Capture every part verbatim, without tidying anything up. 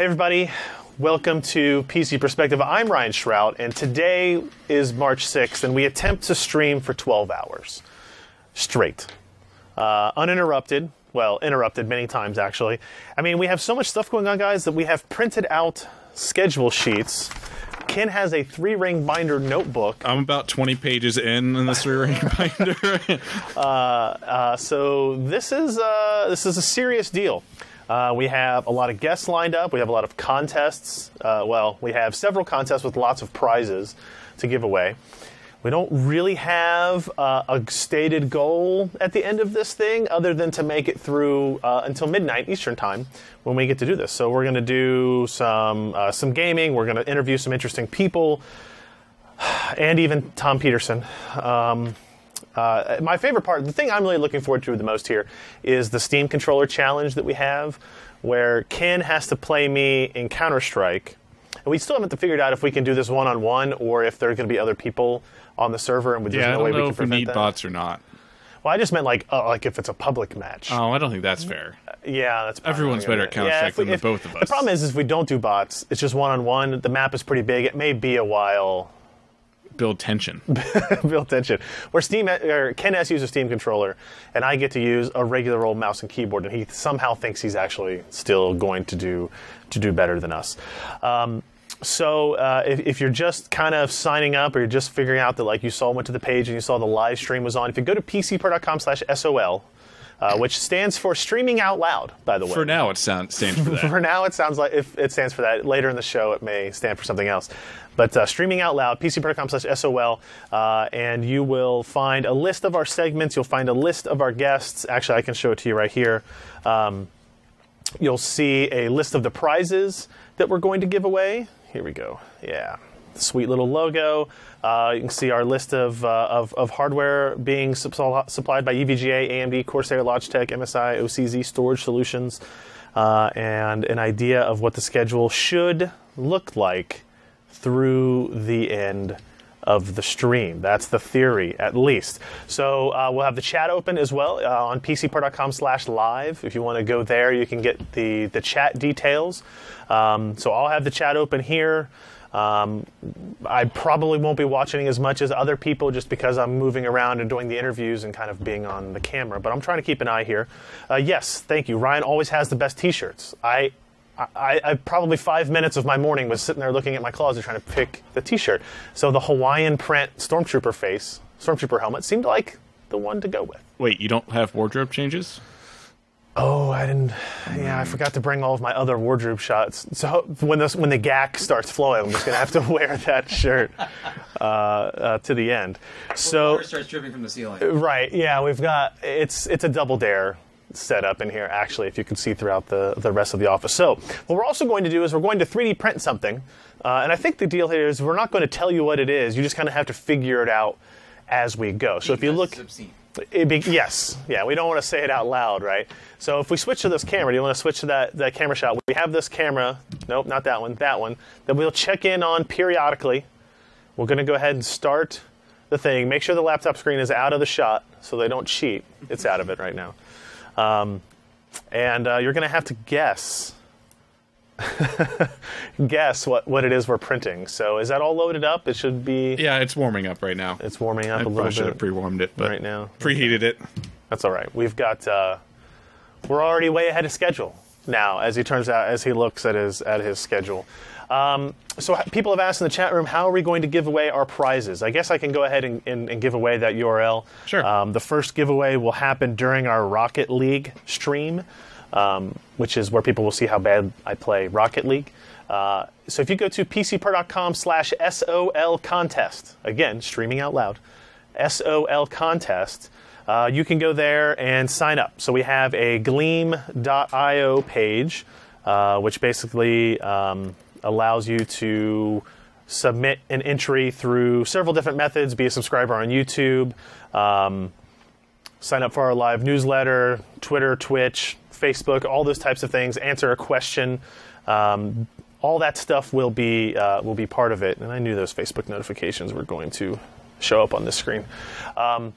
Hey everybody, welcome to P C Perspective. I'm Ryan Shrout, and today is March sixth, and we attempt to stream for twelve hours straight, uh, uninterrupted. Well, interrupted many times, actually. I mean, we have so much stuff going on, guys, that we have printed out schedule sheets. Ken has a three-ring binder notebook. I'm about twenty pages in in this three-ring binder. uh, uh, so this is uh, this is a serious deal. Uh, we have a lot of guests lined up. We have a lot of contests. Uh, well, we have several contests with lots of prizes to give away. We don't really have uh, a stated goal at the end of this thing other than to make it through uh, until midnight Eastern time when we get to do this. So we're going to do some, uh, some gaming. We're going to interview some interesting people and even Tom Peterson. Um, Uh, my favorite part, the thing I'm really looking forward to the most here, is the Steam Controller challenge that we have, where Ken has to play me in Counter-Strike. And we still haven't figured out if we can do this one-on-one or if there are going to be other people on the server, and there's yeah, no way we can prevent that. Yeah, I don't know if we need that. Bots or not. Well, I just meant like uh, like if it's a public match. Oh, I don't think that's fair. Uh, yeah, that's everyone's better at Counter-Strike yeah, than if, both of us. The problem is, is if we don't do bots, it's just one-on-one. The map is pretty big. It may be a while. Build tension. Build tension. Where Steam, or Ken has used a Steam controller, and I get to use a regular old mouse and keyboard, and he somehow thinks he's actually still going to do to do better than us. Um, so uh, if, if you're just kind of signing up, or you're just figuring out that like you saw went to the page and you saw the live stream was on, if you go to p c per dot com slash S O L. Uh, which stands for Streaming Out Loud, by the way. For now, it sound, stands for that. For now, it sounds like if it stands for that. Later in the show, it may stand for something else. But uh, Streaming Out Loud, p c per dot com slash S O L, uh, and you will find a list of our segments. You'll find a list of our guests. Actually, I can show it to you right here. Um, you'll see a list of the prizes that we're going to give away. Here we go. Yeah. Sweet little logo. Uh, you can see our list of, uh, of, of hardware being supp supplied by E V G A, A M D, Corsair, Logitech, M S I, O C Z, Storage Solutions, uh, and an idea of what the schedule should look like through the end of the stream. That's the theory, at least. So uh, we'll have the chat open as well uh, on p c per dot com slash live. If you want to go there, you can get the, the chat details. Um, so I'll have the chat open here. Um, I probably won't be watching as much as other people just because I'm moving around and doing the interviews and kind of being on the camera, but I'm trying to keep an eye here. Uh, yes, thank you. Ryan always has the best t-shirts. I, I, I probably five minutes of my morning was sitting there looking at my closet trying to pick the t-shirt. So the Hawaiian print Stormtrooper face, Stormtrooper helmet seemed like the one to go with. Wait, you don't have wardrobe changes? Oh, I didn't. Yeah, I forgot to bring all of my other wardrobe shots. So when this, when the gack starts flowing, I'm just gonna have to wear that shirt uh, uh, to the end. So water starts dripping from the ceiling. Right. Yeah, we've got it's it's a double dare set up in here. Actually, if you can see throughout the the rest of the office. So what we're also going to do is we're going to three D print something, uh, and I think the deal here is we're not going to tell you what it is. You just kind of have to figure it out as we go. So if you look. It'd be, yes. Yeah, we don't want to say it out loud, right? So if we switch to this camera, do you want to switch to that, that camera shot? We have this camera. Nope, not that one. That one. That we'll check in on periodically. We're going to go ahead and start the thing. Make sure the laptop screen is out of the shot so they don't cheat. It's out of it right now. Um, and uh, you're going to have to guess. guess what, what it is we're printing. So is that all loaded up? It should be... Yeah, it's warming up right now. It's warming up I a little bit. I should have pre-warmed it, but right now. Preheated it. That's all right. We've got... Uh, we're already way ahead of schedule now, as he turns out, as he looks at his, at his schedule. Um, so people have asked in the chat room, how are we going to give away our prizes? I guess I can go ahead and, and, and give away that U R L. Sure. Um, the first giveaway will happen during our Rocket League stream. Um, which is where people will see how bad I play Rocket League. Uh, so if you go to p c per dot com slash S O L contest, again, streaming out loud, S O L contest, uh, you can go there and sign up. So we have a gleam dot i o page, uh, which basically um, allows you to submit an entry through several different methods, be a subscriber on YouTube, um, sign up for our live newsletter, Twitter, Twitch, Facebook, all those types of things, answer a question, um, all that stuff will be uh, will be part of it. And I knew those Facebook notifications were going to show up on this screen. Um,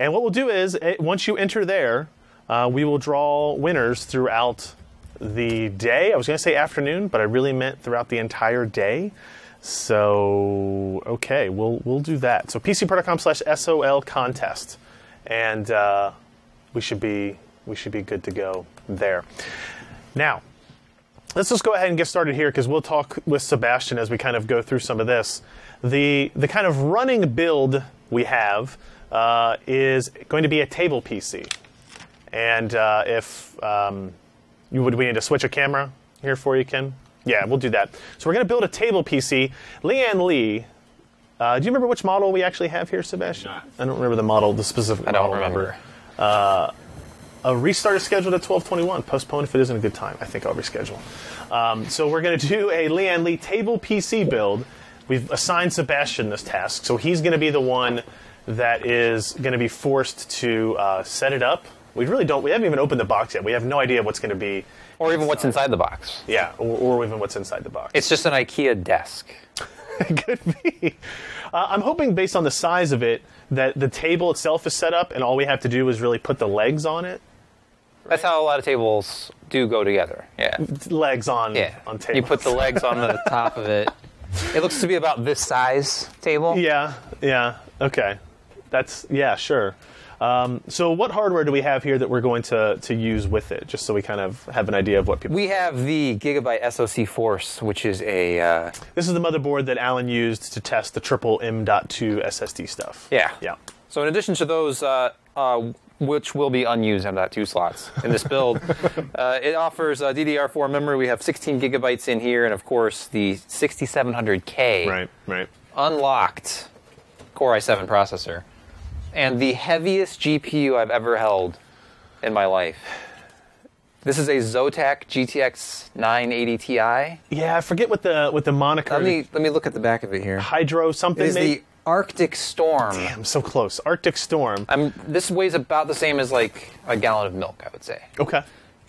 and what we'll do is, once you enter there, uh, we will draw winners throughout the day. I was going to say afternoon, but I really meant throughout the entire day. So, okay, we'll we'll do that. So P C Pro dot com slash S O L contest, and uh, we should be we should be good to go there. Now, let's just go ahead and get started here, because we'll talk with Sebastian as we kind of go through some of this. The the kind of running build we have uh, is going to be a table P C, and uh, if um, you would we need to switch a camera here for you, Ken? Yeah, we'll do that. So we're going to build a table P C. Lian Li, uh, do you remember which model we actually have here, Sebastian? Not. I don't remember the model, the specific I model don't remember. number. Uh, a restart is scheduled at twelve twenty-one. Postpone if it isn't a good time. I think I'll reschedule. Um, so we're going to do a Lian Li table P C build. We've assigned Sebastian this task, so he's going to be the one that is going to be forced to uh, set it up. We really don't. We haven't even opened the box yet. We have no idea what's going to be. Or even what's inside the box. Yeah, or, or even what's inside the box. It's just an IKEA desk. It could be. Uh, I'm hoping, based on the size of it, that the table itself is set up, and all we have to do is really put the legs on it. Right? That's how a lot of tables do go together. Yeah, legs on yeah. on tables. You put the legs on the top of it. It looks to be about this size table. Yeah, yeah, okay. That's yeah, sure. Um, so what hardware do we have here that we're going to, to use with it, just so we kind of have an idea of what people... We have the Gigabyte S O C Force, which is a... Uh, this is the motherboard that Alan used to test the triple M dot two S S D stuff. Yeah. Yeah. So in addition to those, uh, uh, which will be unused M dot two slots in this build, uh, it offers uh, D D R four memory. We have sixteen gigabytes in here, and of course the sixty-seven hundred K right, right. unlocked Core i seven processor. And the heaviest G P U I've ever held in my life. This is a Zotac G T X nine eighty Ti. Yeah, I forget what the what the moniker. Let me let me look at the back of it here. Hydro something. It is maybe? The Arctic Storm. Damn, so close. Arctic Storm. I'm, this weighs about the same as like a gallon of milk, I would say. Okay.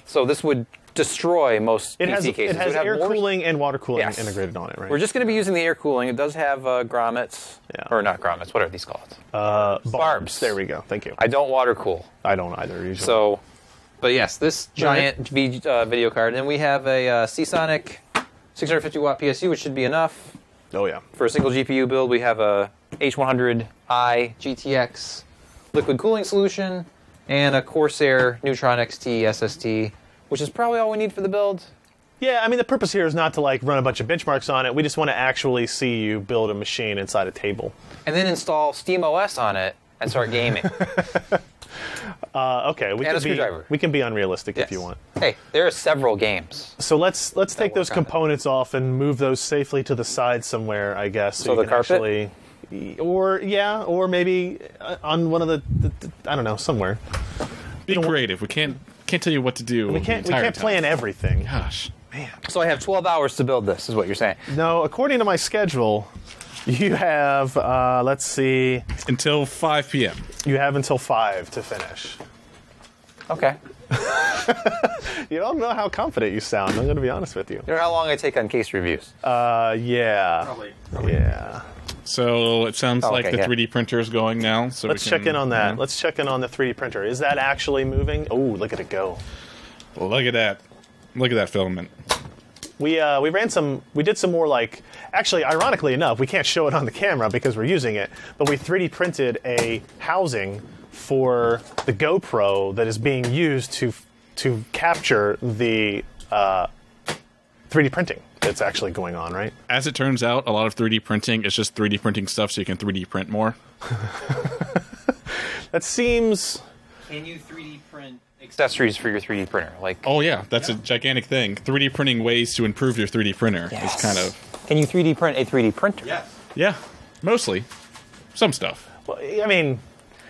So this would destroy most it P C has, cases. It has it air cooling and water cooling yes. integrated on it, right? We're just going to be using the air cooling. It does have uh, grommets, yeah. or not grommets, what are these called? Uh, barbs. barbs. There we go, thank you. I don't water cool. I don't either, usually. So, but yes, this giant v, uh, video card. And we have a uh, Seasonic six hundred fifty watt P S U, which should be enough. Oh, yeah. For a single G P U build, we have a H one hundred i G T X liquid cooling solution and a Corsair Neutron X T S S D. Which is probably all we need for the build. Yeah, I mean, the purpose here is not to like run a bunch of benchmarks on it. We just want to actually see you build a machine inside a table. And then install SteamOS on it and start gaming. uh, okay, we and can a screwdriver. Be, we can be unrealistic yes. if you want. Hey, there are several games. So let's let's take those components off and move those safely to the side somewhere, I guess. So, so you the can carpet? Actually, or, yeah, or maybe on one of the, the, the I don't know, somewhere. Be you know, creative. We can't... Can't tell you what to do. We can't. We can't time. plan everything. Gosh, man. So I have twelve hours to build this, is what you're saying? No, according to my schedule, you have. Uh, let's see. Until five P M You have until five to finish. Okay. You don't know how confident you sound. I'm going to be honest with you. You know how long I take on case reviews? Uh, yeah. Probably. Probably. Yeah. So it sounds oh, like okay, the yeah. three D printer is going now. So let's can, check in on that. You know. Let's check in on the three D printer. Is that actually moving? Oh, look at it go! Look at that! Look at that filament. We uh, we ran some. We did some more like. Actually, ironically enough, we can't show it on the camera because we're using it. But we three D printed a housing for the GoPro that is being used to to capture the uh, three D printing. That's actually going on, right? As it turns out, a lot of three D printing is just three D printing stuff so you can three D print more. That seems... Can you three D print accessories for your three D printer? Like, oh, yeah. That's yeah. a gigantic thing. three D printing ways to improve your three D printer yes. is kind of... Can you three D print a three D printer? Yes. Yeah. Mostly. Some stuff. Well, I mean...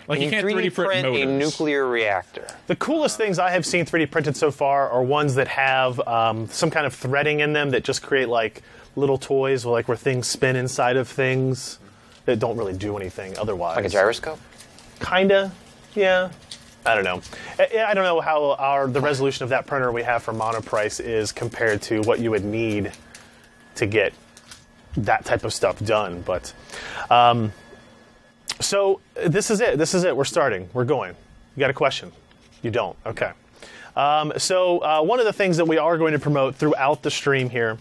Like you, you can't three D, three D print, print a nuclear reactor. The coolest things I have seen three D printed so far are ones that have um, some kind of threading in them that just create like little toys, like where things spin inside of things that don't really do anything otherwise. Like a gyroscope? Kinda, yeah. I don't know. I, I don't know how our the resolution of that printer we have for Monoprice is compared to what you would need to get that type of stuff done, but. Um, So this is it. This is it. We're starting. We're going. You got a question? You don't. Okay. Um, so uh, one of the things that we are going to promote throughout the stream here,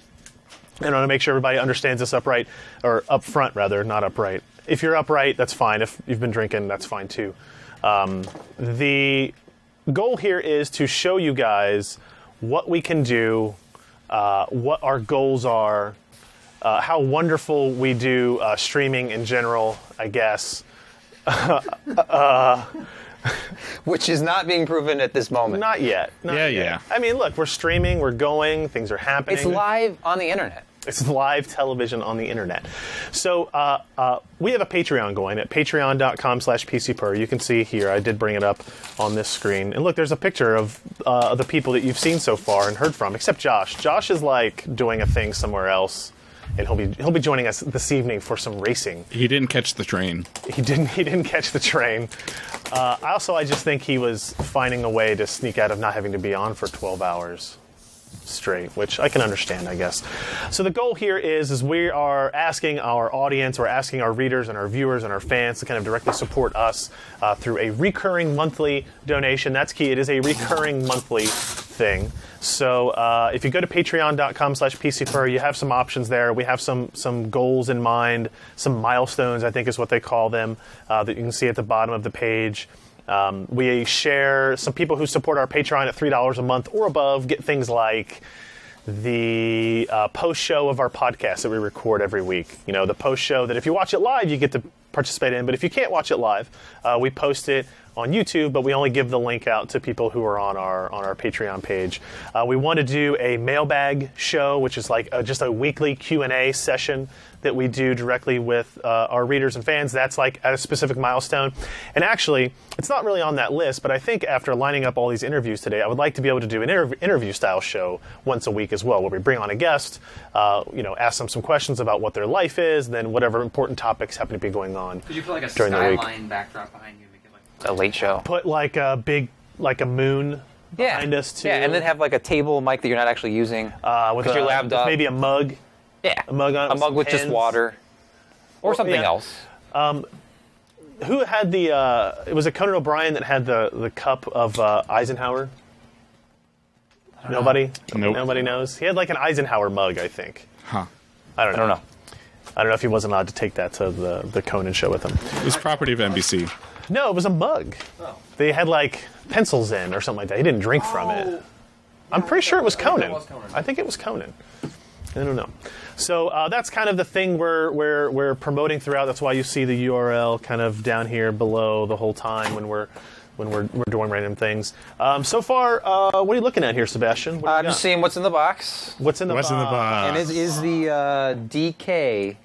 and I want to make sure everybody understands this upright, or up front rather, not upright. If you're upright, that's fine. If you've been drinking, that's fine too. Um, the goal here is to show you guys what we can do, uh, what our goals are, uh, how wonderful we do uh, streaming in general, I guess. uh, Which is not being proven at this moment. Not yet. Not yeah, yet. yeah. I mean, look, we're streaming, we're going, things are happening. It's live on the internet. It's live television on the internet. So uh, uh, we have a Patreon going at patreon dot com slash P C per. You can see here, I did bring it up on this screen. And look, there's a picture of uh, the people that you've seen so far and heard from, except Josh. Josh is like doing a thing somewhere else. And he'll be he'll be joining us this evening for some racing. He didn't catch the train. He didn't he didn't catch the train. Uh, also, I just think he was finding a way to sneak out of not having to be on for twelve hours straight, which I can understand, I guess. So the goal here is is we are asking our audience, we're asking our readers and our viewers and our fans to kind of directly support us uh, through a recurring monthly donation. That's key. It is a recurring monthly thing. So uh, if you go to patreon dot com slash P C per, you have some options there. We have some some goals in mind, some milestones, I think is what they call them, uh, that you can see at the bottom of the page. Um, we share some people who support our Patreon at three dollars a month or above get things like the uh, post show of our podcast that we record every week. You know, the post show that if you watch it live, you get to participate in. But if you can't watch it live, uh, we post it on YouTube, but we only give the link out to people who are on our on our Patreon page. Uh, we want to do a mailbag show, which is like a, just a weekly Q and A session that we do directly with uh, our readers and fans. That's like at a specific milestone. And actually, it's not really on that list, but I think after lining up all these interviews today, I would like to be able to do an interv interview-style show once a week as well, where we bring on a guest, uh, you know, ask them some questions about what their life is, and then whatever important topics happen to be going on during the week. Could you put like a skyline backdrop behind you? A late show. Put like a big, like a moon behind yeah. us too. Yeah, and then have like a table mic that you're not actually using. Uh, with your lab dog. Maybe a mug. Yeah, a mug on it. A mug with pens. Just water, or, or something yeah. else. Um, who had the? Uh, it was a Conan O'Brien that had the the cup of uh, Eisenhower. Nobody. Nope. Nobody knows. He had like an Eisenhower mug, I think. Huh. I don't know. I don't know. I don't know if he wasn't allowed to take that to the the Conan show with him. It was property of N B C. No, it was a mug. Oh. They had like pencils in or something like that. He didn't drink oh. from it. I'm pretty sure it was Conan. I think it was Conan. I don't know. So uh, that's kind of the thing we're, we're, we're promoting throughout. That's why you see the U R L kind of down here below the whole time when we're when we're, we're doing random things. Um, so far, uh, what are you looking at here, Sebastian? I'm just seeing what's in the box. What's in the what's box? What's in the box? And is, is the uh, D K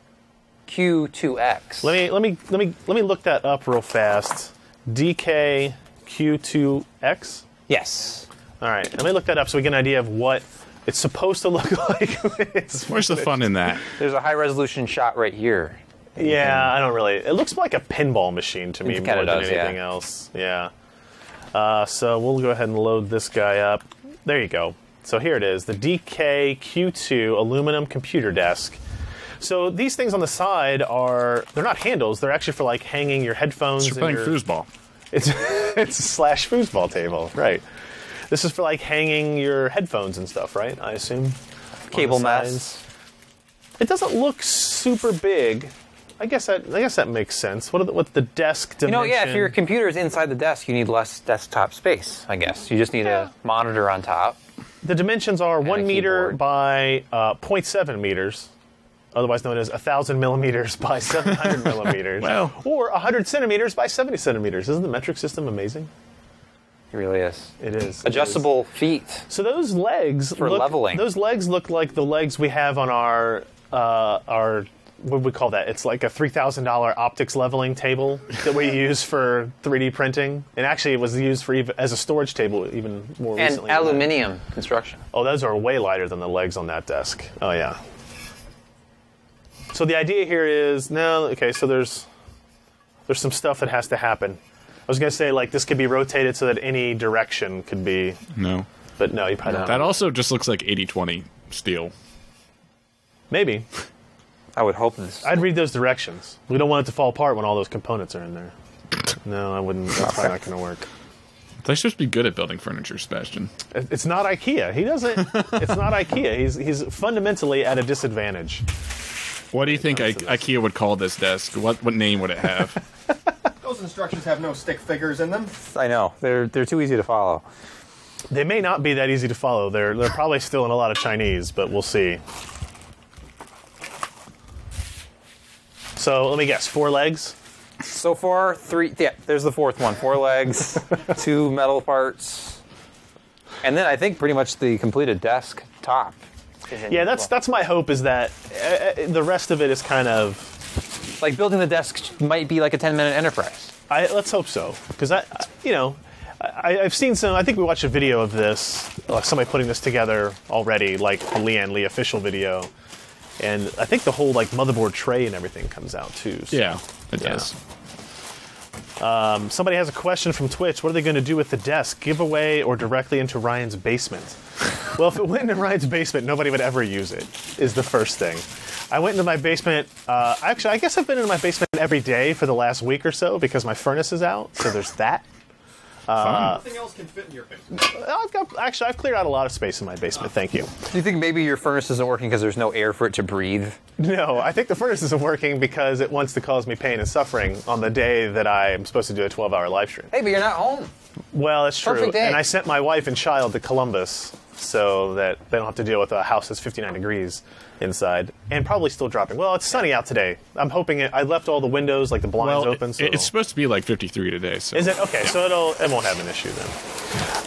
Q two X. Let me let me let me let me look that up real fast. D K Q two X. Yes. All right. Let me look that up so we get an idea of what it's supposed to look like. It's where's the fun in that? There's a high resolution shot right here. Yeah, I don't really. It looks like a pinball machine to me more than does, anything yeah. else. Yeah. Uh, so we'll go ahead and load this guy up. There you go. So here it is, the D K Q two aluminum computer desk. So these things on the side are, they're not handles. They're actually for like hanging your headphones. You're playing your, foosball. It's, it's a slash foosball table, right. This is for like hanging your headphones and stuff, right, I assume? Cable mats. It doesn't look super big. I guess that, I guess that makes sense. What are the, what's the desk dimension? You know, yeah, if your computer is inside the desk, you need less desktop space, I guess. You just need yeah. a monitor on top. The dimensions are one meter by uh, point seven meters. Otherwise known as one thousand millimeters by seven hundred millimeters. Wow. Or one hundred centimeters by seventy centimeters. Isn't the metric system amazing? It really is. It is. Adjustable it is. feet. So those legs for look, leveling. Those legs look like the legs we have on our uh, our what do we call that? It's like a three thousand dollar optics leveling table that we use for three D printing. And actually it was used for even, as a storage table even more and recently. And aluminum construction. Oh, those are way lighter than the legs on that desk. Oh yeah. So the idea here is, no, okay, so there's there's some stuff that has to happen. I was going to say, like, this could be rotated so that any direction could be... No. But no, you probably no. don't. That also just looks like eighty twenty steel. Maybe. I would hope this... I'd read those directions. We don't want it to fall apart when all those components are in there. No, I wouldn't. That's probably not going to work. It's like supposed to be good at building furniture, Sebastian. It's not IKEA. He doesn't. It's not IKEA. He's he's fundamentally at a disadvantage. What do you think I, IKEA would call this desk? What what name would it have? Those instructions have no stick figures in them. I know. They're they're too easy to follow. They may not be that easy to follow. They're they're probably still in a lot of Chinese, but we'll see. So let me guess, four legs? So far, three. Yeah, there's the fourth one. Four legs, two metal parts, and then I think pretty much the completed desk top. Yeah, that's that's my hope, is that uh, the rest of it is kind of like building the desk might be like a ten minute enterprise. I, let's hope so, because I, I, you know, I, I've seen some. I think we watched a video of this, like somebody putting this together already, like the Lian Li official video, and I think the whole like motherboard tray and everything comes out too. So, yeah, it does. Yeah. Um, somebody has a question from Twitch. What are they going to do with the desk? Giveaway or directly into Ryan's basement? Well, if it went into Ryan's basement, nobody would ever use it, is the first thing. I went into my basement. Uh, actually, I guess I've been in my basement every day for the last week or so because my furnace is out, so there's that. Uh, Nothing else can fit in your basement. I've got, actually, I've cleared out a lot of space in my basement, oh. Thank you. Do you think maybe your furnace isn't working because there's no air for it to breathe? No, I think the furnace isn't working because it wants to cause me pain and suffering on the day that I am supposed to do a twelve hour live stream. Hey, but you're not home. Well, it's true. Perfect day. And I sent my wife and child to Columbus so that they don't have to deal with a house that's fifty-nine degrees inside and probably still dropping. Well, it's sunny out today. I'm hoping it, I left all the windows, like the blinds well, open. So it's supposed to be like fifty-three today. So. Is it? Okay, so it'll, it won't have an issue then.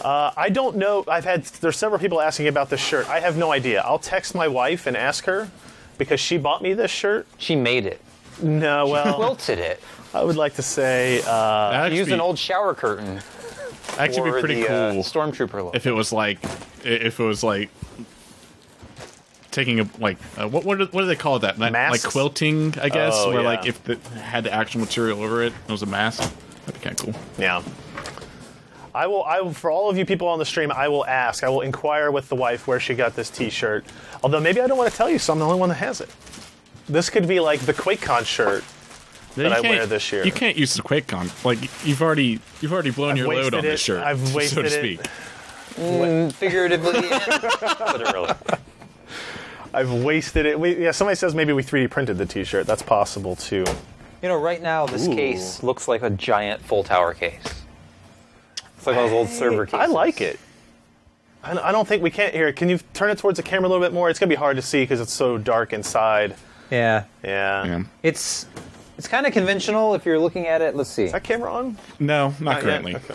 Uh, I don't know. I've had, there's several people asking about this shirt. I have no idea. I'll text my wife and ask her because she bought me this shirt. She made it. No, well. She quilted it. I would like to say. Uh, use an old shower curtain. Actually, be pretty the, cool. Uh, Stormtrooper look. If it was like, if it was like taking a like, uh, what what do, what do they call that? Like, like quilting, I guess. Oh, where yeah. like if it had the actual material over it, it was a mask. That'd be kind of cool. Yeah. I will. I for all of you people on the stream, I will ask. I will inquire with the wife where she got this T-shirt. Although maybe I don't want to tell you, so I'm the only one that has it. This could be like the QuakeCon shirt. That I wear this year. You can't use the QuakeCon. Like you've already, you've already blown I've your load on it. This shirt, I've wasted so to speak. It. Mm, figuratively, literally. I've wasted it. We, yeah, somebody says maybe we three D printed the T-shirt. That's possible too. You know, right now this Ooh. Case looks like a giant full tower case. It's like I, those old server cases. I like it. I, I don't think we can't hear it. Can you turn it towards the camera a little bit more? It's gonna be hard to see because it's so dark inside. Yeah. Yeah. yeah. It's. It's kind of conventional if you're looking at it. Let's see. Is that camera on? No, not, not currently. Okay.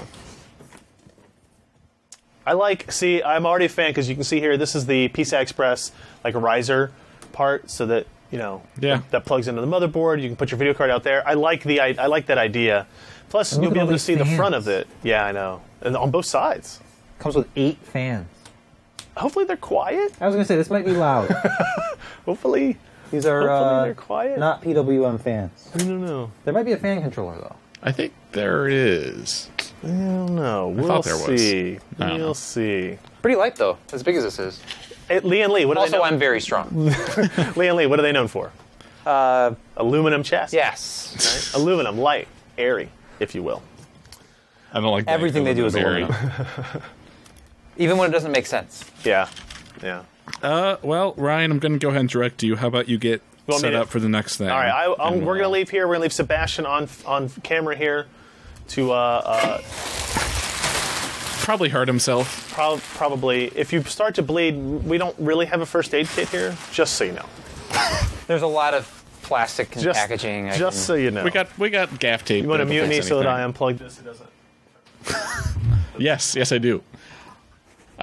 I like, see, I'm already a fan because you can see here, this is the P C I Express like riser part so that, you know, yeah. that, that plugs into the motherboard. You can put your video card out there. I like the I, I like that idea. Plus, Look you'll be able to see fans. The front of it. Yeah, I know. And on both sides. Comes with eight fans. Hopefully they're quiet. I was going to say, this might be loud. Hopefully. These are uh, quiet. Not P W M fans. I don't know. There might be a fan controller, though. I think there is. I don't know. We'll I there see. Was. I we'll see. Pretty light, though, as big as this is. It, Lian Li, what do they know? Also, I'm very strong. Lian Li, what are they known for? Uh, Aluminum chassis. Yes. Right? Aluminum, light, airy, if you will. I don't like that. Everything they do is airy. Aluminum. Even when it doesn't make sense. Yeah, yeah. Uh, well, Ryan, I'm going to go ahead and direct you. How about you get you set up for the next thing? All right, I, I, we're going to leave here. We're going to leave Sebastian on on camera here to uh, uh, probably hurt himself. Pro probably. If you start to bleed, we don't really have a first aid kit here. Just so you know, there's a lot of plastic and just, packaging. I just can... so you know, we got we got gaff tape. You want to mute me so that I unplug this? It doesn't. yes, yes, I do.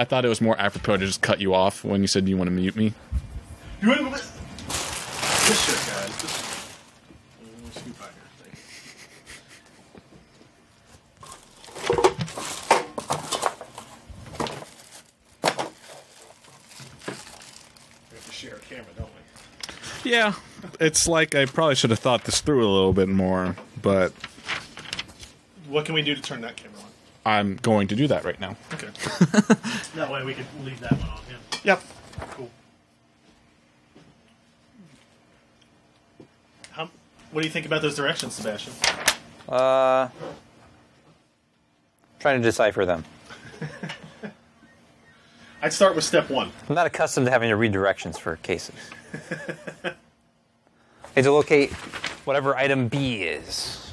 I thought it was more apropos to just cut you off when you said you want to mute me. You want to this shit, guys. This shit. Scoot by here. We have to share a camera, don't we? Yeah, it's like I probably should have thought this through a little bit more, but what can we do to turn that camera on? I'm going to do that right now. Okay. That way we can leave that one on him. Yep. Cool. How, what do you think about those directions, Sebastian? Uh, trying to decipher them. I'd start with step one. I'm not accustomed to having to read directions for cases. I need to locate whatever item B is.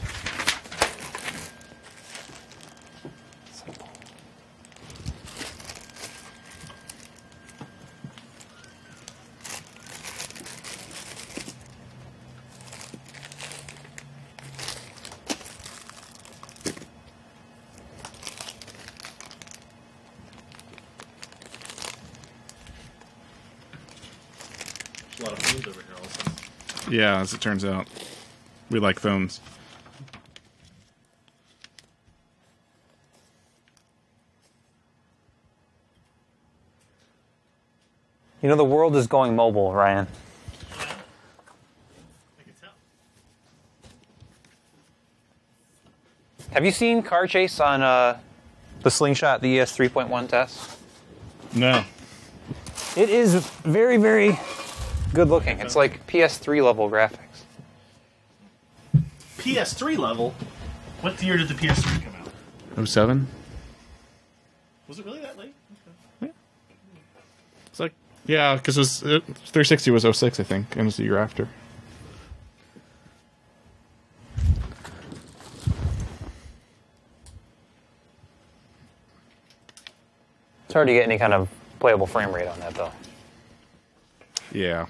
Yeah, as it turns out, we like phones. You know, the world is going mobile, Ryan. Yeah. I can tell. Have you seen Car Chase on uh, the Slingshot, the E S three point one test? No. It is very, very... good looking. It's like P S three level graphics. P S three level? What year did the P S three come out? oh seven. Was it really that late? Okay. Yeah. It's like, yeah, because it was it, three sixty was oh six, I think, and it was the year after. It's hard to get any kind of playable frame rate on that, though. Yeah.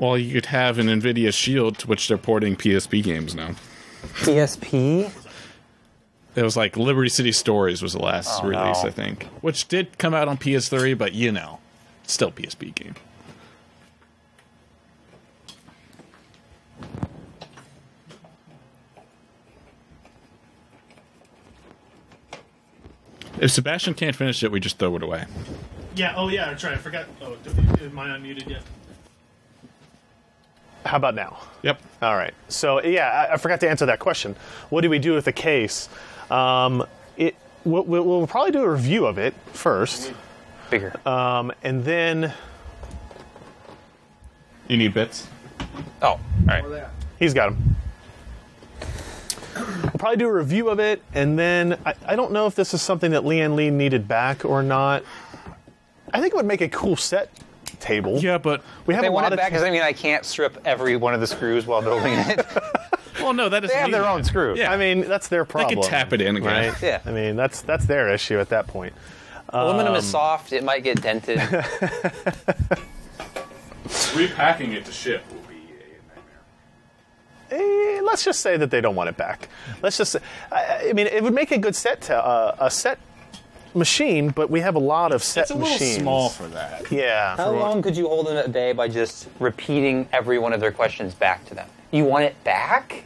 Well, you could have an NVIDIA Shield, to which they're porting P S P games now. P S P? It was like Liberty City Stories was the last oh, release, no. I think. Which did come out on P S three, but you know, it's still a P S P game. If Sebastian can't finish it, we just throw it away. Yeah, oh yeah, that's right, I forgot. Oh, am I unmuted yet? How about now? Yep. All right. So, yeah, I, I forgot to answer that question. What do we do with the case? Um, it we'll, we'll probably do a review of it first. Bigger. Um, and then... You need bits? Oh, all right. He's got them. We'll probably do a review of it, and then... I, I don't know if this is something that Lian Li needed back or not. I think it would make a cool set table. Yeah, but we have they a want lot it back. Does that mean I can't strip every one of the screws while building it? Well, no, that is. They have their own screws. Yeah. I mean, that's their problem. They can tap it in again. Right? Yeah. I mean, that's that's their issue at that point. Aluminum um, is soft. It might get dented. Repacking it to ship will be a nightmare. Eh, let's just say that they don't want it back. Let's just. I, I mean, it would make a good set to uh, a set. Machine, but we have a lot of set machines. It's a little small for that. Yeah. How long could you hold them at bay by just repeating every one of their questions back to them? You want it back?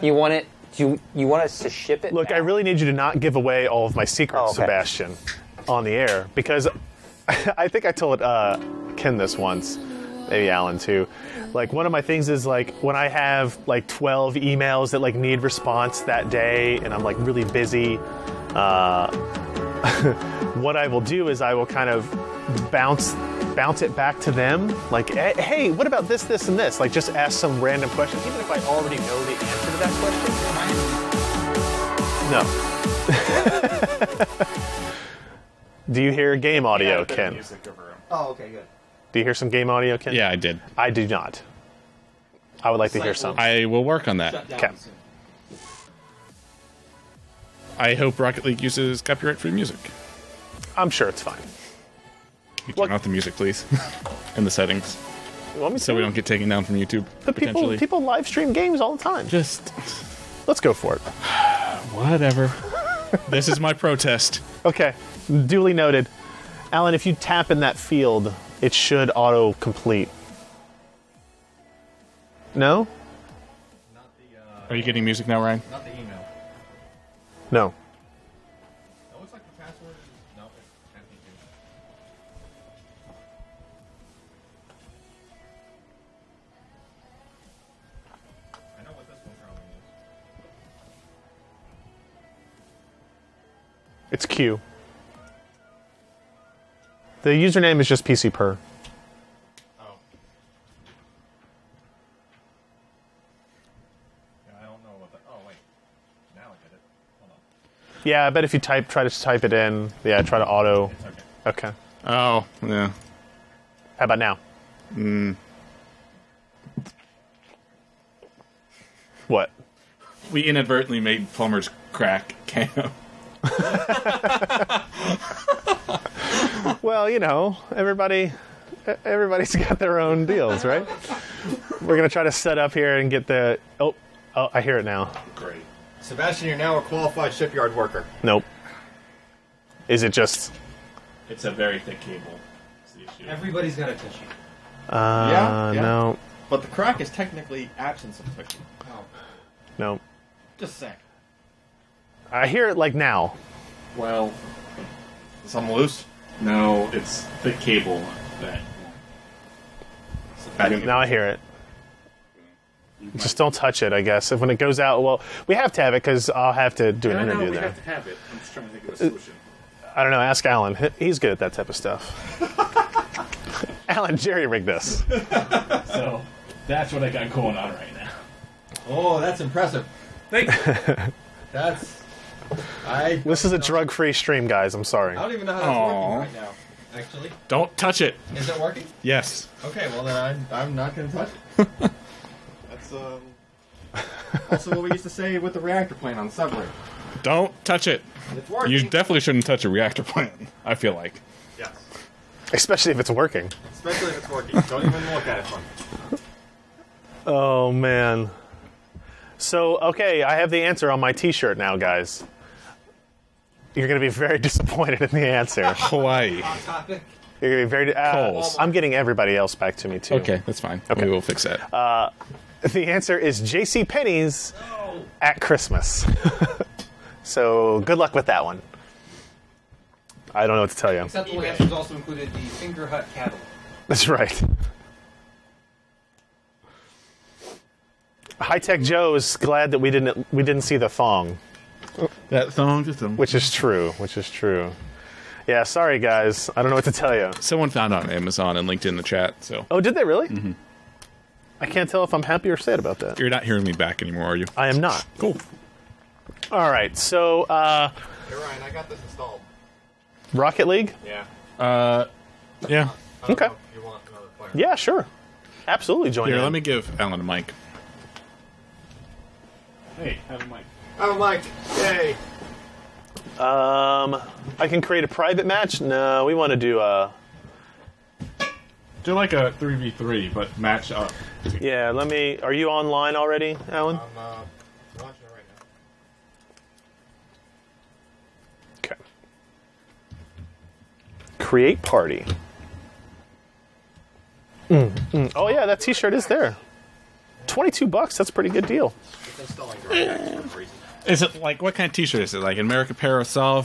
You want it? Do you, you want us to ship it? Look, back? I really need you to not give away all of my secrets, oh, okay. Sebastian, on the air, because I think I told uh, Ken this once, maybe Alan too. Like one of my things is like when I have like twelve emails that like need response that day, and I'm like really busy. Uh, what I will do is I will kind of bounce bounce it back to them. Like, hey, what about this, this, and this? Like, just ask some random questions, even if I already know the answer to that question. No. Do you hear game audio, yeah, Ken? Oh, okay, good. Do you hear some game audio, Ken? Yeah, I did. I do not. I would like it's to like, hear some. I will work on that. Okay. I hope Rocket League uses copyright-free music. I'm sure it's fine. You turn off the music, please, and the settings, well, so we don't get taken down from YouTube. But people, people live stream games all the time. Just let's go for it. Whatever. This is my protest. Okay, duly noted. Alan, if you tap in that field, it should auto-complete. No? Not the, uh, are you getting music now, Ryan? Not the email. No. That looks like the password is no, it can't be good. I know what this one probably is. It's Q. The username is just PCPer. Yeah, I bet if you type, try to type it in. Yeah, try to auto. Okay. okay. Oh, yeah. How about now? Mm. What? We inadvertently made Plumber's crack cam. Well, you know, everybody, everybody's got their own deals, right? We're going to try to set up here and get the... Oh, oh, I hear it now. Great. Sebastian, you're now a qualified shipyard worker. Nope. Is it just... It's a very thick cable. It's the issue. Everybody's got a tissue. Uh, yeah, yeah. No. But the crack is technically absence of tissue. Oh. No. Just a sec. I hear it like now. Well, is something loose? No, it's the cable that. Now cable. I hear it. Just don't touch it, I guess. If when it goes out, well, we have to have it because I'll have to do an no, interview no, we there. We have to have it. I'm just trying to think of a solution. I don't know. Ask Alan. He's good at that type of stuff. Alan, jerry-rigged this. So that's what I got going on right now. Oh, that's impressive. Thank you. That's. I this is a drug-free stream, guys. I'm sorry. I don't even know how Aww. It's working right now, actually. Don't touch it. Is it working? Yes. Okay, well, then I'm, I'm not going to touch it. That's um, also what we used to say with the reactor plant on the subway. Don't touch it. It's working. You definitely shouldn't touch a reactor plant, I feel like. Yes. Especially if it's working. Especially if it's working. Don't even look at it. Oh, man. So, okay, I have the answer on my t-shirt now, guys. You're going to be very disappointed in the answer. Hawaii. You're going to be very... Uh, Coles. I'm getting everybody else back to me, too. Okay, that's fine. Okay, we'll fix that. Uh, the answer is JCPenney's no. at Christmas. So, good luck with that one. I don't know what to tell you. Except the answers also included the Finger Hut catalog. That's right. High Tech Joe's glad that we didn't we didn't see the thong. That thong system. Which is true. Which is true. Yeah, sorry guys. I don't know what to tell you. Someone found out on Amazon and linked in the chat. So. Oh, did they really? Mm-hmm. I can't tell if I'm happy or sad about that. You're not hearing me back anymore, are you? I am not. Cool. All right. So. Uh, hey Ryan, I got this installed. Rocket League. Yeah. Uh, yeah. I okay. If you want another player. Yeah, sure. Absolutely. Join. Here, in. Let me give Alan a mic. Hey, have a mic. Have a mic. Yay. Um, I can create a private match? No, we want to do a... Do like a three v three, but match up. Yeah, let me... Are you online already, Alan? I'm uh, watching it right now. Okay. Create party. Mm, mm. Oh, yeah, that t-shirt is there. twenty-two bucks, that's a pretty good deal. Is it like what kind of T-shirt is it? Like an American Parasol?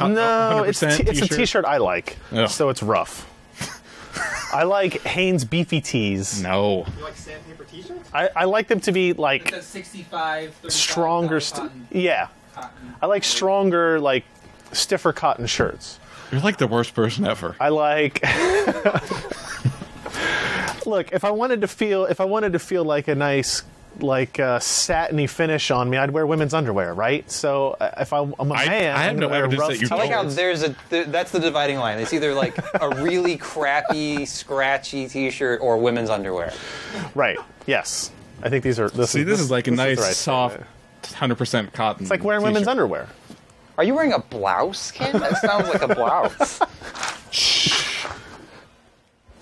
No, it's, t it's a T-shirt I like, oh. so it's rough. I like Hanes beefy tees. No. You like sandpaper T-shirts? I, I like them to be like sixty-five, stronger. St cotton. Yeah, cotton. I like stronger, like stiffer cotton shirts. You're like the worst person ever. I like. Look, if I wanted to feel, if I wanted to feel like a nice. Like a uh, satiny finish on me, I'd wear women's underwear, right? So uh, if I'm, I'm a I, man, I have no evidence that you I like how there's a th that's the dividing line. It's either like a really crappy, scratchy T-shirt or women's underwear. Right. Yes. I think these are. This See, is, this, this is like a nice, right soft, one hundred percent cotton. It's like wearing women's underwear. Are you wearing a blouse, Ken? That sounds like a blouse. Shh.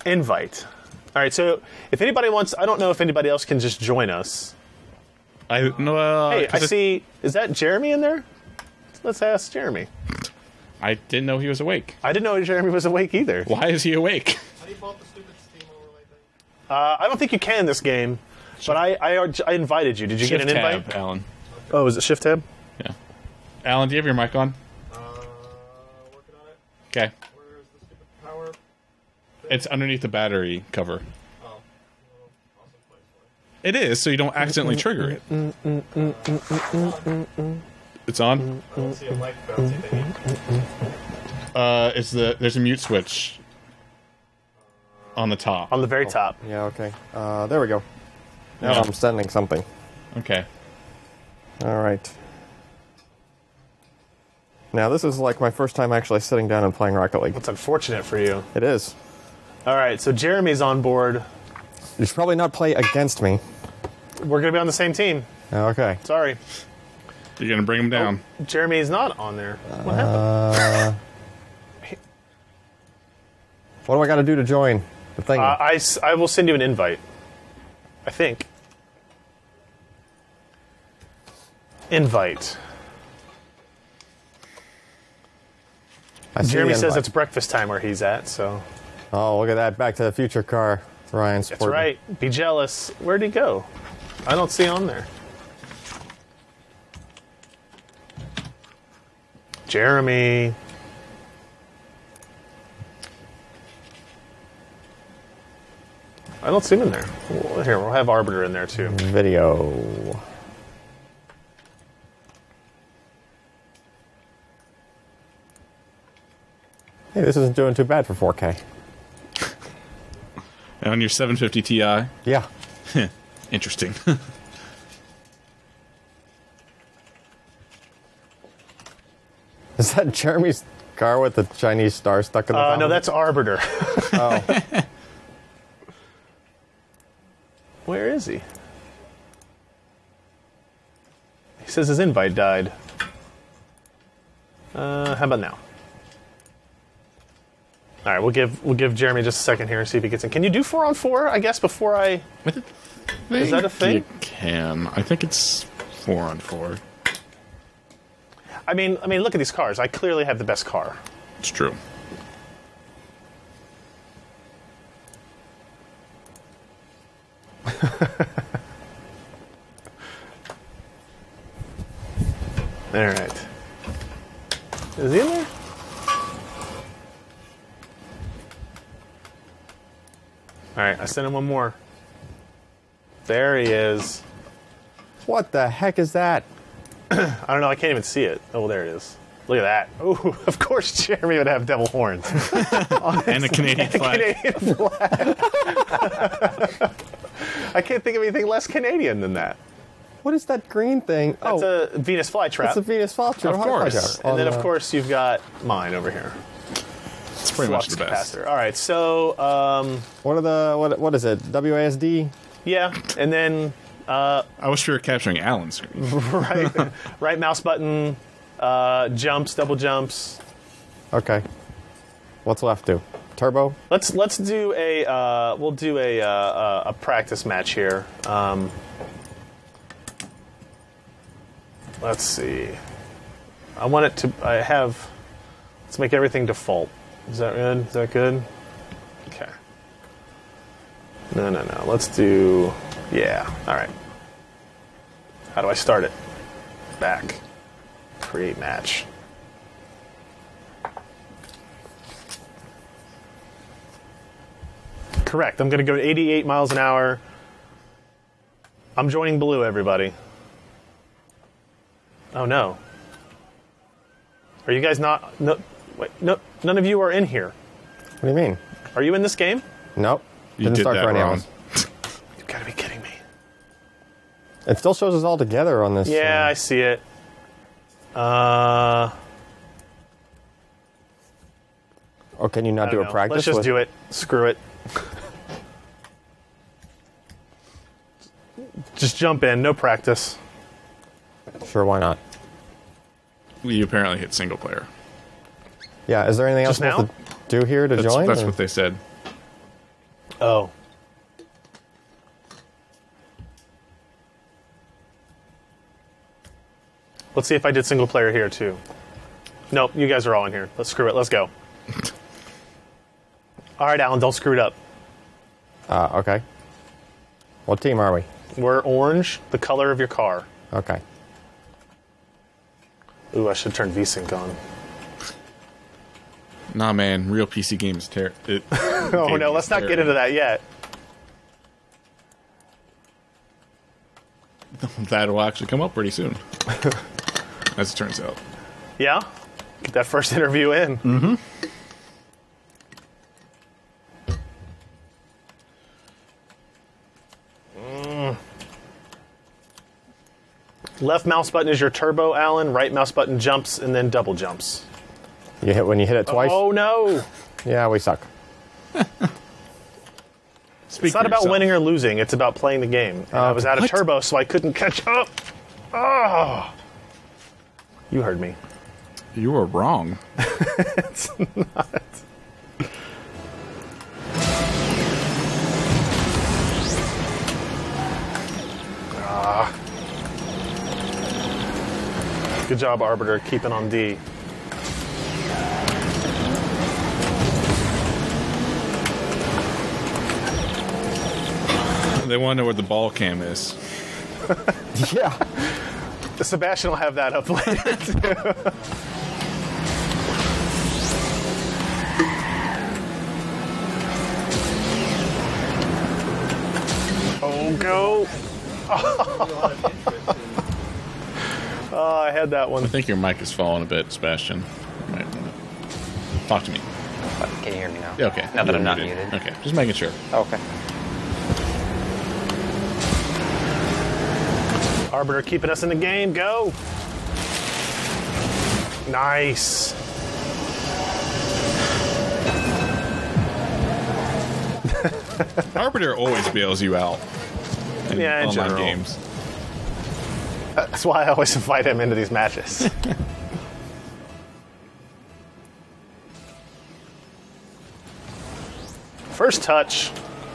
Invite. All right, so if anybody wants, I don't know if anybody else can just join us. I no. Uh, hey, I see. Is that Jeremy in there? Let's ask Jeremy. I didn't know he was awake. I didn't know Jeremy was awake either. Why is he awake? How do you bought the stupid Steam overlay thing? Uh, I don't think you can in this game, but I, I I invited you. Did you shift get an tab, invite, Alan? Okay. Oh, is it shift tab? Yeah. Alan, do you have your mic on? Uh, working on it. Okay. It's underneath the battery cover. Oh. It is, so you don't accidentally trigger it. It's on? I don't see a light, but I don't see if they need it. Uh, it's the, there's a mute switch on the top. On the very oh. top. Yeah, okay. Uh, there we go. Now yeah. I'm sending something. Okay. All right. Now, this is like my first time actually sitting down and playing Rocket League. That's unfortunate for you. It is. All right, so Jeremy's on board. You should probably not play against me. We're going to be on the same team. Okay. Sorry. You're going to bring him down. Oh, Jeremy's not on there. What happened? Uh, what do I got to do to join the thing? Uh, I, I will send you an invite. I think. Invite. I Jeremy says it's breakfast time where he's at, so. Oh, look at that. Back to the Future car. Ryan's That's right. Be jealous. Where'd he go? I don't see on there. Jeremy. I don't see him in there. Well, here, we'll have Arbiter in there, too. Video. Hey, this isn't doing too bad for four K. On your seven fifty T I? Yeah. Interesting. Is that Jeremy's car with the Chinese star stuck in the uh, bottom? No, that's Arbiter. Oh. Where is he? He says his invite died. Uh, how about now? All right, we'll give we'll give Jeremy just a second here and see if he gets in. Can you do four on four? I guess before I. I is that a thing? You can. I think it's four on four. I mean, I mean, look at these cars. I clearly have the best car. It's true. All right. Is he in there? All right, I sent him one more. There he is. What the heck is that? I don't know. I can't even see it. Oh, there it is. Look at that. Oh, of course Jeremy would have devil horns. And a Canadian flag. Canadian flag. I can't think of anything less Canadian than that. What is that green thing? That's oh, a Venus flytrap. That's a Venus flytrap. Of course. And then, of course, you've got mine over here. It's pretty much the best. Capacitor. All right, so um, what are the what? What is it? W A S D. Yeah, and then uh, I wish we were capturing Alan's screen. Right, right mouse button, uh, jumps, double jumps. Okay, what's left to do? Turbo. Let's let's do a uh, we'll do a uh, a practice match here. Um, let's see. I want it to. I have. Let's make everything default. Is that good? Is that good? Okay. No, no, no. Let's do... Yeah. All right. How do I start it? Back. Create match. Correct. I'm going to go to eighty-eight miles an hour. I'm joining blue, everybody. Oh, no. Are you guys not... No. Wait, no, none of you are in here. What do you mean? Are you in this game? Nope. You didn't did start that for any wrong. You've got to be kidding me. It still shows us all together on this. Yeah, uh, I see it. Uh. Or can you not do know. a practice? Let's just with... do it. Screw it. Just jump in. No practice. Sure, why not? You apparently hit single player. Yeah, is there anything Just else now? to do here to that's, join? That's or? what they said. Oh. Let's see if I did single player here, too. Nope, you guys are all in here. Let's screw it. Let's go. All right, Alan, don't screw it up. Uh, okay. What team are we? We're orange, the color of your car. Okay. Ooh, I should turn VSync on. Nah, man, real P C game is terrible. Oh, no, let's not get into that yet. That'll actually come up pretty soon, as it turns out. Yeah? Get that first interview in. Mm-hmm. Mm. Left mouse button is your turbo, Alan. Right mouse button jumps and then double jumps. You hit when you hit it twice? Oh, no. Yeah, we suck. It's not about winning or losing. It's about playing the game. Uh, I was out of what? turbo, so I couldn't catch up. Oh. You heard me. You were wrong. It's not. Ah. Good job, Arbiter, keeping on D. They want to know where the ball cam is. Yeah. Sebastian will have that up later, too. Oh, go. Oh, I had that one. I think your mic is falling a bit, Sebastian. You might want to talk to me. Can you hear me now? Yeah, okay. Now that I'm not muted. Okay, just making sure. Oh, okay. Arbiter keeping us in the game. Go! Nice. Arbiter always bails you out in yeah, in online general. games. That's why I always invite him into these matches. First touch.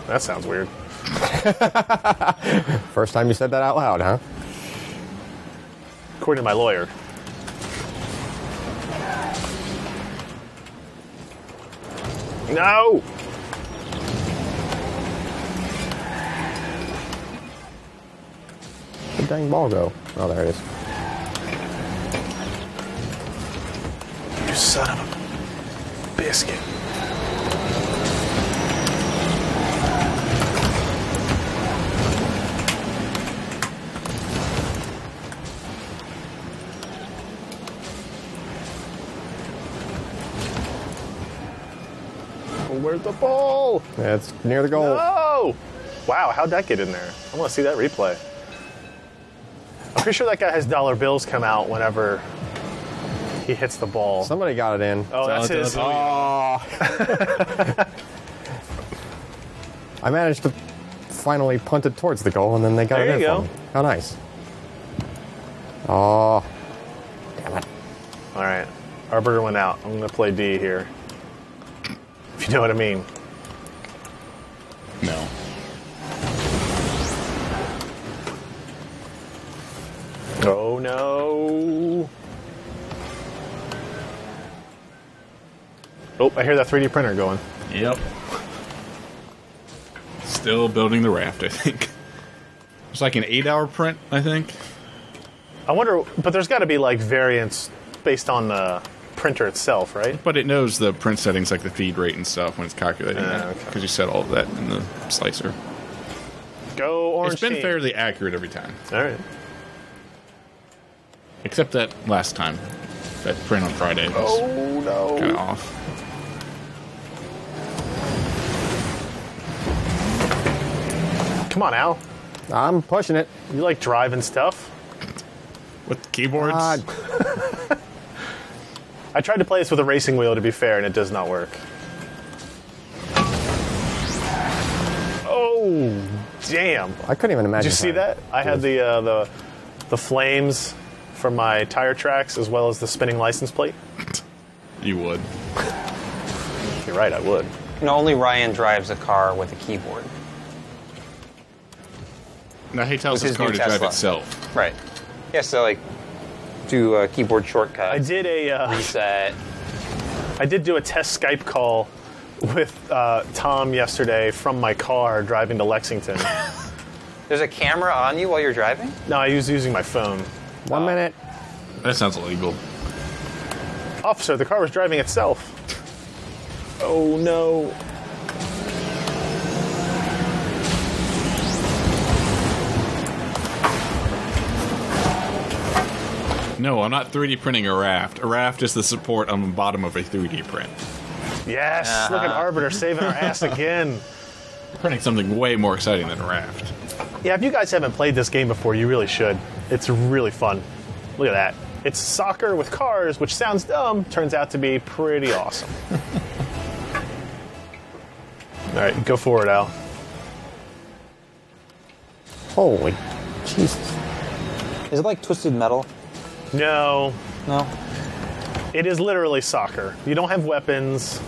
That sounds weird. First time you said that out loud, huh? According to my lawyer. No! Where'd the dang ball go? Oh, there it is. You son of a biscuit. Where's the ball? Yeah, it's near the goal. No! Wow, how'd that get in there? I want to see that replay. I'm pretty sure that guy has dollar bills come out whenever he hits the ball. Somebody got it in. Oh, that's his. Oh. I managed to finally punt it towards the goal, and then they got it in. There you go. How nice. Oh. Damn it. All right. Arbiter went out. I'm going to play D here. If you know what I mean. No. Oh no. Oh, I hear that three D printer going. Yep. Still building the raft, I think. It's like an eight hour print, I think. I wonder, but there's got to be like variants based on the printer itself, right? But it knows the print settings, like the feed rate and stuff, when it's calculating that, because you set all of that in the slicer. Go orange. It's been fairly accurate every time. All right. Except that last time, that print on Friday was oh, no. kind of off. Come on, Al. I'm pushing it. You like driving stuff with keyboards? Uh, I tried to play this with a racing wheel, to be fair, and it does not work. Oh, damn! I couldn't even imagine. Did you see that? I had the uh, the the flames from my tire tracks, as well as the spinning license plate. You would. You're right. I would. And only Ryan drives a car with a keyboard. Now he tells his car to drive itself. Right. Yeah. So like. Do a keyboard shortcut. I did a uh, reset. I did do a test Skype call with uh, Tom yesterday from my car driving to Lexington. There's a camera on you while you're driving? No, I was using my phone. One uh, minute. That sounds illegal. Officer, the car was driving itself. Oh no. No, I'm not three D printing a raft. A raft is the support on the bottom of a three D print. Yes! Uh-huh. Look at Arbiter saving our ass again. printing something way more exciting than Raft. Yeah, if you guys haven't played this game before, you really should. It's really fun. Look at that. It's soccer with cars, which sounds dumb, turns out to be pretty awesome. All right, go for it, Al. Holy Jesus. Is it like Twisted Metal? No. No? It is literally soccer. You don't have weapons.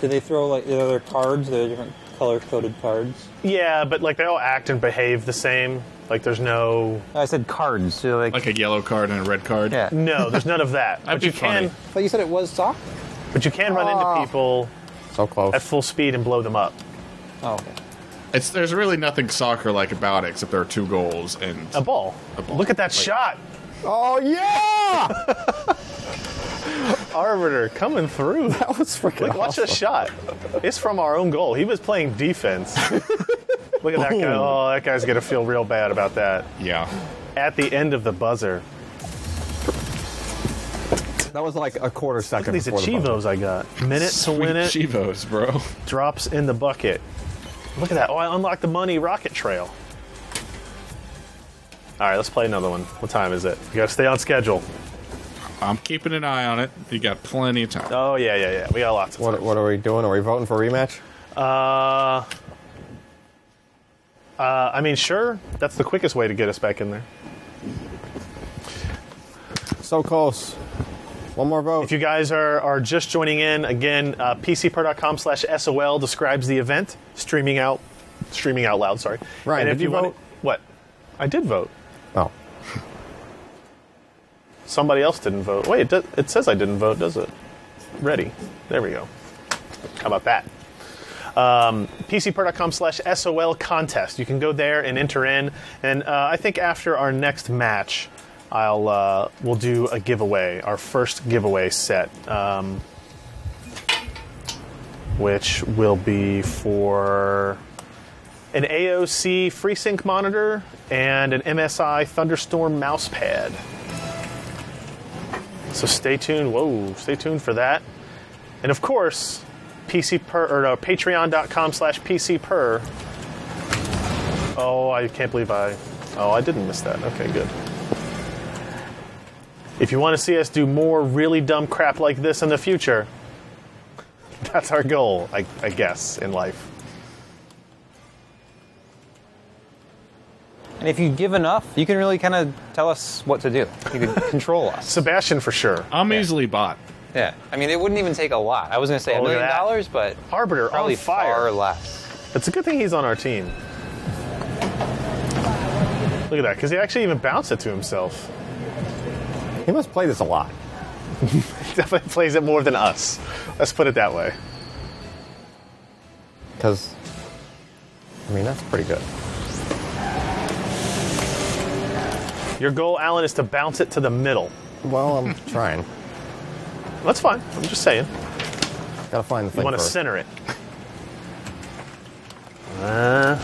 Do they throw, like, are there cards? There are different color-coded cards? Yeah, but, like, they all act and behave the same. Like, there's no... I said cards. So like... like a yellow card and a red card? Yeah. No, there's none of that. That'd but be you funny. Can... But you said it was soccer? But you can run oh. into people... So close. At full speed and blow them up. Oh, okay. It's, there's really nothing soccer-like about it, except there are two goals and... A ball. A ball. Look at that like... shot! Oh, yeah! Arbiter coming through. That was freaking Look, awesome. Watch this shot. It's from our own goal. He was playing defense. Look at that guy. Oh, that guy's going to feel real bad about that. Yeah. At the end of the buzzer. That was like a quarter second. Look at these Achivos the I got. Minute Sweet to win it. Achivos, bro. Drops in the bucket. Look at that. Oh, I unlocked the money rocket trail. All right, let's play another one. What time is it? You got to stay on schedule. I'm keeping an eye on it. You got plenty of time. Oh, yeah, yeah, yeah. We got lots of time. What, what are we doing? Are we voting for a rematch? Uh, uh, I mean, sure. That's the quickest way to get us back in there. So close. One more vote. If you guys are, are just joining in, again, uh, P C per dot com slash S O L describes the event. Streaming out, streaming out loud, sorry. Right. And if you, you vote? Wanted, what? I did vote. Oh. Somebody else didn't vote. Wait, it, does, it says I didn't vote, does it? Ready. There we go. How about that? Um, P C per dot com slash S O L contest. You can go there and enter in. And uh, I think after our next match... I'll uh, we'll do a giveaway, our first giveaway set, um, which will be for an A O C FreeSync monitor and an M S I Thunderstorm mousepad. So stay tuned. Whoa, stay tuned for that. And of course, P C per or no, Patreon dot com slash P C per. Oh, I can't believe I. Oh, I didn't miss that. Okay, good. If you want to see us do more really dumb crap like this in the future, that's our goal, I, I guess, in life. And if you give enough, you can really kind of tell us what to do. You can control us. Sebastian, for sure. I'm yeah. easily bought. Yeah. I mean, it wouldn't even take a lot. I was going to say a million dollars, but Arbiter probably on fire. Far less. It's a good thing he's on our team. Look at that, because he actually even bounced it to himself. He must play this a lot. He definitely plays it more than us. Let's put it that way. Because, I mean, that's pretty good. Your goal, Alan, is to bounce it to the middle. Well, I'm trying. That's fine. I'm just saying. Gotta find the thing. You want to center it. Uh,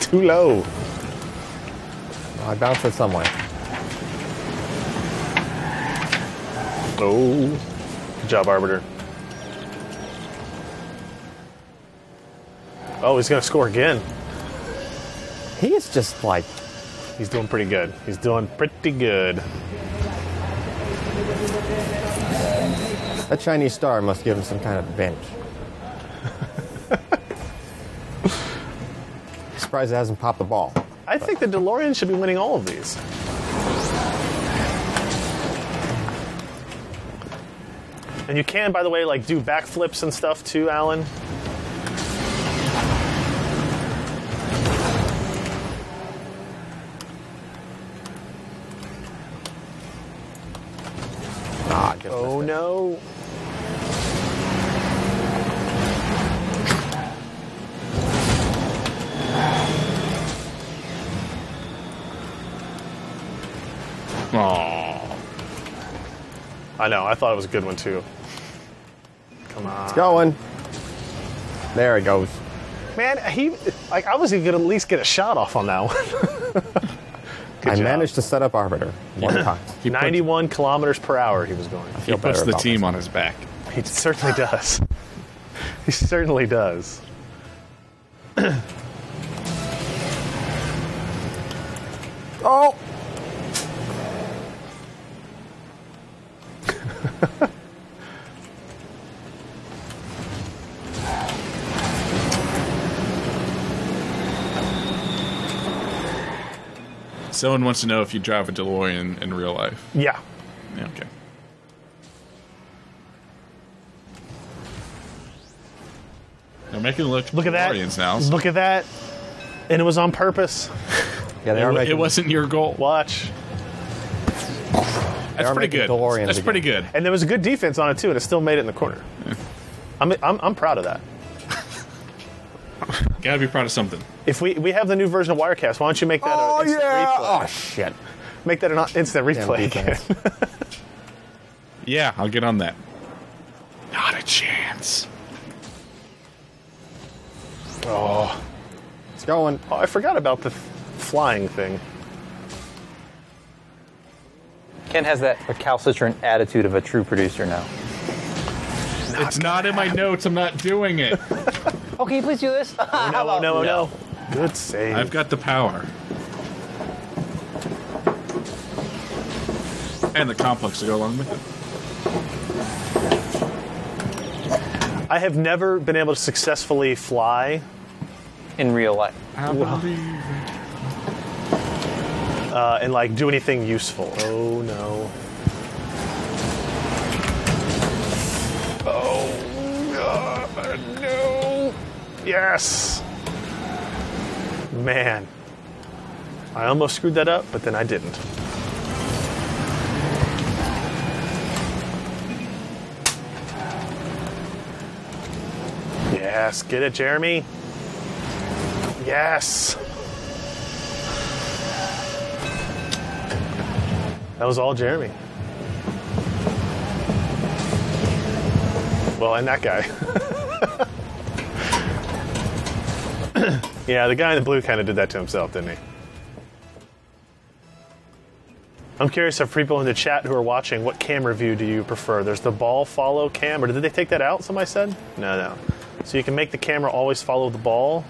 too low. I bounced it somewhere. Oh, good job, Arbiter. Oh, he's going to score again. He is just like... He's doing pretty good. He's doing pretty good. That Chinese star must give him some kind of advantage. Surprised it hasn't popped the ball. I but. think the DeLorean should be winning all of these. And you can, by the way, like do backflips and stuff too, Alan. Ah, oh no! Aww. I know. I thought it was a good one too. Come on. It's going. There it goes. Man, he like I was even gonna at least get a shot off on that one. I job. managed to set up Arbiter one time. ninety-one kilometers per hour he was going. He puts the team on his back. He certainly does. He certainly does. Oh! Someone wants to know if you drive a DeLorean in real life. Yeah. Yeah, okay. They're making it look look at DeLoreans that. Now. So. Look at that. And it was on purpose. Yeah, they it, are making, it wasn't your goal. Watch. That's pretty good. DeLoreans That's again. pretty good. And there was a good defense on it, too, and it still made it in the corner. Yeah. I'm, I'm, I'm proud of that. Gotta be proud of something. If we, we have the new version of Wirecast, why don't you make that oh, an instant yeah. replay? Oh, shit. Make that an instant replay again. Yeah, I'll get on that. Not a chance. Oh. It's going. Oh, I forgot about the... Th flying thing. Ken has that recalcitrant attitude of a true producer now. Not it's not in my notes. I'm not doing it. Oh, can you please do this? Oh, no, oh, no, no, no. Good save. I've got the power. And the complex to go along with it. I have never been able to successfully fly in real life. I believe. Uh, and like do anything useful. Oh no. Oh God, no. Yes. Man. I almost screwed that up, but then I didn't. Yes, get it, Jeremy. Yes. That was all Jeremy. Well, and that guy. Yeah, the guy in the blue kind of did that to himself, didn't he? I'm curious if people in the chat who are watching, what camera view do you prefer? There's the ball follow cam, or did they take that out, somebody said? No, no. So you can make the camera always follow the ball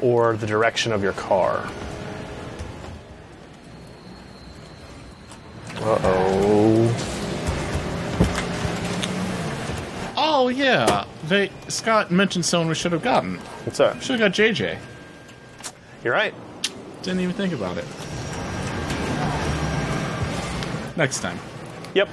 or the direction of your car. Uh-oh. Oh, yeah. They, Scott mentioned someone we should have gotten. What's up? Should have got J J. You're right. Didn't even think about it. Next time. Yep.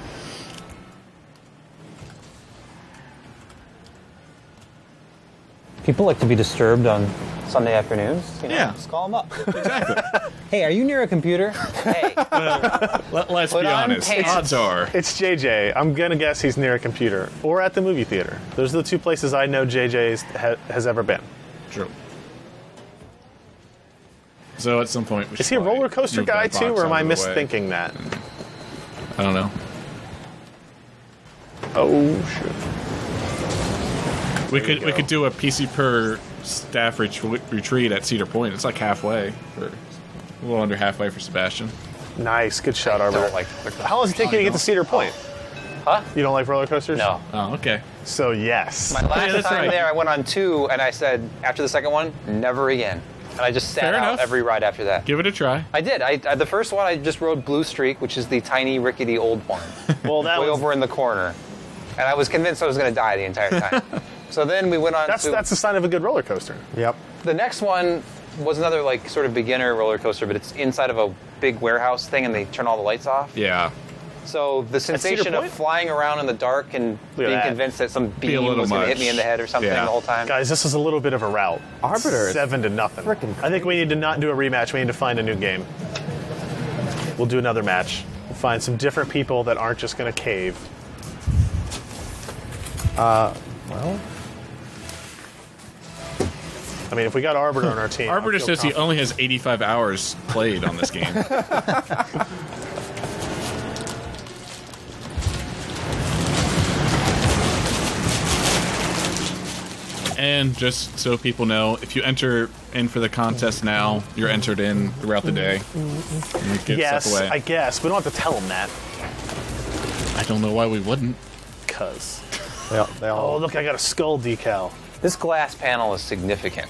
People like to be disturbed on Sunday afternoons. You know, yeah. Just call them up. Exactly. Hey, are you near a computer? Hey. Well, let, let's Put be honest. Pants. Odds are. It's J J. I'm going to guess he's near a computer or at the movie theater. Those are the two places I know J J ha has ever been. True. So at some point... We Is he a roller coaster guy, too, or am I misthinking that? I don't know. Oh, shit. We there could we, we could do a P C per staff retreat at Cedar Point. It's like halfway, for, a little under halfway for Sebastian. Nice, good shot, Arbor. Like How long does it take you to get to Cedar Point? Huh? You don't like roller coasters? No. Oh, okay. So yes. My last yeah, time right. there, I went on two, and I said after the second one, never again. And I just sat Fair out enough. every ride after that. Give it a try. I did. I, I the first one, I just rode Blue Streak, which is the tiny, rickety old one. Well, that way was... over in the corner, and I was convinced I was going to die the entire time. So then we went on that's, to... That's the sign of a good roller coaster. Yep. The next one was another, like, sort of beginner roller coaster, but it's inside of a big warehouse thing, and they turn all the lights off. Yeah. So the sensation of flying around in the dark and being that. convinced that some beam Be was going to hit me in the head or something yeah. the whole time. Guys, this is a little bit of a route. Arbiter. Seven to nothing. I think we need to not do a rematch. We need to find a new game. We'll do another match. We'll find some different people that aren't just going to cave. Uh, well... I mean, if we got Arbiter on our team... Arbiter says confident. he only has eighty-five hours played on this game. And just so people know, if you enter in for the contest now, you're entered in throughout the day. And you get yes, stuff away. I guess. We don't have to tell them that. I don't know why we wouldn't. Because... They all, they all... Oh, look, I got a skull decal. This glass panel is significant.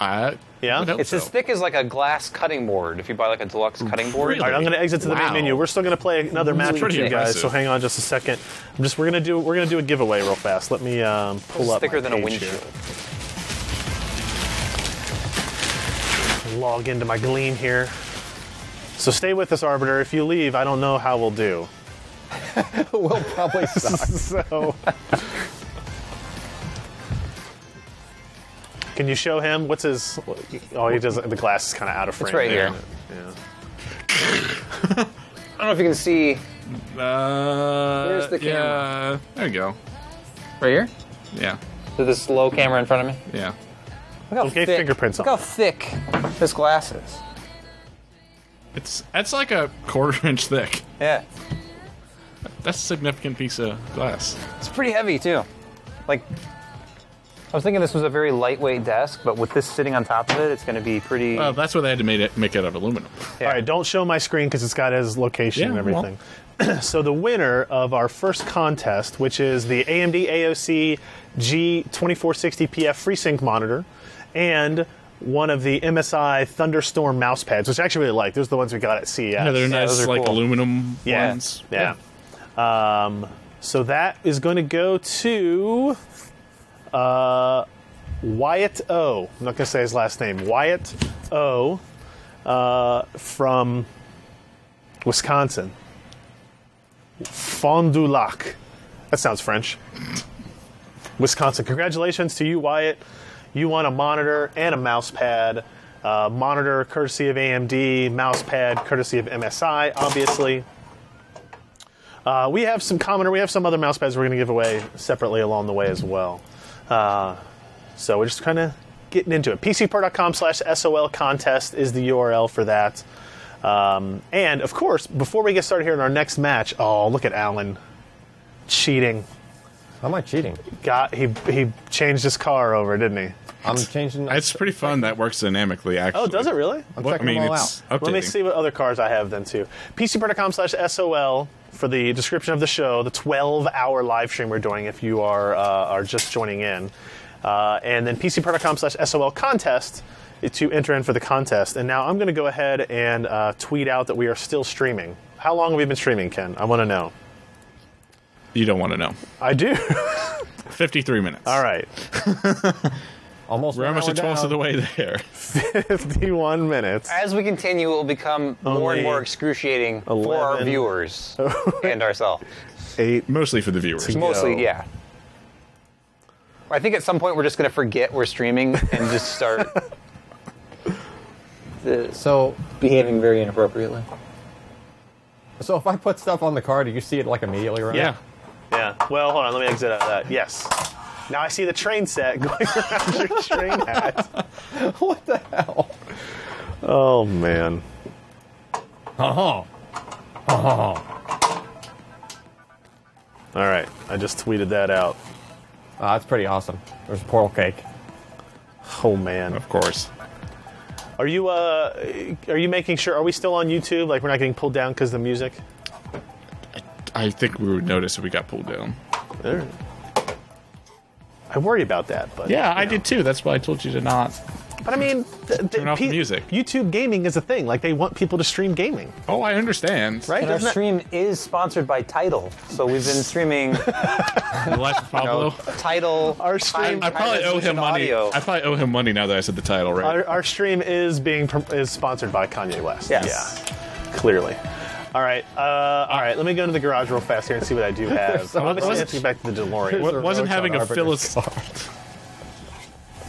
Uh, yeah? It's so. as thick as like a glass cutting board, if you buy like a deluxe cutting board. Really? All right, I'm going to exit to the wow. main menu. We're still going to play another really match with you guys, impressive. so hang on just a second. I'm just, we're going to do we're gonna do a giveaway real fast. Let me um, pull it's up thicker than a windshield. Here. Log into my Gleam here. So stay with us, Arbiter. If you leave, I don't know how we'll do. We'll probably suck. So, can you show him? What's his... Oh, he does... The glass is kind of out of frame. It's right there. here. Yeah. I don't know if you can see... Uh, Where's the camera? Yeah, there you go. Right here? Yeah. So this low camera in front of me? Yeah. Look how okay, thick, fingerprints look on. how thick this glass is. It's, it's like a quarter inch thick. Yeah. That's a significant piece of glass. It's pretty heavy, too. Like, I was thinking this was a very lightweight desk, but with this sitting on top of it, it's going to be pretty... Well, that's why they had to make it, make it out of aluminum. Yeah. All right, don't show my screen because it's got his location yeah, and everything. Well. So the winner of our first contest, which is the A M D A O C G twenty-four sixty P F FreeSync monitor and one of the M S I Thunderstorm mouse pads, which I actually really like. Those are the ones we got at C E S. Yeah, they're nice, yeah, those are like cool. aluminum yeah. ones. Yeah. yeah. Um, so that is going to go to uh, Wyatt O. I'm not going to say his last name. Wyatt O. Uh, from Wisconsin. Fond du Lac. That sounds French. Wisconsin. Congratulations to you, Wyatt. You won a monitor and a mouse pad. Uh, monitor courtesy of A M D. Mouse pad courtesy of M S I, obviously. Uh, we have some commoner, we have some other mouse pads we're going to give away separately along the way as well. Uh, so we're just kind of getting into it. P C Pro dot com slash S O L contest is the U R L for that. Um, and, of course, before we get started here in our next match, oh, look at Alan cheating. How am I cheating? Got, he, he changed his car over, didn't he? I'm changing. It's pretty fun. That works dynamically, actually. Oh, does it really? I'm well, checking I mean, them all out. Updating. Let me see what other cars I have then, too. P C Pro dot com slash S O L for the description of the show, the twelve hour live stream we're doing if you are uh, are just joining in. Uh, and then P C Pro dot com slash S O L contest to enter in for the contest. And now I'm going to go ahead and uh, tweet out that we are still streaming. How long have we been streaming, Ken? I want to know. You don't want to know. I do. fifty-three minutes. All right. Almost We're almost a twelfth of the way there. fifty-one minutes. As we continue, it will become Only more and more excruciating eleven. For our viewers and ourselves. Eight, mostly for the viewers. Mostly, go. yeah. I think at some point we're just going to forget we're streaming and just start the, so behaving very inappropriately. So if I put stuff on the car, do you see it like immediately? Right? Yeah. Yeah. Well, hold on. Let me exit out of that. Yes. Now I see the train set going around your train hat. What the hell? Oh, man. Uh-huh. Uh-huh. All right. I just tweeted that out. Uh, that's pretty awesome. There's portal cake. Oh, man. Of course. Are you, uh, are you making sure, are we still on YouTube? Like, we're not getting pulled down because of the music? I, I think we would notice if we got pulled down. There. I worry about that, but yeah, I know. did too. That's why I told you to not. But I mean, the, the, turn off the music. YouTube gaming is a thing. Like they want people to stream gaming. Oh, I understand. Right? And our stream is sponsored by Tidal, so we've been streaming. The Life of Pablo. You know, Tidal. Our stream. I, I probably owe him money. Audio. I probably owe him money now that I said the title, right? Our, our stream is being is sponsored by Kanye West. Yes. Yeah. Clearly. All right, uh, all right. Let me go into the garage real fast here and see what I do have. I have to get back to the DeLorean. What, wasn't having a philosoph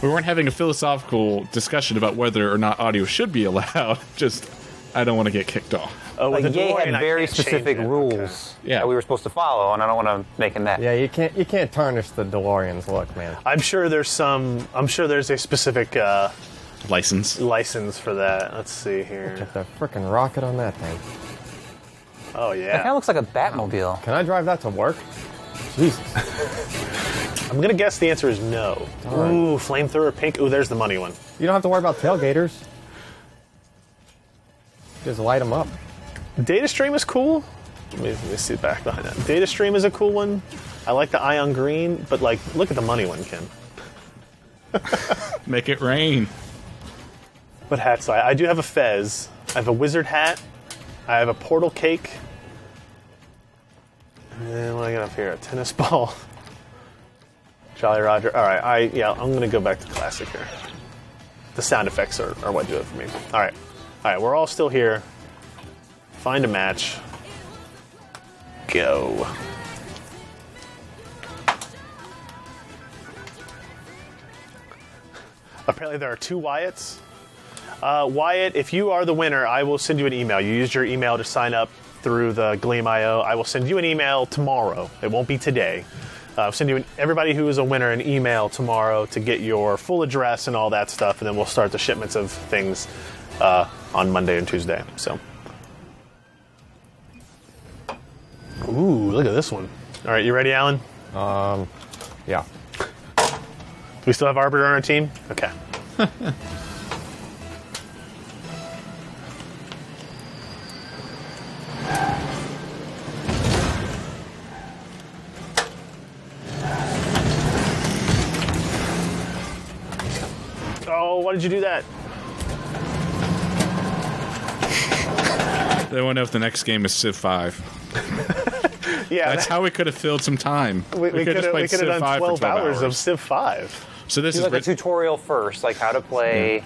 we weren't having a philosophical discussion about whether or not audio should be allowed. Just, I don't want to get kicked off. Oh, like, Ye had very specific rules okay. yeah. that we were supposed to follow, and I don't want to make him that. Yeah, you can't you can't tarnish the DeLorean's look, man. I'm sure there's some. I'm sure there's a specific. Uh, license. License for that. Let's see here. Look at the frickin' rocket on that thing. Oh, yeah. That kind of looks like a Batmobile. Can I drive that to work? Jesus. I'm going to guess the answer is no. Right. Ooh, flamethrower pink. Ooh, there's the money one. You don't have to worry about tailgaters. Just light them up. Data stream is cool. Let me, let me see back behind that. Data stream is a cool one. I like the Ion Green, but like, look at the money one, Ken. Make it rain. What hats do I? I do have a fez. I have a wizard hat. I have a portal cake. And then what do I got up here? A tennis ball. Jolly Roger. All right. I yeah. I'm gonna go back to classic here. The sound effects are, are what do it for me. All right. All right. We're all still here. Find a match. Go. Apparently there are two Wyatts. Uh, Wyatt, if you are the winner, I will send you an email. You used your email to sign up through the Gleam dot I O. I will send you an email tomorrow. It won't be today. Uh, I'll send you an, everybody who is a winner an email tomorrow to get your full address and all that stuff, and then we'll start the shipments of things uh, on Monday and Tuesday. So, ooh, look at this one. All right, you ready, Alan? Um, yeah. Do we still have Arbiter on our team? Okay. Oh, why did you do that? They want to know if the next game is Civ five. Yeah, that's that, how we could have filled some time. We, we could have done twelve hours of Civ five. So this you is like a tutorial first, like how to play. Yeah.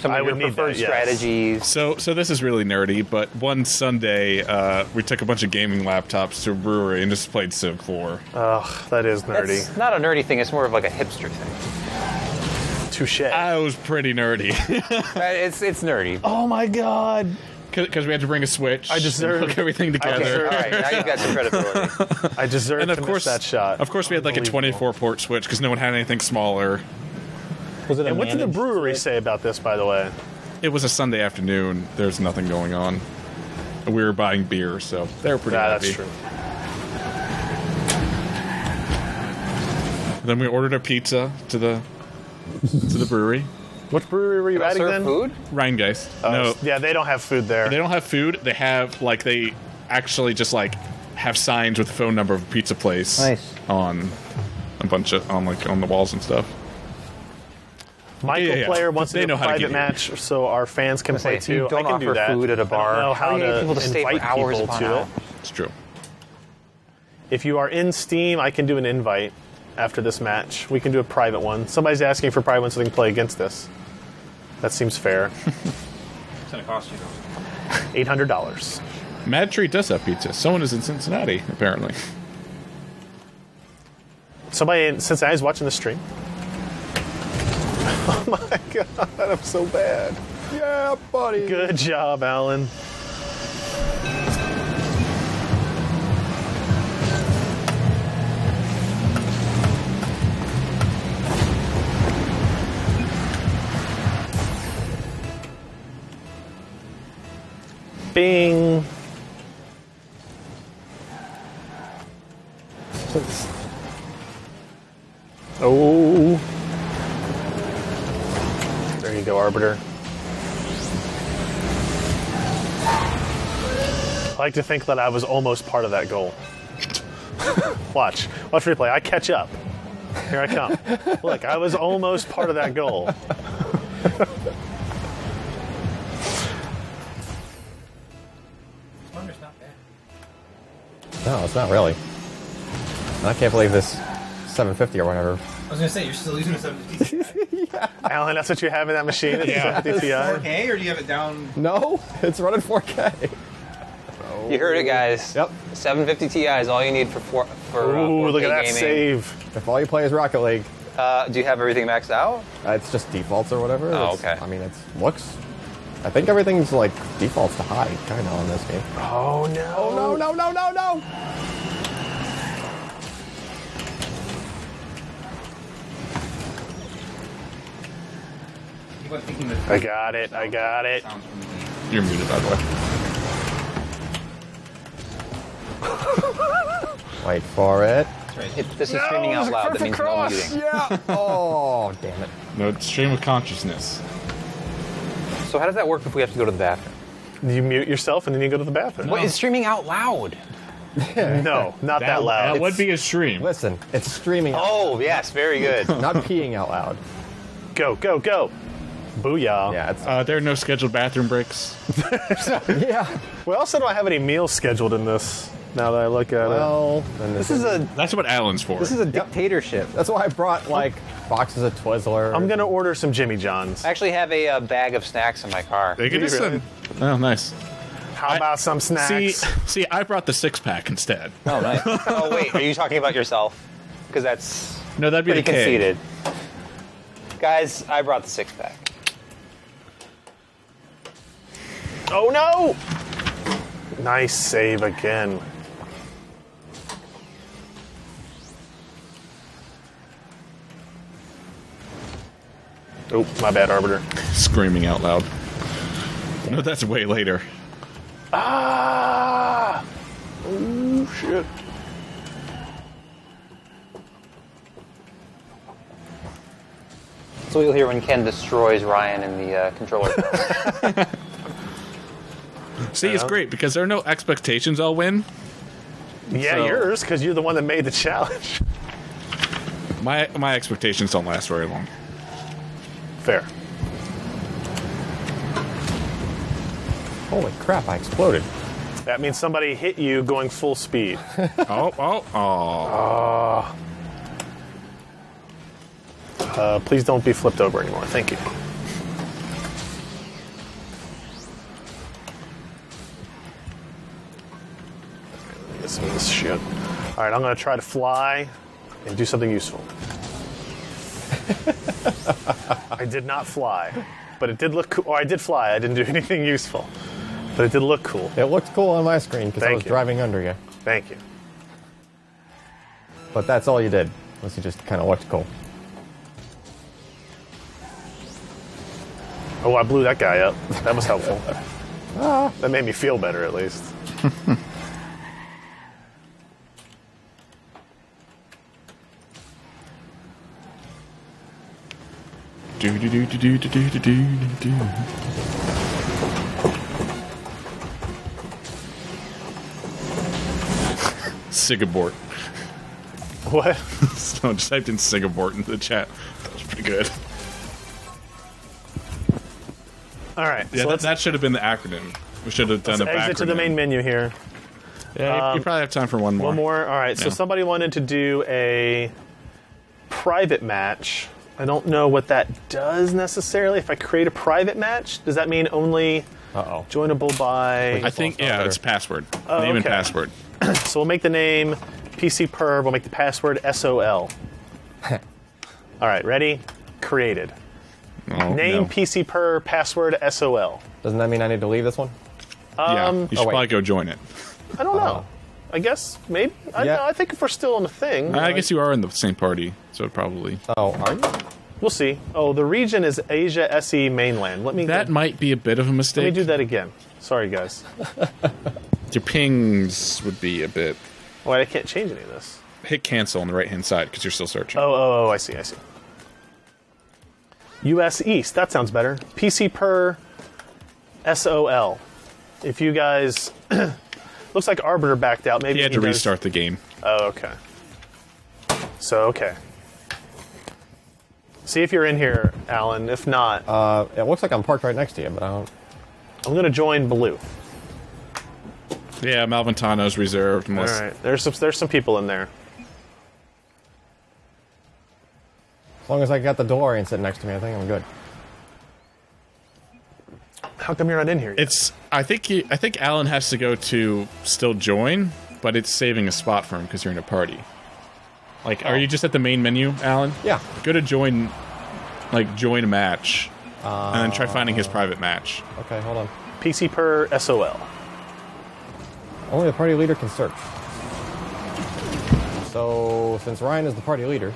Some of I your would preferred that, yes. strategies. So, so this is really nerdy, but one Sunday uh, we took a bunch of gaming laptops to a brewery and just played Civ four. Oh, that is nerdy. It's not a nerdy thing. It's more of like a hipster thing. Touche. I was pretty nerdy. it's it's nerdy. Oh my god. Because we had to bring a Switch. I deserve hook everything together. Deserve, all right, now you've got some credibility. I deserve and of to course, miss that shot. Of course, we had like a twenty-four port Switch because no one had anything smaller. Was it and what did the brewery Switch? Say about this, by the way? It was a Sunday afternoon. There's nothing going on. We were buying beer, so they were pretty nah, happy. That's true. And then we ordered a pizza to the to the brewery. What brewery were you at again? Food? Rheingeist. Uh, no. Yeah, they don't have food there. They don't have food. They have, like, they actually just, like, have signs with the phone number of a pizza place. Nice. On a bunch of, on, like, on the walls and stuff. Michael yeah, yeah, Player yeah. wants they to do a private match so our fans can play, say, too. I can do that. Food at a bar. I don't know how, how to people to invite hours people to it. It's true. If you are in Steam, I can do an invite after this match. We can do a private one. Somebody's asking for a private one so they can play against this. That seems fair. What's that cost you? eight hundred dollars. Mad Tree does have pizza. Someone is in Cincinnati, apparently. Somebody in Cincinnati is watching the stream. Oh my god, I'm so bad. Yeah, buddy. Good job, Alan. Bing. Oh. There you go, Arbiter. I like to think that I was almost part of that goal. Watch. Watch replay. I catch up. Here I come. Look, I was almost part of that goal. No, it's not really. I can't believe this seven fifty or whatever. I was going to say, you're still using a seven fifty T I. Yeah. Alan, that's what you have in that machine? It's yeah. seven fifty T I? four K, or do you have it down? No, it's running four K. Oh. You heard it, guys. Yep. seven fifty T I is all you need for, four, for Ooh, uh, four K look at that gaming. Save. If all you play is Rocket League. Uh, do you have everything maxed out? Uh, it's just defaults or whatever. Oh, it's, okay. I mean, it looks... I think everything's like defaults to high, kind of, in this game. Oh no! Oh, no! No! No! No! No! I got it! I got it! You're muted, by the way. Wait for it. It, this is no, streaming out loud. That means cross. No muting. Yeah. Oh damn it! No stream of consciousness. So how does that work if we have to go to the bathroom? You mute yourself and then you go to the bathroom. No. What, it's streaming out loud. No, not that, that loud. That it's, would be a stream. Listen, it's streaming. Oh, yes, very good. Not peeing out loud. Go, go, go. Booyah. Yeah, it's, uh, there are no scheduled bathroom breaks. Yeah. We also don't have any meals scheduled in this, now that I look at well, it. Well, this is a... That's what Alan's for. This is a dictatorship. That's why I brought, like, boxes of Twizzlers. I'm going to order some Jimmy John's. I actually have a uh, bag of snacks in my car. They can just... Really? Oh, nice. How about I, some snacks? See, see, I brought the six-pack instead. Oh, nice. Oh, wait. Are you talking about yourself? Because that's... No, that'd be pretty conceited. Guys, I brought the six-pack. Oh, no! Nice save again. Oh, my bad, Arbiter. Screaming out loud. No, that's way later. Ah! Oh, shit. So you'll hear when Ken destroys Ryan in the uh, controller. See, it's great because there are no expectations I'll win. Yeah, so. Yours, because you're the one that made the challenge. My my expectations don't last very long. Fair. Holy crap, I exploded. That means somebody hit you going full speed. Oh, oh, oh. Uh, uh, please don't be flipped over anymore. Thank you. This is shit. All right, I'm going to try to fly and do something useful. I did not fly, but it did look cool. Or I did fly. I didn't do anything useful, but it did look cool. It looked cool on my screen because I was you. driving under you. Thank you. But that's all you did, was you just kind of looked cool. Oh, I blew that guy up. That was helpful. Ah, that made me feel better, at least. Do, do, do, do, do, do, do, do. Sigabort. What? So I just typed in Sigabort into the chat. That was pretty good. All right. Yeah, so that, that should have been the acronym. We should have done the back. Exit to the main menu here. Yeah, um, you probably have time for one more. One more. All right. Yeah. So somebody wanted to do a private match. I don't know what that does necessarily. If I create a private match, does that mean only Uh-oh. joinable by... I think, yeah, or... it's password. Oh, name okay. and password. So we'll make the name P C Perv. We'll make the password S O L. All right, ready? Created. Oh, name no. P C Perv, password S O L. Doesn't that mean I need to leave this one? Um, yeah, you should oh, probably go join it. I don't know. Uh-oh. I guess, maybe? I, yeah. I think if we're still in the thing... I like, guess you are in the same party, so probably... Oh, are you? We'll see. Oh, the region is Asia S E mainland. Let me. That go. might be a bit of a mistake. Let me do that again. Sorry, guys. Your pings would be a bit... Oh, I can't change any of this. Hit cancel on the right-hand side, because you're still searching. Oh, oh, oh, I see, I see. U S East, that sounds better. P C Per S O L. If you guys... Looks like Arbiter backed out. Maybe he had he to does... restart the game. Oh, okay. So, okay. See if you're in here, Alan. If not... Uh, it looks like I'm parked right next to you, but I don't... I'm going to join Blue. Yeah, Malventano's reserved. Unless... All right. There's some, there's some people in there. As long as I got the DeLorean sitting next to me, I think I'm good. How come you're not in here yet? It's. I think he, I think Alan has to go to still join, but it's saving a spot for him because you're in a party. Like, oh. Are you just at the main menu, Alan? Yeah. Go to join, like join a match, uh, and then try finding his private match. Okay, hold on. P C Per S O L. Only the party leader can search. So since Ryan is the party leader,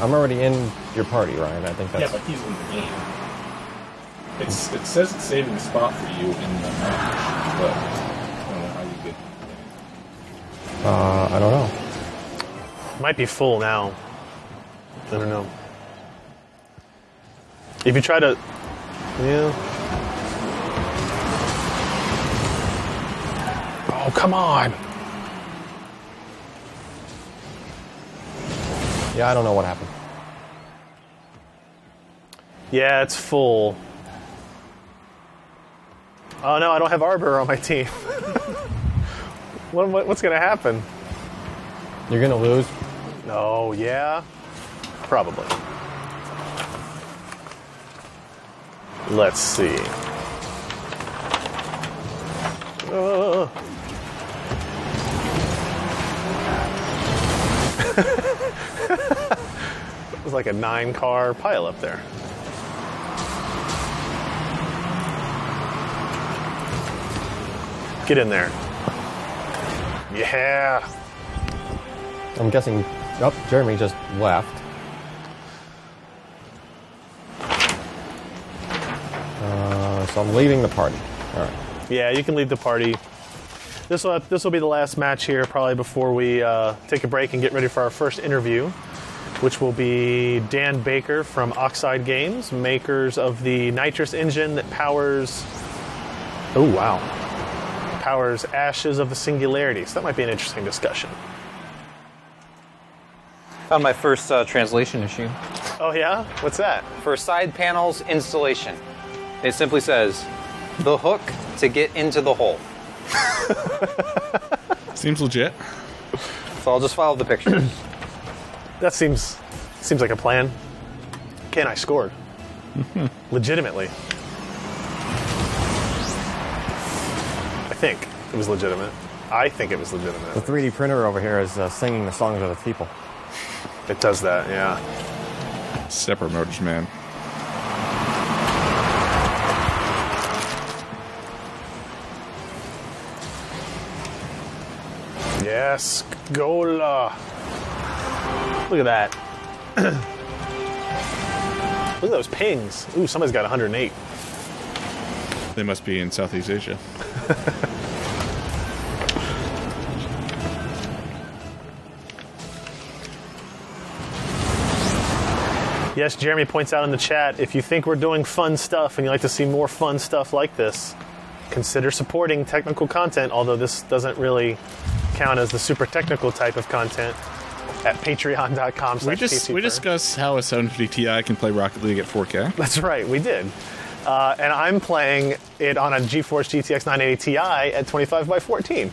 I'm already in. Your party, Ryan. I think that's... Yeah, but he's in the game. It's, it says it's saving a spot for you in the match, but I don't know how you get... Uh, I don't know. Might be full now. I don't know. If you try to... Yeah. Oh, come on. Yeah, I don't know what happened. Yeah, it's full. Oh no, I don't have Arbor on my team. what, what, what's gonna happen? You're gonna lose? No, yeah, probably. Let's see. Uh. It was like a nine car pile up there. Get in there. Yeah. I'm guessing, oh, Jeremy just left. Uh, so I'm leaving the party. All right. Yeah, you can leave the party. This will this will be the last match here, probably before we uh, take a break and get ready for our first interview, which will be Dan Baker from Oxide Games, makers of the Nitrous engine that powers. Oh wow. Powers Ashes of the Singularity. So that might be an interesting discussion. Found my first uh, translation issue. Oh yeah? What's that? For side panels installation. It simply says, the hook to get into the hole. Seems legit. So I'll just follow the picture. That seems seems like a plan. Ken, I scored. Legitimately. I think it was legitimate. I think it was legitimate. The three D printer over here is uh, singing the songs of the people. It does that, yeah. Separate motors, man. Yes, Gola. Look at that. Look at those pings. Ooh, somebody's got one hundred eight. They must be in Southeast Asia. Yes, Jeremy points out in the chat, if you think we're doing fun stuff and you like to see more fun stuff like this, consider supporting technical content, although this doesn't really count as the super technical type of content, at patreon dot com. We, just, we discussed how a seven fifty T I can play Rocket League at four K. That's right, we did. Uh, and I'm playing it on a GeForce G T X nine eighty Ti at twenty-five by fourteen.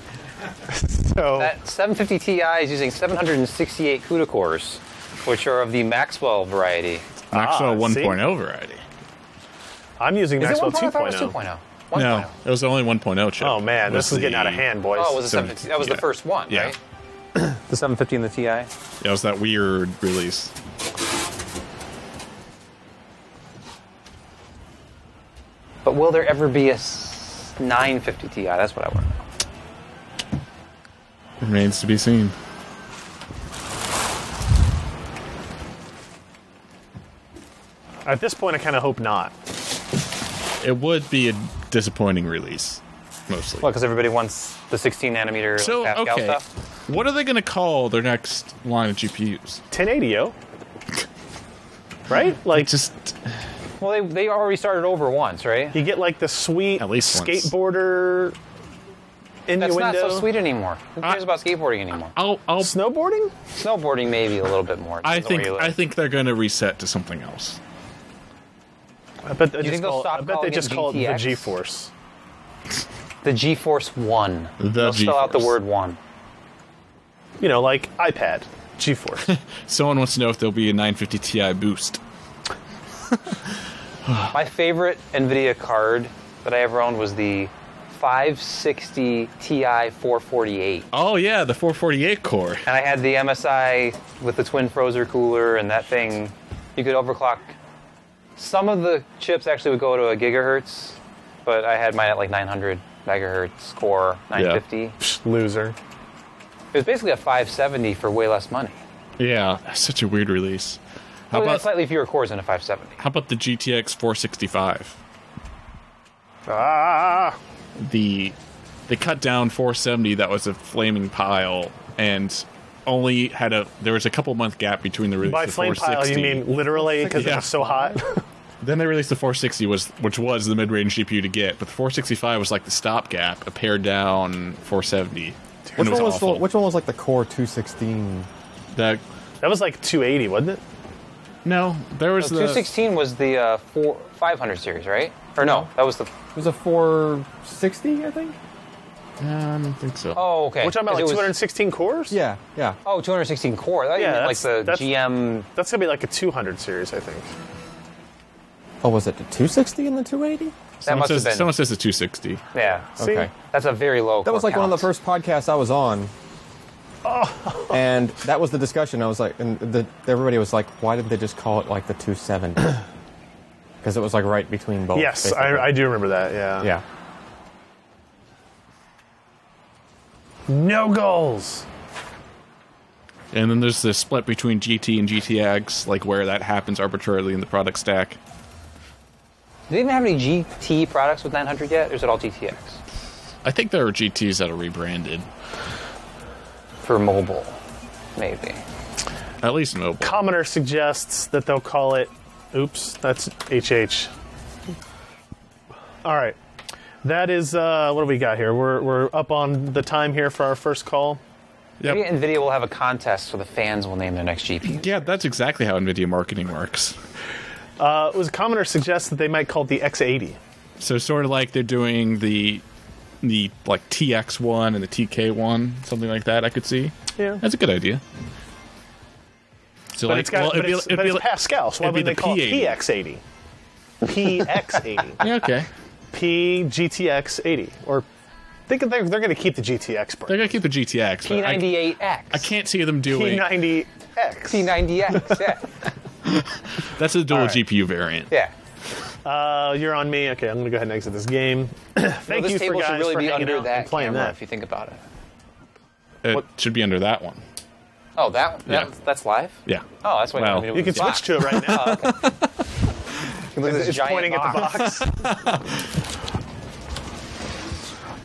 So that seven fifty Ti is using seven hundred sixty-eight CUDA cores, which are of the Maxwell variety. Maxwell ah, one point oh variety. I'm using is Maxwell two point oh. No, it was only one point oh chip. Oh man, this is the... getting out of hand, boys. Oh, it was a seven fifty. That was yeah. the first one, yeah. right? The seven fifty and the Ti. Yeah, it was that weird release. But will there ever be a nine fifty Ti? That's what I want to know. Remains to be seen. At this point, I kind of hope not. It would be a disappointing release, mostly. Well, because everybody wants the sixteen nanometer so, Pascal okay. stuff. What are they going to call their next line of G P Us? ten eighty O. Right? Like just. Well, they, they already started over once, right? You get like the sweet At least skateboarder once. Innuendo. That's not so sweet anymore. Who cares I, about skateboarding anymore? I'll, I'll snowboarding? Snowboarding maybe a little bit more. I think I think they're going to reset to something else. I bet they you just call, I bet they just call it the GeForce. The GeForce One. The they'll GeForce. Spell out the word one. You know, like iPad, GeForce. Someone wants to know if there'll be a nine fifty Ti boost. My favorite NVIDIA card that I ever owned was the five sixty Ti four forty-eight. Oh yeah, the four forty-eight core. And I had the M S I with the twin frozer cooler, and that thing, you could overclock. Some of the chips actually would go to a gigahertz, but I had mine at like nine hundred megahertz core, nine fifty. Yeah. Psh, loser. It was basically a five seventy for way less money. Yeah, that's such a weird release. How about, slightly fewer cores than a five seventy. How about the G T X four sixty-five? Ah, the they cut down four seventy. That was a flaming pile, and only had a there was a couple month gap between the release. By flame pile, you mean literally because yeah. it was so hot. Then they released the four sixty, was which was the mid-range G P U to get, but the four sixty-five was like the stopgap, a pared down four seventy. Dude, which, was one was the, which one was like the Core two sixteen? That, that was like two eighty, wasn't it? No, there was no, the... two sixteen was the uh, four, five hundred series, right? Or no, that was the... It was a four sixty, I think? I don't think so. Oh, okay. We're talking about like two hundred sixteen was... cores? Yeah, yeah. Oh, two hundred sixteen core. That yeah, that's, like the that's, G M... That's going to be like a two hundred series, I think. Oh, was it the two sixty and the two eighty? That someone, must says, have been... someone says the two sixty. Yeah. Okay. See? That's a very low That was like count. One of the first podcasts I was on. Oh. And that was the discussion. I was like, and the, everybody was like, why didn't they just call it like the two seventy? Because it was like right between both. Yes, I, I do remember that, yeah. Yeah. No goals. And then there's the split between G T and G T X, like where that happens arbitrarily in the product stack. Do they even have any G T products with nine hundred yet, or is it all G T X? I think there are G Ts that are rebranded. For mobile, maybe. At least mobile. Commenter suggests that they'll call it... Oops, that's H H. All right. That is, uh, what do we got here? We're, we're up on the time here for our first call. Yep. Maybe NVIDIA will have a contest where the fans will name their next G P U. Yeah, that's exactly how NVIDIA marketing works. Uh, it was a commenter suggests that they might call it the X eighty. So sort of like they're doing the, the like T X one and the T K one, something like that I could see. Yeah. That's a good idea. So but like, it's, got, well, but it's, be, but it's like, Pascal, so why would they call P eighty. It P X eighty? P X eighty. Yeah, okay. P G T X eighty. Or think they're, they're going to keep the G T X part. They're going to keep the G T X. P ninety-eight X. I, I can't see them doing... P ninety X. P ninety X, yeah. That's a dual right. G P U variant. Yeah. Uh, you're on me. Okay, I'm going to go ahead and exit this game. Thank well, this you for guys really for be hanging under out that and playing camera, that. If you think about it. It what? Should be under that one. Oh, that one? Yeah. That, that's live? Yeah. Oh, that's why well, you can switch to it right now. Oh, okay. It's, it's pointing box. At the box.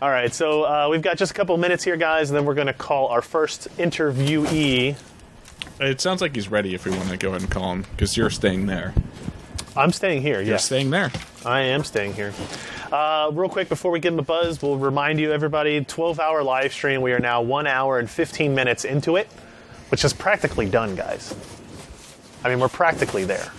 All right, so uh, we've got just a couple minutes here, guys, and then we're going to call our first interviewee. It sounds like he's ready if we want to go ahead and call him, because you're staying there. I'm staying here, yes. You're staying there. I am staying here. Uh, real quick, before we give him a buzz, we'll remind you, everybody, twelve hour live stream. We are now one hour and fifteen minutes into it. Which is practically done, guys. I mean, we're practically there.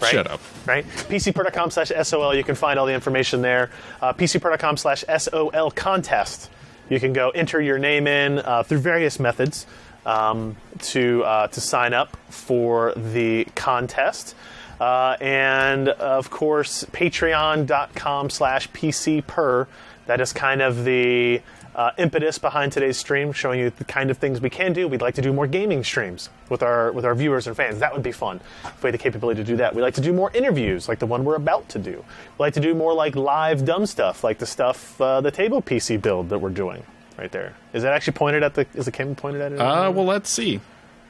Right? Shut up. Right? PCPro.com slash SOL. You can find all the information there. Uh, PCPro.com slash SOL contest. You can go enter your name in uh, through various methods um, to, uh, to sign up for the contest. Uh, and, of course, Patreon.com slash PCPer. That is kind of the... Uh, impetus behind today's stream, showing you the kind of things we can do. We'd like to do more gaming streams with our with our viewers and fans. That would be fun if we had the capability to do that. We'd like to do more interviews like the one we're about to do. We'd like to do more like live dumb stuff like the stuff uh, the table P C build that we're doing right there. Is that actually pointed at the is the camera pointed at it? Uh, well, let's see.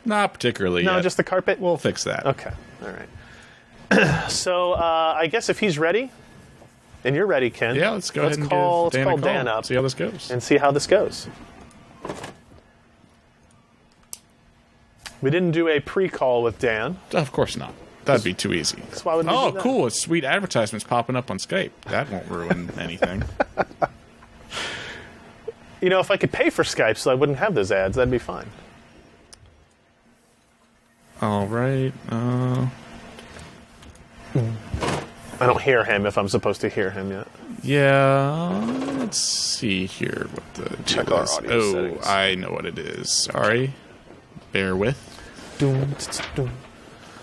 Not particularly. No, yet. Just the carpet. We'll fix that. Okay. All right. So uh, I guess if he's ready. And you're ready, Ken. Yeah, let's go let's ahead and call, give Dan, let's call Dan up. See how this goes. And see how this goes. We didn't do a pre-call with Dan. Of course not. That'd be too easy. So why wouldn't we do that? Cool. It's sweet advertisements popping up on Skype. That won't ruin anything. You know, if I could pay for Skype so I wouldn't have those ads, that'd be fine. All right. Uh... Hmm. I don't hear him if I'm supposed to hear him yet. Yeah, let's see here what the check our audio oh, settings. I know what it is. Sorry, bear with.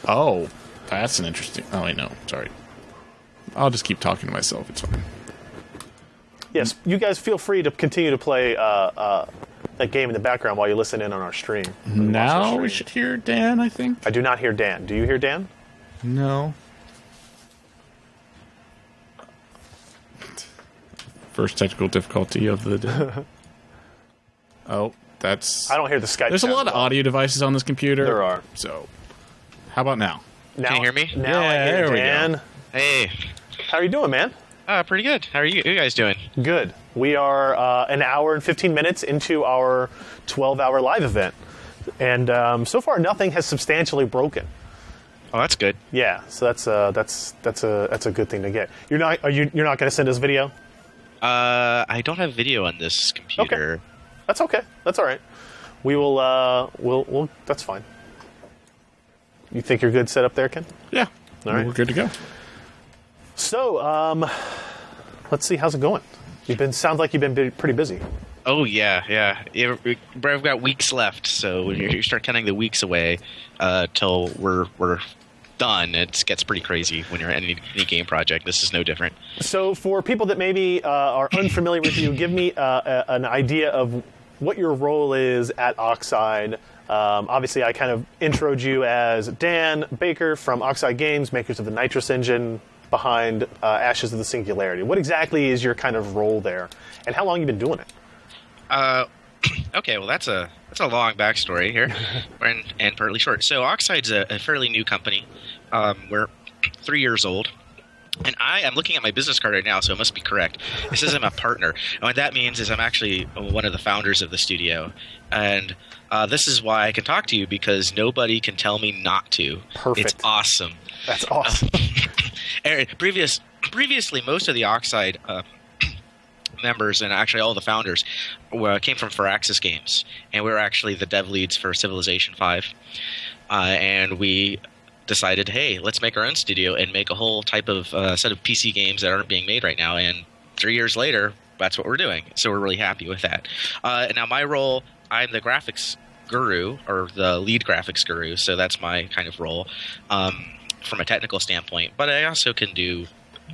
Oh, that's an interesting. Oh, I know. Sorry, I'll just keep talking to myself. It's fine. Yes, you guys feel free to continue to play uh, uh, a game in the background while you listen in on our stream. Now our stream. We should hear Dan. I think I do not hear Dan. Do you hear Dan? No. First technical difficulty of the day. Oh, that's... I don't hear the Skype. There's a lot of audio devices on this computer. There are. So, how about now? now Can you hear me? Now yeah, I hear there Dan. We go. Hey. How are you doing, man? Uh, pretty good. How are you, you guys doing? Good. We are uh, an hour and fifteen minutes into our twelve hour live event. And um, so far, nothing has substantially broken. Oh, that's good. Yeah, so that's uh that's that's a that's a good thing to get. You're not are you you're not gonna send us video? Uh, I don't have video on this computer. Okay. That's okay. That's all right. We will. Uh, we'll. We'll. That's fine. You think you're good set up there, Ken? Yeah. All right. We're good to go. So, um, let's see how's it going. You've been sounds like you've been pretty busy. Oh yeah, yeah. It, it, but I've got weeks left, so when you start counting the weeks away uh, till we're we're done, it gets pretty crazy when you're at any, any game project. This is no different. So, for people that maybe uh, are unfamiliar with you, give me uh, a, an idea of what your role is at Oxide. Um, obviously, I kind of intro'd you as Dan Baker from Oxide Games, makers of the Nitrous engine behind uh, Ashes of the Singularity. What exactly is your kind of role there, and how long have you been doing it? Uh, okay, well, that's a that's a long backstory here, and, and partly short. So Oxide's a, a fairly new company. Um, we're three years old. And I am looking at my business card right now, so it must be correct. It says I'm a partner. And what that means is I'm actually one of the founders of the studio. And uh, this is why I can talk to you, because nobody can tell me not to. Perfect. It's awesome. That's awesome. Uh, previous, previously, most of the Oxide uh, members and actually all the founders were, came from Firaxis Games. And we were actually the dev leads for Civilization five. Uh, and we... decided, hey, let's make our own studio and make a whole type of uh, set of P C games that aren't being made right now. And three years later, that's what we're doing. So we're really happy with that. Uh, and now my role, I'm the graphics guru or the lead graphics guru. So that's my kind of role um, from a technical standpoint. But I also can do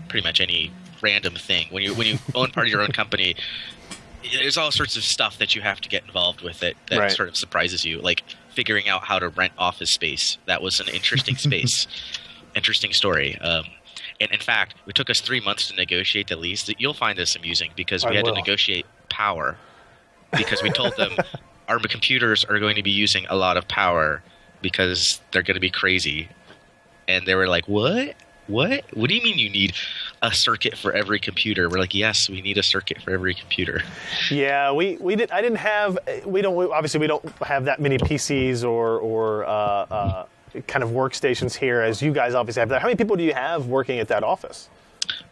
pretty much any random thing. When you when you own part of your own company, there's all sorts of stuff that you have to get involved with that, that right. sort of surprises you. Like figuring out how to rent office space. That was an interesting space, interesting story. Um, and in fact, it took us three months to negotiate the lease. You'll find this amusing because we I had will. to negotiate power because we told them our computers are going to be using a lot of power because they're going to be crazy. And they were like, what? What? What do you mean you need a circuit for every computer? We're like, yes, we need a circuit for every computer. Yeah, we, we did. I didn't have. We don't. We, obviously, we don't have that many P Cs or or uh, uh, kind of workstations here as you guys obviously have. How many people do you have working at that office?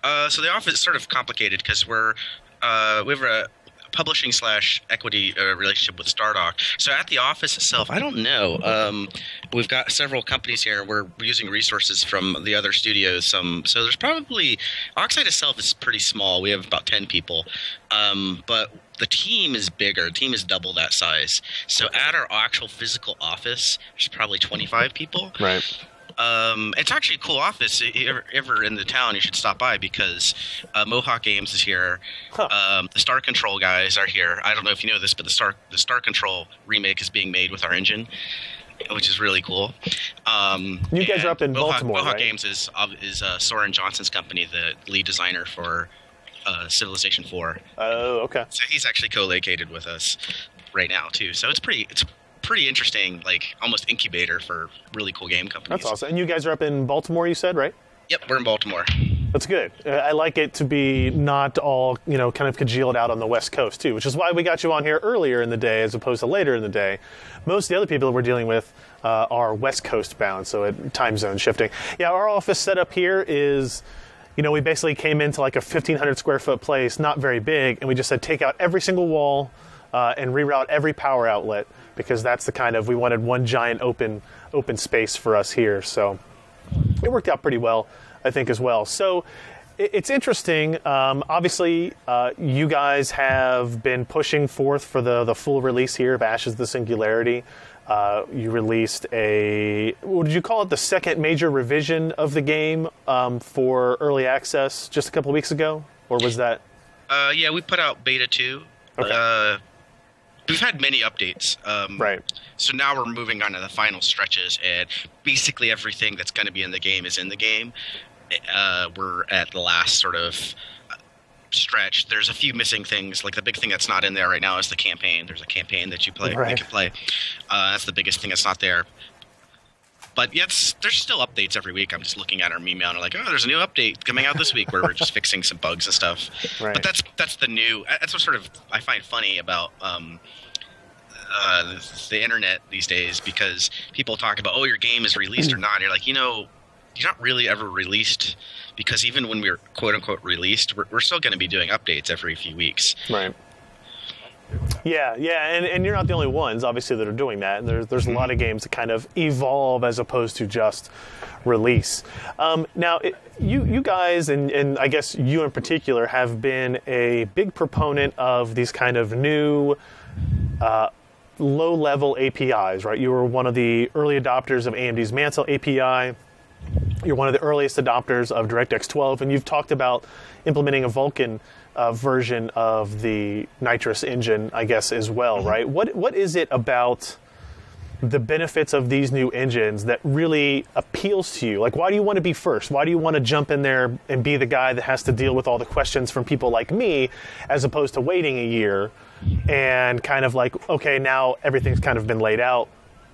Uh, so the office is sort of complicated because we're uh, we have a publishing slash equity uh, relationship with Stardock. So at the office itself, I don't know. Um, we've got several companies here. We're using resources from the other studios. Some so there's probably Oxide itself is pretty small. We have about ten people, um, but the team is bigger. The team is double that size. So at our actual physical office, there's probably twenty-five people. Right. Um, it's actually a cool office. If you're ever in the town, you should stop by because uh, Mohawk Games is here. Huh. Um, the Star Control guys are here. I don't know if you know this, but the Star the Star Control remake is being made with our engine, which is really cool. Um, you guys are up in Mohawk, Baltimore, Mohawk right? Games is is uh, Soren Johnson's company, the lead designer for uh, Civilization four. Oh, okay. So he's actually co-located with us right now too. So it's pretty. It's, pretty interesting, like almost incubator for really cool game companies. That's awesome. And you guys are up in Baltimore, you said, right? Yep, we're in Baltimore. That's good. Uh, I like it to be not all, you know, kind of congealed out on the West Coast too, which is why we got you on here earlier in the day as opposed to later in the day. Most of the other people that we're dealing with uh, are West Coast bound, so it, time zone shifting. Yeah, our office setup here is, you know, we basically came into like a fifteen hundred square foot place, not very big, and we just said take out every single wall uh, and reroute every power outlet. Because that's the kind of we wanted one giant open open space for us here, so it worked out pretty well, I think as well. So it, it's interesting. Um, obviously, uh, you guys have been pushing forth for the the full release here of Ashes of the Singularity. Uh, you released a what did you call it? The second major revision of the game um, for early access just a couple of weeks ago, or was that? Uh, yeah, we put out beta two. Okay. Uh, We've had many updates. Um, right. So now we're moving on to the final stretches, and basically everything that's going to be in the game is in the game. Uh, we're at the last sort of stretch. There's a few missing things. Like the big thing that's not in there right now is the campaign. There's a campaign that you play. Right. You can play. Uh, that's the biggest thing that's not there. But yet there's still updates every week. I'm just looking at our email and I'm like, oh, there's a new update coming out this week where we're just fixing some bugs and stuff. Right. But that's that's the new. That's what sort of I find funny about um, uh, the internet these days, because people talk about, oh, your game is released or not. And you're like, you know, you're not really ever released, because even when we're quote-unquote released, we're, we're still going to be doing updates every few weeks. Right. Yeah, yeah, and, and you're not the only ones, obviously, that are doing that. And there's, there's a lot of games that kind of evolve as opposed to just release. Um, now, it, you you guys, and, and I guess you in particular, have been a big proponent of these kind of new uh, low-level A P Is, right? You were one of the early adopters of A M D's Mantle A P I. You're one of the earliest adopters of DirectX twelve, and you've talked about implementing a Vulkan Uh, version of the Nitrous engine, I guess, as well, right? What What is it about the benefits of these new engines that really appeals to you? Like, why do you want to be first? Why do you want to jump in there and be the guy that has to deal with all the questions from people like me, as opposed to waiting a year and kind of like, okay, now everything's kind of been laid out,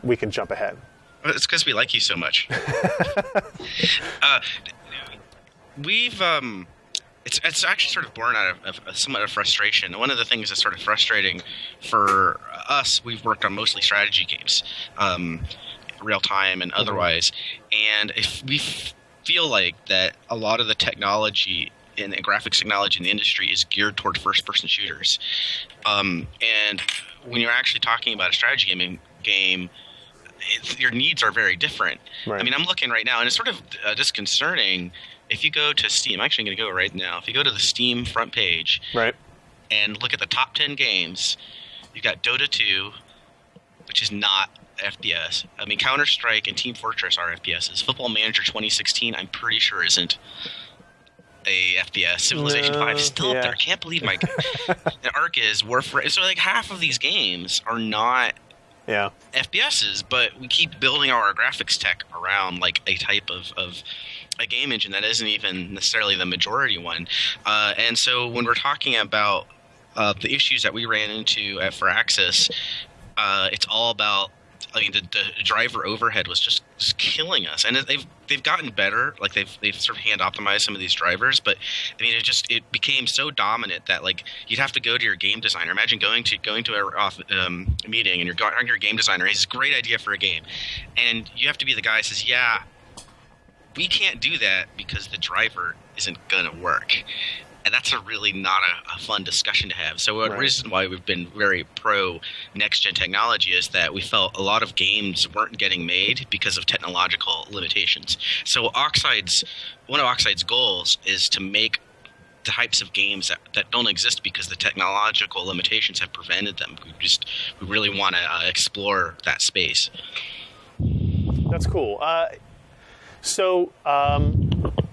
we can jump ahead? It's because we like you so much. uh, we've... Um... It's, it's actually sort of born out of, of somewhat of frustration. One of the things that's sort of frustrating for us, we've worked on mostly strategy games, um, real time and otherwise, and if we f- feel like that a lot of the technology and graphics technology in the industry is geared toward first-person shooters, um, and when you're actually talking about a strategy gaming game, it's, your needs are very different. Right. I mean, I'm looking right now, and it's sort of uh, disconcerting. If you go to Steam, I'm actually going to go right now. If you go to the Steam front page, right, and look at the top ten games, you've got Dota two, which is not F P S. I mean, Counter-Strike and Team Fortress are F P Ses. Football Manager twenty sixteen, I'm pretty sure, isn't a F P S. Civilization no, five is still yeah. up there. I can't believe my and Ark is Warframe. So, like, half of these games are not yeah. F P Ses, but we keep building our graphics tech around, like, a type of... of a game engine that isn't even necessarily the majority one. Uh, and so when we're talking about uh, the issues that we ran into at Firaxis, uh, it's all about, I mean, the, the driver overhead was just, just killing us. And they've they've gotten better. Like, they've they've sort of hand optimized some of these drivers, but I mean, it just it became so dominant that, like, you'd have to go to your game designer. Imagine going to going to a um, meeting and you're going to your game designer. He has a great idea for a game, and you have to be the guy who says, yeah, we can't do that because the driver isn't going to work. And that's a really not a, a fun discussion to have. So a right. reason why we've been very pro next-gen technology is that we felt a lot of games weren't getting made because of technological limitations. So Oxide's one of Oxide's goals is to make the types of games that, that don't exist because the technological limitations have prevented them. We just we really want to uh, explore that space. That's cool. Uh So um,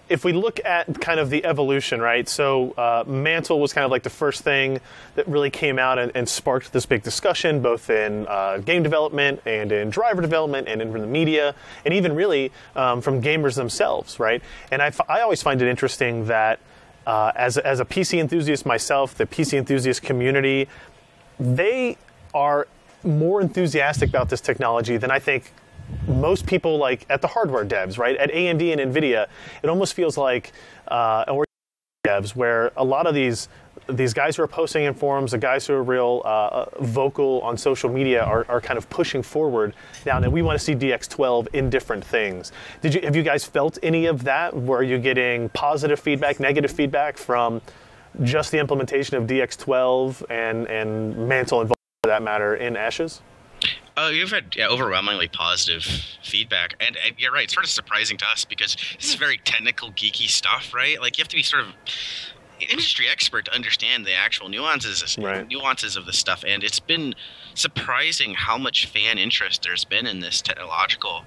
if we look at kind of the evolution, right? So uh, Mantle was kind of like the first thing that really came out and, and sparked this big discussion, both in uh, game development and in driver development and in the media, and even really um, from gamers themselves, right? And I, f- I always find it interesting that uh, as, as a P C enthusiast myself, the P C enthusiast community, they are more enthusiastic about this technology than I think most people, like, at the hardware devs, right? At A M D and NVIDIA, it almost feels like, uh, or devs, where a lot of these these guys who are posting in forums, the guys who are real uh, vocal on social media are, are kind of pushing forward now that we want to see D X twelve in different things. Did you have you guys felt any of that? Were you getting positive feedback, negative feedback from just the implementation of D X twelve and, and Mantle and Vulkan, for that matter, in Ashes? Oh, you've had yeah, overwhelmingly positive feedback. And, and you're right, it's sort of surprising to us because this is very technical, geeky stuff, right? Like, you have to be sort of an industry expert to understand the actual nuances right. nuances of this stuff. And it's been surprising how much fan interest there's been in this technological.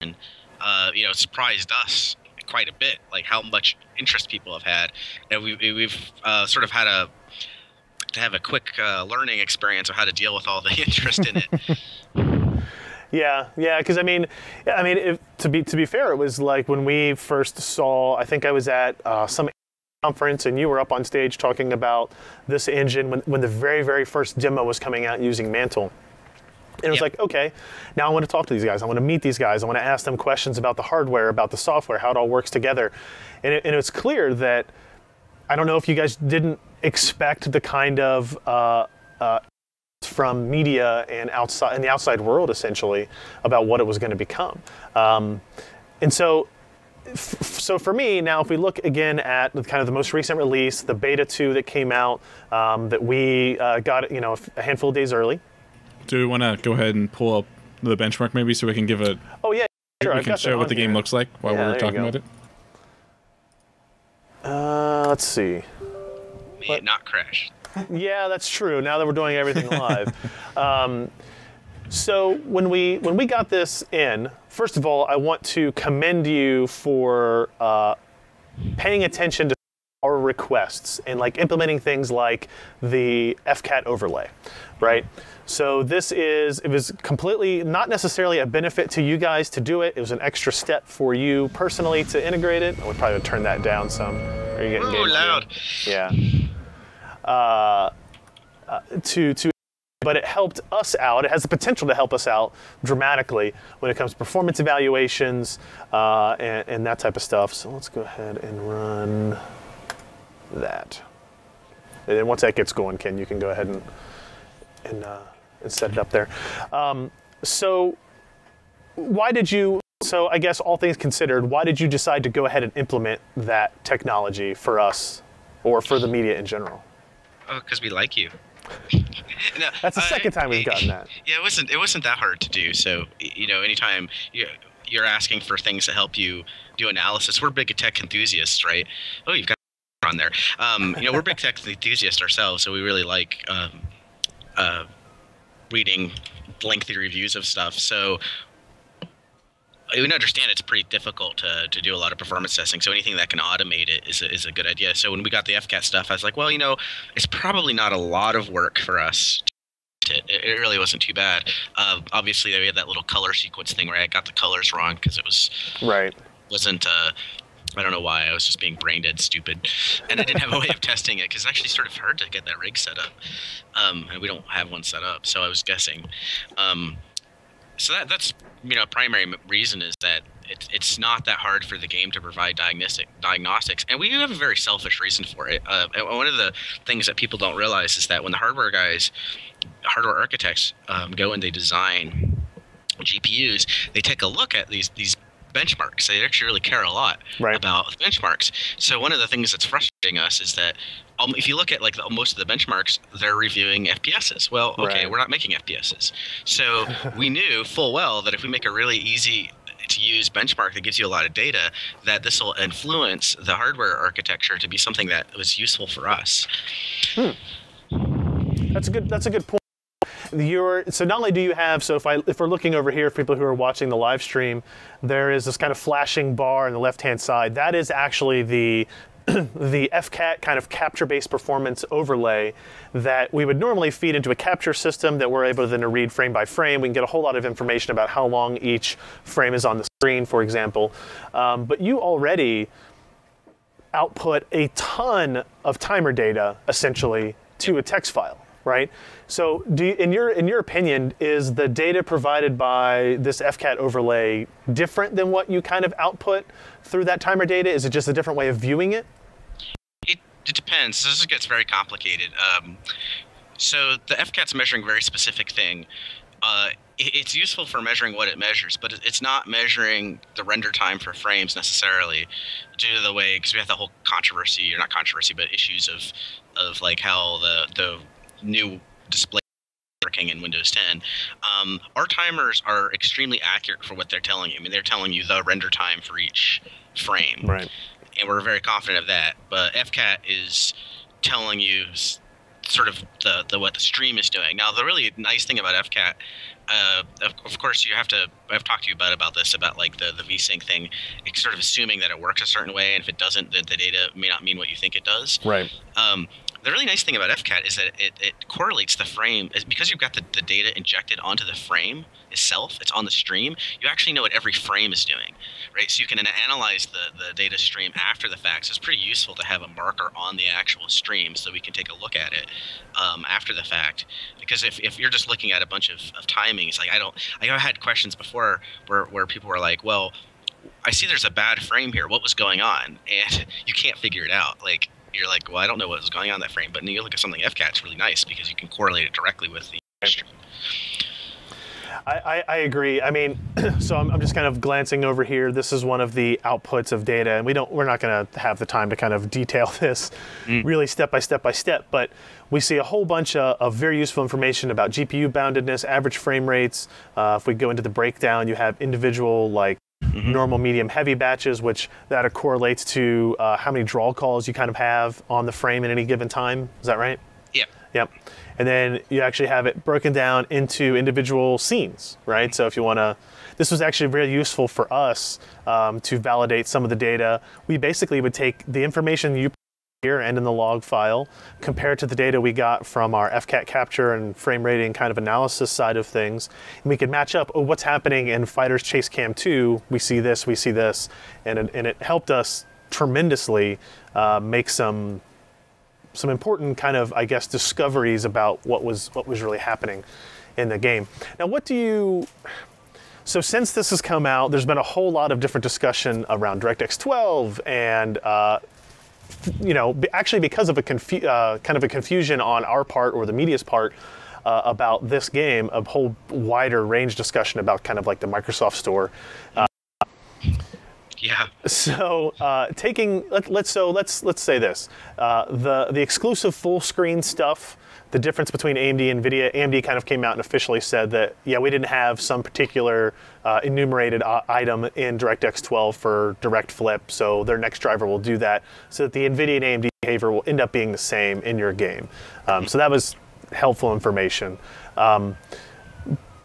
And, uh, you know, it surprised us quite a bit, like, how much interest people have had. And we, we've uh, sort of had a... to have a quick uh, learning experience of how to deal with all the interest in it. yeah, yeah, because I mean, I mean, if, to be to be fair, it was like when we first saw. I think I was at uh, some conference, and you were up on stage talking about this engine when when the very very first demo was coming out using Mantle. And it was yep. like, okay, now I want to talk to these guys. I want to meet these guys. I want to ask them questions about the hardware, about the software, how it all works together. And it, and it's clear that I don't know if you guys didn't expect the kind of uh, uh, from media and outside, in the outside world, essentially, about what it was going to become. Um, and so, so for me, now if we look again at kind of the most recent release, the beta two that came out, um, that we uh, got, you know, a handful of days early. Do we want to go ahead and pull up the benchmark maybe so we can give a... Oh, yeah, sure. We I've can show what the here. game looks like while yeah, we're talking about it. Uh, let's see. May but, it not crash. Yeah, that's true. Now that we're doing everything live. um, so when we when we got this in, first of all, I want to commend you for uh, paying attention to our requests and like implementing things like the F CAT overlay, right? So this is, it was completely not necessarily a benefit to you guys to do it. It was an extra step for you personally to integrate it. I would probably turn that down some. Are you getting oh, loud. Yeah. Uh, uh, to to, but it helped us out. It has the potential to help us out dramatically when it comes to performance evaluations uh, and, and that type of stuff. So let's go ahead and run that. And then once that gets going, Ken, you can go ahead and and, uh, and set it up there. Um, so why did you? So I guess all things considered, why did you decide to go ahead and implement that technology for us or for the media in general? Oh, because we like you. No, that's the uh, second time we've gotten that. Yeah, it wasn't. It wasn't that hard to do. So you know, anytime you're, you're asking for things to help you do analysis, we're big tech enthusiasts, right? Oh, you've got on there. Um, you know, we're big tech enthusiasts ourselves, so we really like um, uh, reading lengthy reviews of stuff. So we understand it's pretty difficult to, to do a lot of performance testing, so anything that can automate it is a, is a good idea. So when we got the F CAT stuff, I was like, well, you know, it's probably not a lot of work for us to it. It really wasn't too bad. Uh, obviously, we had that little color sequence thing where I got the colors wrong because it was right wasn't uh, – I don't know why. I was just being brain dead stupid. And I didn't have a way of testing it because it's actually sort of hard to get that rig set up. Um, and we don't have one set up, so I was guessing. Um, so that that's – you know, primary reason is that it, it's not that hard for the game to provide diagnostic diagnostics, and we do have a very selfish reason for it. Uh, one of the things that people don't realize is that when the hardware guys, hardware architects, um, go and they design G P Us, they take a look at these these benchmarks. They actually really care a lot right. about benchmarks. So one of the things that's frustrating us is that um, if you look at like the, most of the benchmarks, they're reviewing F P S's. Well, okay, right. we're not making F P S's. So we knew full well that if we make a really easy to use benchmark that gives you a lot of data, that this will influence the hardware architecture to be something that was useful for us. Hmm. That's a good. That's a good point. You're, so not only do you have, so if, I, if we're looking over here for people who are watching the live stream, there is this kind of flashing bar on the left-hand side. That is actually the, the F CAT kind of capture-based performance overlay that we would normally feed into a capture system that we're able to then read frame by frame. We can get a whole lot of information about how long each frame is on the screen, for example. Um, but you already output a ton of timer data, essentially, to a text file. Right. So, do you, in your in your opinion, is the data provided by this F CAT overlay different than what you kind of output through that timer data? Is it just a different way of viewing it? It, it depends. This gets very complicated. Um, so the F CAT's measuring a very specific thing. Uh, it, it's useful for measuring what it measures, but it, it's not measuring the render time for frames necessarily, due to the way because we have the whole controversy or not controversy, but issues of of like how the the new display working in Windows ten. Um, our timers are extremely accurate for what they're telling you. I mean, they're telling you the render time for each frame. Right. And we're very confident of that. But F CAT is telling you sort of the, the what the stream is doing. Now, the really nice thing about F CAT, uh, of, of course, you have to – I've talked to you about, about this, about like the, the VSync thing. It's sort of assuming that it works a certain way, and if it doesn't, the, the data may not mean what you think it does. Right. Um, the really nice thing about F CAT is that it, it correlates the frame. Because you've got the, the data injected onto the frame itself, it's on the stream, you actually know what every frame is doing, right? So you can analyze the, the data stream after the fact. So it's pretty useful to have a marker on the actual stream so we can take a look at it um, after the fact. Because if, if you're just looking at a bunch of, of timings, like I don't, I had questions before where, where people were like, well, I see there's a bad frame here. What was going on? And you can't figure it out. Like, you're like, well, I don't know what was going on in that frame. But then you look at something F CAT's really nice because you can correlate it directly with the I, I agree. I mean, so I'm, I'm just kind of glancing over here. This is one of the outputs of data, and we don't, we're not going to have the time to kind of detail this mm. really step by step by step, but we see a whole bunch of, of very useful information about G P U boundedness, average frame rates. Uh, if we go into the breakdown, you have individual like mm-hmm. normal, medium, heavy batches, which that correlates to uh, how many draw calls you kind of have on the frame at any given time. Is that right? Yeah. Yep. And then you actually have it broken down into individual scenes, right? So if you want to, this was actually very useful for us um, to validate some of the data. We basically would take the information you put here and in the log file, compared to the data we got from our F CAT capture and frame rating kind of analysis side of things, and we could match up, oh, what's happening in Fighters Chase Cam two? We see this, we see this, and it, and it helped us tremendously uh, make some. some important kind of, I guess, discoveries about what was what was really happening in the game. Now, what do you, so since this has come out, there's been a whole lot of different discussion around DirectX twelve and, uh, you know, actually because of a confu uh, kind of a confusion on our part or the media's part uh, about this game, a whole wider range discussion about kind of like the Microsoft Store. Uh, Yeah. So uh, taking let, let's so let's let's say this uh, the the exclusive full screen stuff, the difference between A M D and NVIDIA. A M D kind of came out and officially said that yeah we didn't have some particular uh, enumerated item in DirectX twelve for direct flip, so their next driver will do that so that the NVIDIA and A M D behavior will end up being the same in your game. Um, so that was helpful information. Um,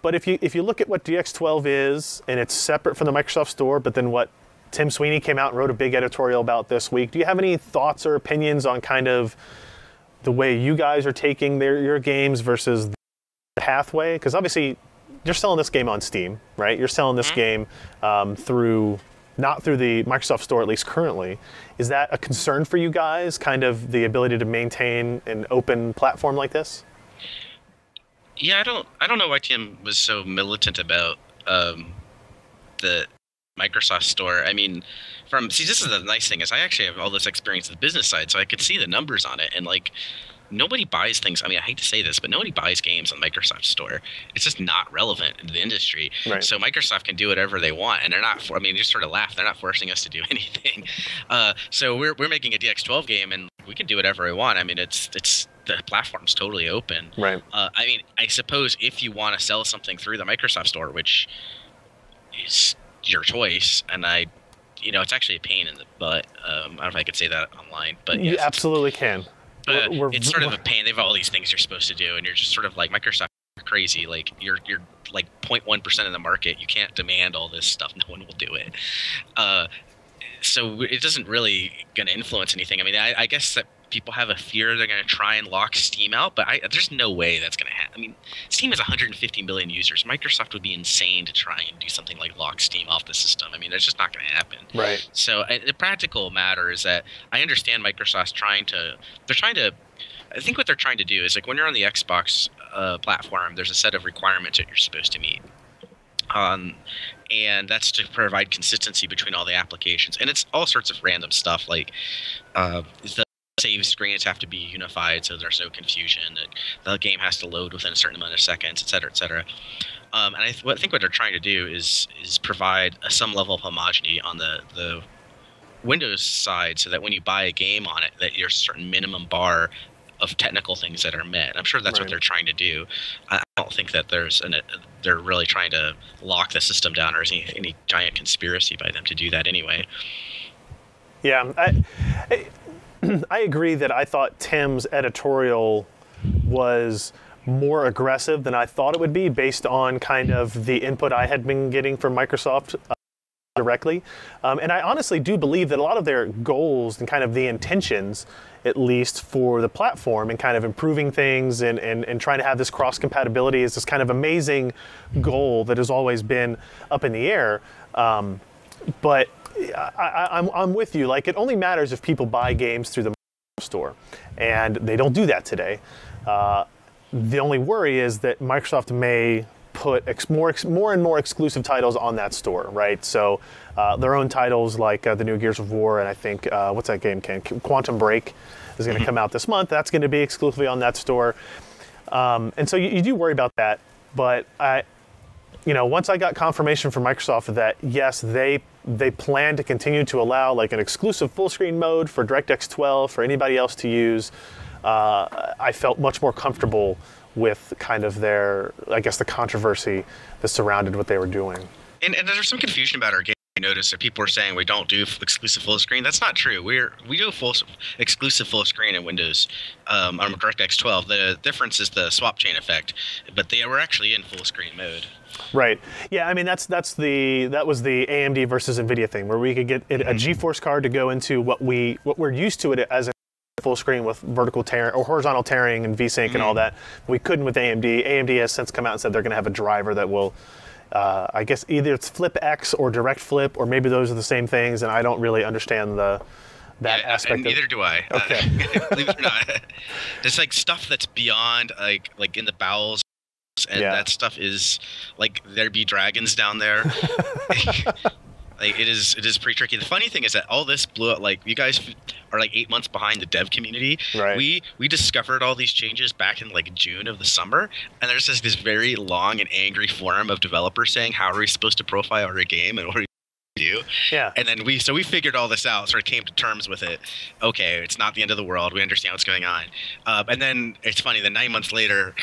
but if you if you look at what D X twelve is, and it's separate from the Microsoft Store, but then what Tim Sweeney came out and wrote a big editorial about this week. Do you have any thoughts or opinions on kind of the way you guys are taking their, your games versus the pathway? Because obviously you're selling this game on Steam, right? You're selling this game um, through, not through the Microsoft Store, at least currently. Is that a concern for you guys, kind of the ability to maintain an open platform like this? Yeah, I don't, I don't know why Tim was so militant about um, the Microsoft Store. I mean, from see, this is the nice thing is I actually have all this experience with the business side, so I could see the numbers on it. And like, nobody buys things. I mean, I hate to say this, but nobody buys games on Microsoft Store. It's just not relevant to the industry. Right. So Microsoft can do whatever they want, and they're not. For, I mean, you just sort of laugh. They're not forcing us to do anything. Uh, so we're we're making a D X twelve game, and we can do whatever we want. I mean, it's it's. The platform's totally open. Right. Uh, I mean, I suppose if you want to sell something through the Microsoft Store, which is your choice, and I, you know, it's actually a pain in the butt. Um, I don't know if I could say that online, but yes, you absolutely can. But we're, we're, it's sort of a pain. They have all these things you're supposed to do, and you're just sort of like, Microsoft, you're crazy. Like you're you're like zero point one percent of the market. You can't demand all this stuff. No one will do it. Uh, so it doesn't really gonna influence anything. I mean, I, I guess that people have a fear they're gonna try and lock Steam out, but I, there's no way that's gonna happen. I mean, Steam has one hundred fifty million users. Microsoft would be insane to try and do something like lock Steam off the system. I mean, that's just not gonna happen. Right. So I, the practical matter is that I understand Microsoft's trying to. They're trying to. I think what they're trying to do is like when you're on the Xbox uh, platform, there's a set of requirements that you're supposed to meet. Um, and that's to provide consistency between all the applications, and it's all sorts of random stuff like uh, the. Save screens have to be unified so there's no confusion. The game has to load within a certain amount of seconds, et cetera, et cetera. Um, and I, th I think what they're trying to do is is provide a, some level of homogeneity on the, the Windows side so that when you buy a game on it, that there's a certain minimum bar of technical things that are met. I'm sure that's right. What they're trying to do. I don't think that there's an, they're really trying to lock the system down or is any, any giant conspiracy by them to do that anyway. Yeah. I, I, I agree that I thought Tim's editorial was more aggressive than I thought it would be based on kind of the input I had been getting from Microsoft uh, directly. Um, and I honestly do believe that a lot of their goals and kind of the intentions, at least for the platform and kind of improving things and, and, and trying to have this cross-compatibility is this kind of amazing goal that has always been up in the air. Um, but I, I, I'm, I'm with you. Like, it only matters if people buy games through the Microsoft Store, and they don't do that today. Uh, the only worry is that Microsoft may put ex more, ex more and more exclusive titles on that store, right? So uh, their own titles like uh, the new Gears of War, and I think, uh, what's that game, Ken? Quantum Break is going to come out this month. That's going to be exclusively on that store. Um, and so you, you do worry about that. But I, you know, once I got confirmation from Microsoft that, yes, they they plan to continue to allow like an exclusive full screen mode for DirectX twelve for anybody else to use, uh, I felt much more comfortable with kind of their, I guess, the controversy that surrounded what they were doing. And, and there's some confusion about our game. I noticed that people are saying we don't do exclusive full screen. That's not true. We're we do full exclusive full screen in Windows um, on DirectX twelve. The difference is the swap chain effect, but they were actually in full screen mode. Right. Yeah. I mean, that's that's the that was the A M D versus NVIDIA thing, where we could get a GeForce card to go into what we what we're used to it as a full screen with vertical tearing or horizontal tearing and VSync mm-hmm. and all that. We couldn't with A M D. A M D has since come out and said they're going to have a driver that will. Uh, I guess either it's FlipX or Direct Flip, or maybe those are the same things, and I don't really understand the that yeah, aspect. And of... Neither do I. Okay, uh, believe it or not, there's like stuff that's beyond like like in the bowels, and yeah. that stuff is like there be dragons down there. Like it is it is pretty tricky. The funny thing is that all this blew up. Like you guys are like eight months behind the dev community. Right. We we discovered all these changes back in like June of the summer, and there's just this very long and angry forum of developers saying, "How are we supposed to profile our game and what are we do?" Yeah. And then we so we figured all this out. Sort of came to terms with it. Okay, it's not the end of the world. We understand what's going on. Uh, and then it's funny that nine months later.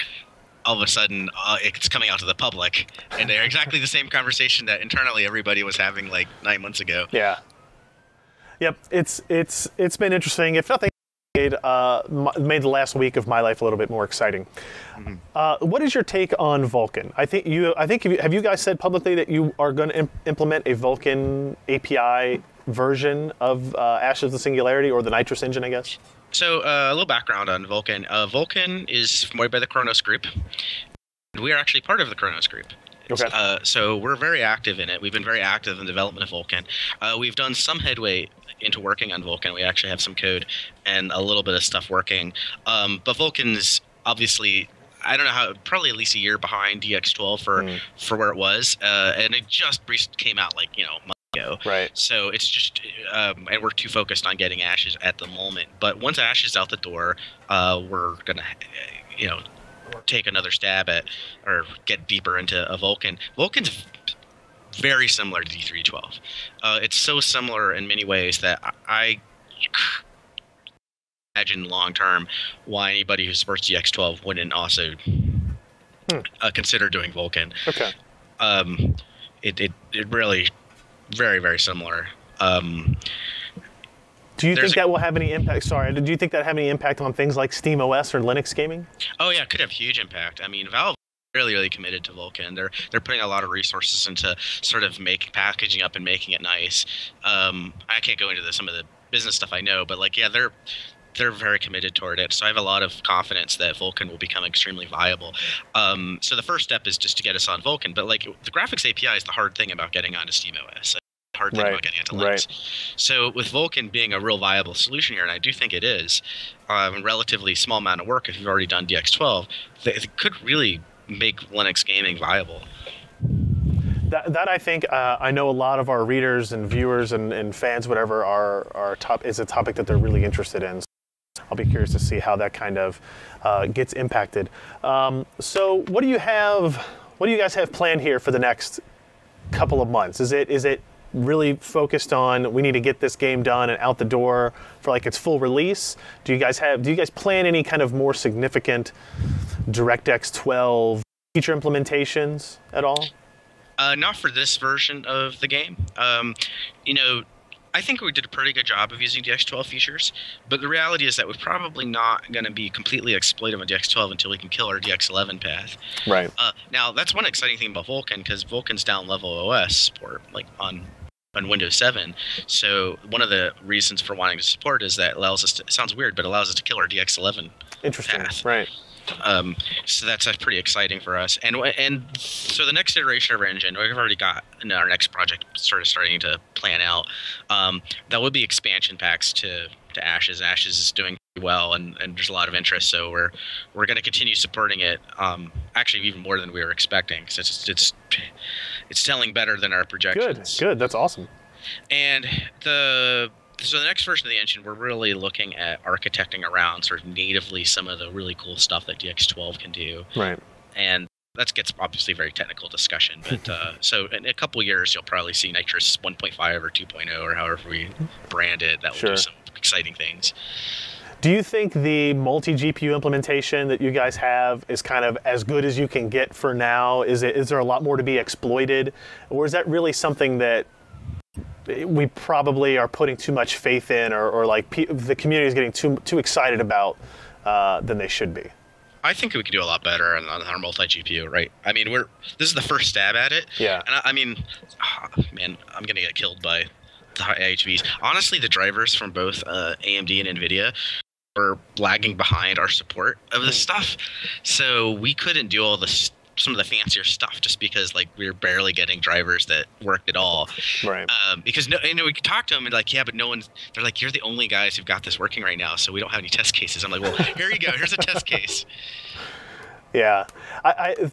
All of a sudden, uh, it's coming out to the public, and they're exactly the same conversation that internally everybody was having like nine months ago. Yeah. Yep. It's it's it's been interesting. If nothing, made uh, made the last week of my life a little bit more exciting. Mm-hmm. uh, what is your take on Vulkan? I think you I think have you guys said publicly that you are going to imp implement a Vulkan A P I version of uh, Ashes of the Singularity or the Nitrous engine, I guess? So uh, a little background on Vulkan. Uh, Vulkan is formed by the Kronos Group. We are actually part of the Kronos Group. Okay. Uh, so we're very active in it. We've been very active in the development of Vulkan. Uh, we've done some headway into working on Vulkan. We actually have some code and a little bit of stuff working. Um, but Vulkan's obviously... I don't know how, probably at least a year behind D X twelve for mm. for where it was, uh, and it just came out like you know a month ago. Right. So it's just, um, and we're too focused on getting Ashes at the moment. But once Ashes is out the door, uh, we're gonna, you know, take another stab at or get deeper into a Vulkan. Vulkan's very similar to D three twelve. Uh, it's so similar in many ways that I. I imagine long term why anybody who supports D X twelve wouldn't also hmm. uh, consider doing Vulkan. Okay. Um, it, it it really very very similar. Um, do you think that will have any impact? Sorry, do you think that have any impact on things like SteamOS or Linux gaming? Oh yeah, it could have huge impact. I mean, Valve is really really committed to Vulkan. They're they're putting a lot of resources into sort of making packaging up and making it nice. Um, I can't go into the, some of the business stuff I know, but like yeah, they're They're very committed toward it, so I have a lot of confidence that Vulkan will become extremely viable. Um, so the first step is just to get us on Vulkan, but like the graphics A P I is the hard thing about getting onto SteamOS, like, the hard thing right. about getting onto Linux. Right. So with Vulkan being a real viable solution here, and I do think it is, um, relatively small amount of work if you've already done D X twelve, it could really make Linux gaming viable. That, that I think, uh, I know a lot of our readers and viewers and, and fans, whatever, are, are top is a topic that they're really interested in. So I'll be curious to see how that kind of uh, gets impacted. Um, so, what do you have? What do you guys have planned here for the next couple of months? Is it is it really focused on we need to get this game done and out the door for like its full release? Do you guys have? Do you guys plan any kind of more significant DirectX twelve feature implementations at all? Uh, not for this version of the game. Um, you know. I think we did a pretty good job of using D X twelve features, but the reality is that we're probably not going to be completely exploitive on D X twelve until we can kill our D X eleven path. Right. Uh, now, that's one exciting thing about Vulkan, because Vulkan's down-level O S support, like on, on Windows seven. So one of the reasons for wanting to support is that it allows us to, it sounds weird, but it allows us to kill our D X eleven Interesting. Path. Right. Um, so that's uh, pretty exciting for us. And and so the next iteration of our engine, we've already got in our next project sort of starting to plan out. Um, that would be expansion packs to, to Ashes. Ashes is doing pretty well, and, and there's a lot of interest. So we're we're going to continue supporting it. Um, actually, even more than we were expecting. So it's it's it's selling better than our projections. Good, good. That's awesome. And the So the next version of the engine, we're really looking at architecting around sort of natively some of the really cool stuff that D X twelve can do. Right. And that gets obviously very technical discussion. But uh, so in a couple years, you'll probably see Nitrous one point five or two point oh or however we brand it. That will sure. do some exciting things. Do you think the multi-G P U implementation that you guys have is kind of as good as you can get for now? Is it, is there a lot more to be exploited? Or is that really something that we probably are putting too much faith in, or, or like pe the community is getting too too excited about uh, than they should be? I think we could do a lot better on, on our multi-G P U, right? I mean, we're this is the first stab at it. Yeah. And I, I mean, oh, man, I'm going to get killed by the I H Vs. Honestly, the drivers from both uh, A M D and NVIDIA were lagging behind our support of this stuff. So we couldn't do all this some of the fancier stuff just because like we were barely getting drivers that worked at all. Right. Um, because no, you know, we could talk to them and like, yeah, but no one's, they're like, you're the only guys who've got this working right now. So we don't have any test cases. I'm like, well, here you go. Here's a test case. Yeah. I, I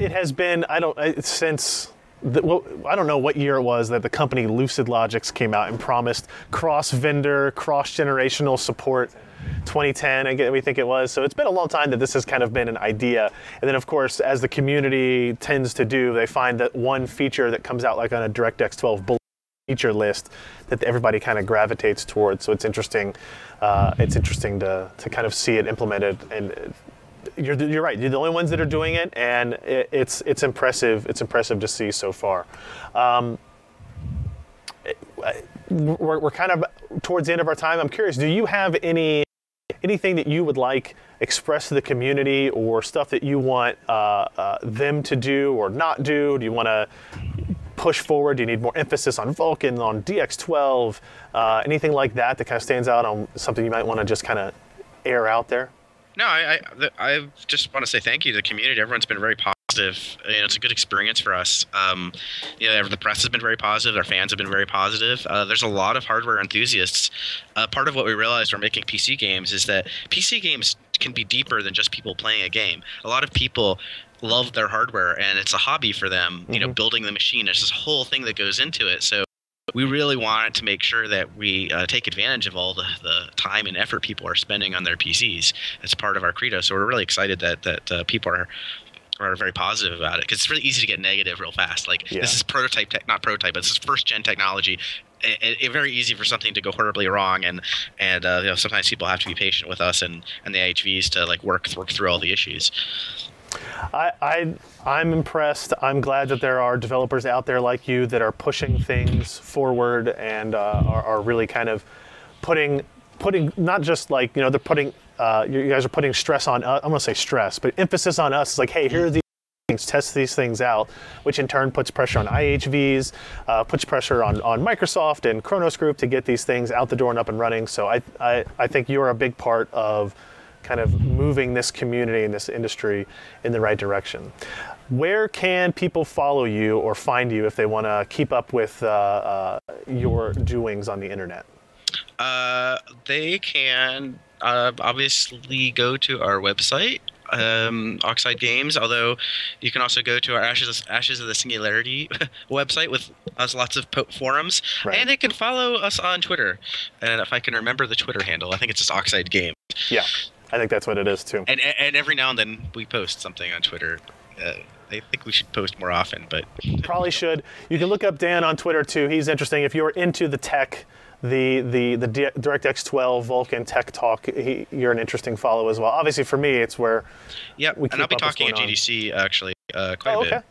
it has been, I don't, I, since the, well, I don't know what year it was that the company Lucid Logics came out and promised cross vendor, cross generational support. twenty ten, again, we think it was. So it's been a long time that this has kind of been an idea. And then, of course, as the community tends to do, they find that one feature that comes out like on a DirectX twelve bullet feature list that everybody kind of gravitates towards. So it's interesting. Uh, it's interesting to to kind of see it implemented. And you're you're right. You're the only ones that are doing it, and it, it's it's impressive. It's impressive to see so far. Um, it, we're we're kind of towards the end of our time. I'm curious. Do you have any? Anything that you would like expressed to the community, or stuff that you want uh, uh, them to do or not do? Do you want to push forward? Do you need more emphasis on Vulkan, on D X twelve, uh, anything like that that kind of stands out on something you might want to just kind of air out there? No, I, I, I just want to say thank you to the community. Everyone's been very positive. You know, it's a good experience for us. Um, you know, the press has been very positive. Our fans have been very positive. Uh, there's a lot of hardware enthusiasts. Uh, part of what we realized when making P C games is that P C games can be deeper than just people playing a game. A lot of people love their hardware, and it's a hobby for them. You know, mm-hmm. building the machine. There's this whole thing that goes into it. So we really wanted to make sure that we uh, take advantage of all the, the time and effort people are spending on their P Cs. It's part of our credo. So we're really excited that that uh, people are. are very positive about it, because it's really easy to get negative real fast. Like, yeah. this is prototype tech, not prototype, but this is first-gen technology. It's very easy for something to go horribly wrong, and and uh, you know, sometimes people have to be patient with us and, and the I H Vs to like work work through all the issues. I, I I'm impressed. I'm glad that there are developers out there like you that are pushing things forward and uh, are, are really kind of putting putting not just like you know they're putting. Uh, you guys are putting stress on us. I'm going to say stress, but emphasis on us. It's like, hey, here are these things. Test these things out, which in turn puts pressure on I H Vs, uh, puts pressure on, on Microsoft and Kronos Group to get these things out the door and up and running. So I, I, I think you're a big part of kind of moving this community and this industry in the right direction. Where can people follow you or find you if they want to keep up with uh, uh, your doings on the internet? Uh, they can... Uh, obviously go to our website, um, Oxide Games, although you can also go to our Ashes, Ashes of the Singularity website with us lots of po forums. Right. And they can follow us on Twitter. And if I can remember the Twitter handle, I think it's just Oxide Games. Yeah, I think that's what it is too. And, and every now and then we post something on Twitter. Uh, I think we should post more often, but... Probably should. You can look up Dan on Twitter too. He's interesting. If you're into the tech... The, the, the DirectX twelve Vulkan Tech Talk, he, you're an interesting follow as well. Obviously, for me, it's where yeah, we keep and I'll be up talking at G D C, on. actually, uh, quite oh, a bit. Okay.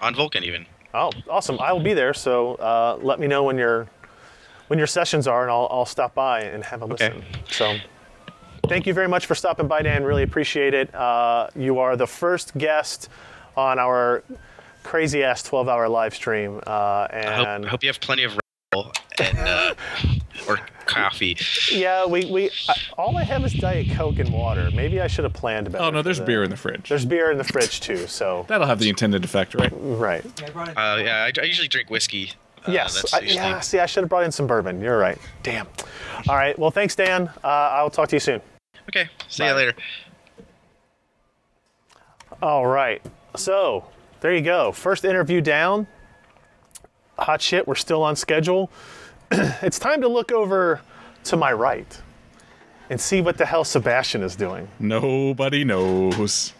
On Vulkan, even. Oh, awesome. I will be there, so uh, let me know when, you're, when your sessions are, and I'll, I'll stop by and have a listen. Okay. So, thank you very much for stopping by, Dan. Really appreciate it. Uh, you are the first guest on our crazy-ass twelve-hour live stream. Uh, and I hope, I hope you have plenty of and uh, or coffee. Yeah, we we I, all I have is Diet Coke and water. Maybe I should have planned better. Oh no, there's the, beer in the fridge. There's beer in the fridge too, so that'll have the intended effect, right? Right. Uh, yeah, I, I usually drink whiskey. Uh, yes. That's I, yeah. See, I should have brought in some bourbon. You're right. Damn. All right. Well, thanks, Dan. Uh, I'll talk to you soon. Okay. See Bye. you later. All right. So there you go. First interview down. Hot shit. We're still on schedule. it's time to look over to my right and see what the hell Sebastian is doing. Nobody knows.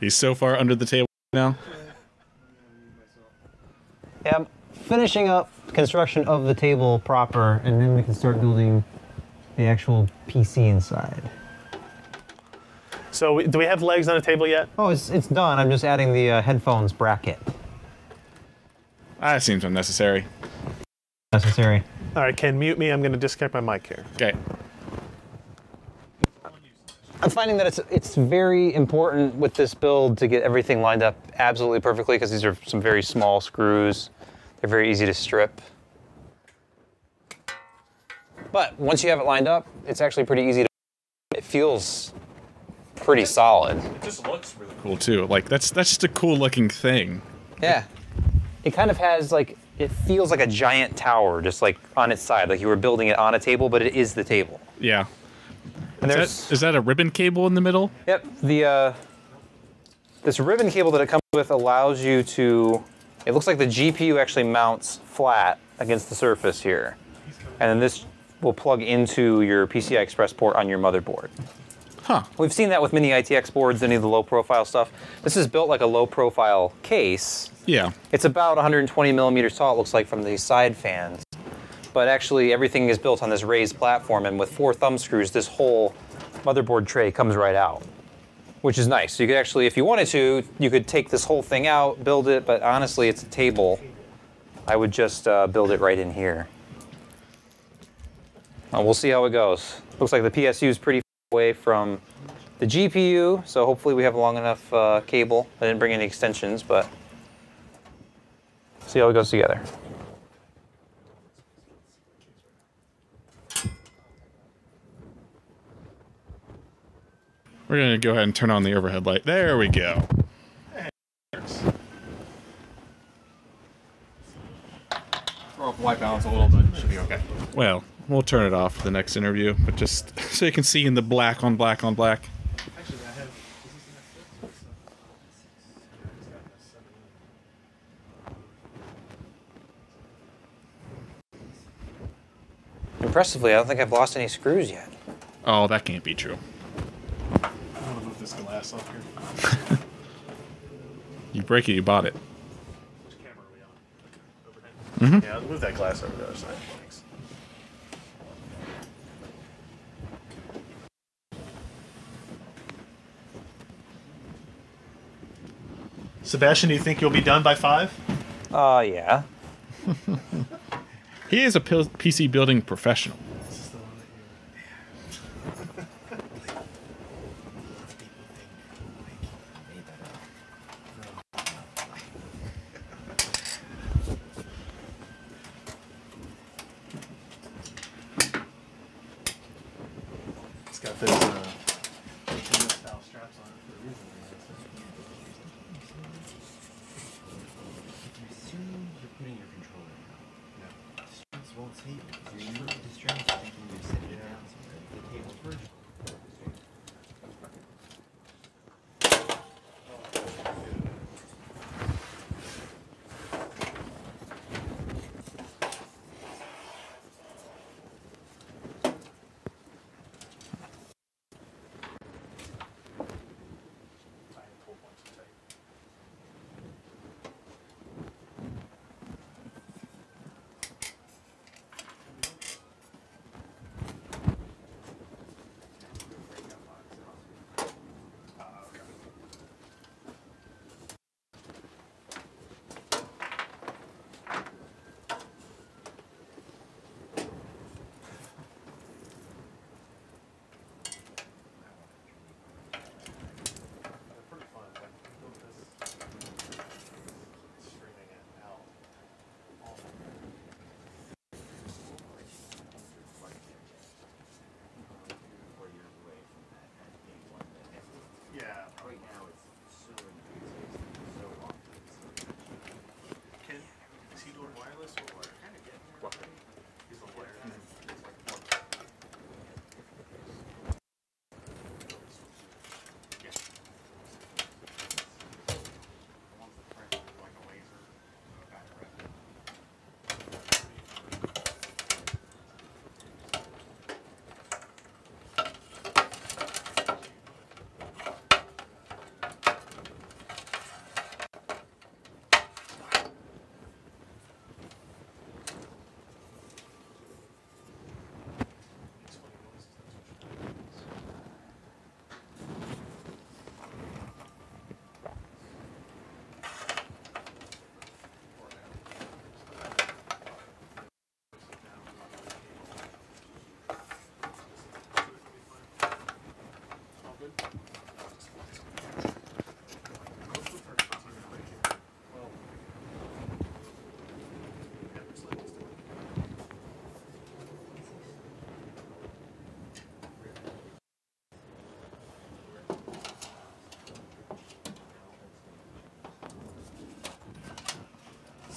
He's so far under the table now. Yeah, I'm finishing up construction of the table proper, and then we can start building the actual P C inside. So do we have legs on the table yet? Oh, it's, it's done. I'm just adding the uh, headphones bracket. That seems unnecessary. Necessary. All right, Ken, mute me. I'm going to disconnect my mic here. Okay. I'm finding that it's it's very important with this build to get everything lined up absolutely perfectly, because these are some very small screws. They're very easy to strip. But once you have it lined up, it's actually pretty easy to... It feels pretty it just, solid. It just looks really cool, too. Like, that's, that's just a cool-looking thing. Yeah. It kind of has, like, it feels like a giant tower, just, like, on its side. Like you were building it on a table, but it is the table. Yeah. And is, that, is that a ribbon cable in the middle? Yep. The uh, this ribbon cable that it comes with allows you to... It looks like the G P U actually mounts flat against the surface here. And then this will plug into your P C I Express port on your motherboard. Huh. We've seen that with many I T X boards, any of the low-profile stuff. This is built like a low-profile case. Yeah. It's about one hundred twenty millimeters tall, it looks like, from the side fans. But actually, everything is built on this raised platform, and with four thumb screws, this whole motherboard tray comes right out, which is nice. So you could actually, if you wanted to, you could take this whole thing out, build it, but honestly, it's a table. I would just uh, build it right in here. Uh, we'll see how it goes. Looks like the P S U is pretty away from the G P U, so hopefully we have a long enough uh, cable. I didn't bring any extensions, but see how it goes together. We're gonna go ahead and turn on the overhead light. There we go. Throw up white balance a little bit, should be okay. Well, we'll turn it off for the next interview, but just so you can see in the black on black on black. Actually, I have. Impressively, I don't think I've lost any screws yet. Oh, that can't be true. This glass off here. You break it, you bought it. Which camera are we on? Okay. Overhead. Mm-hmm. Yeah, move that glass over to the other side. Thanks. Sebastian, do you think you'll be done by five? Uh, yeah. He is a P C building professional.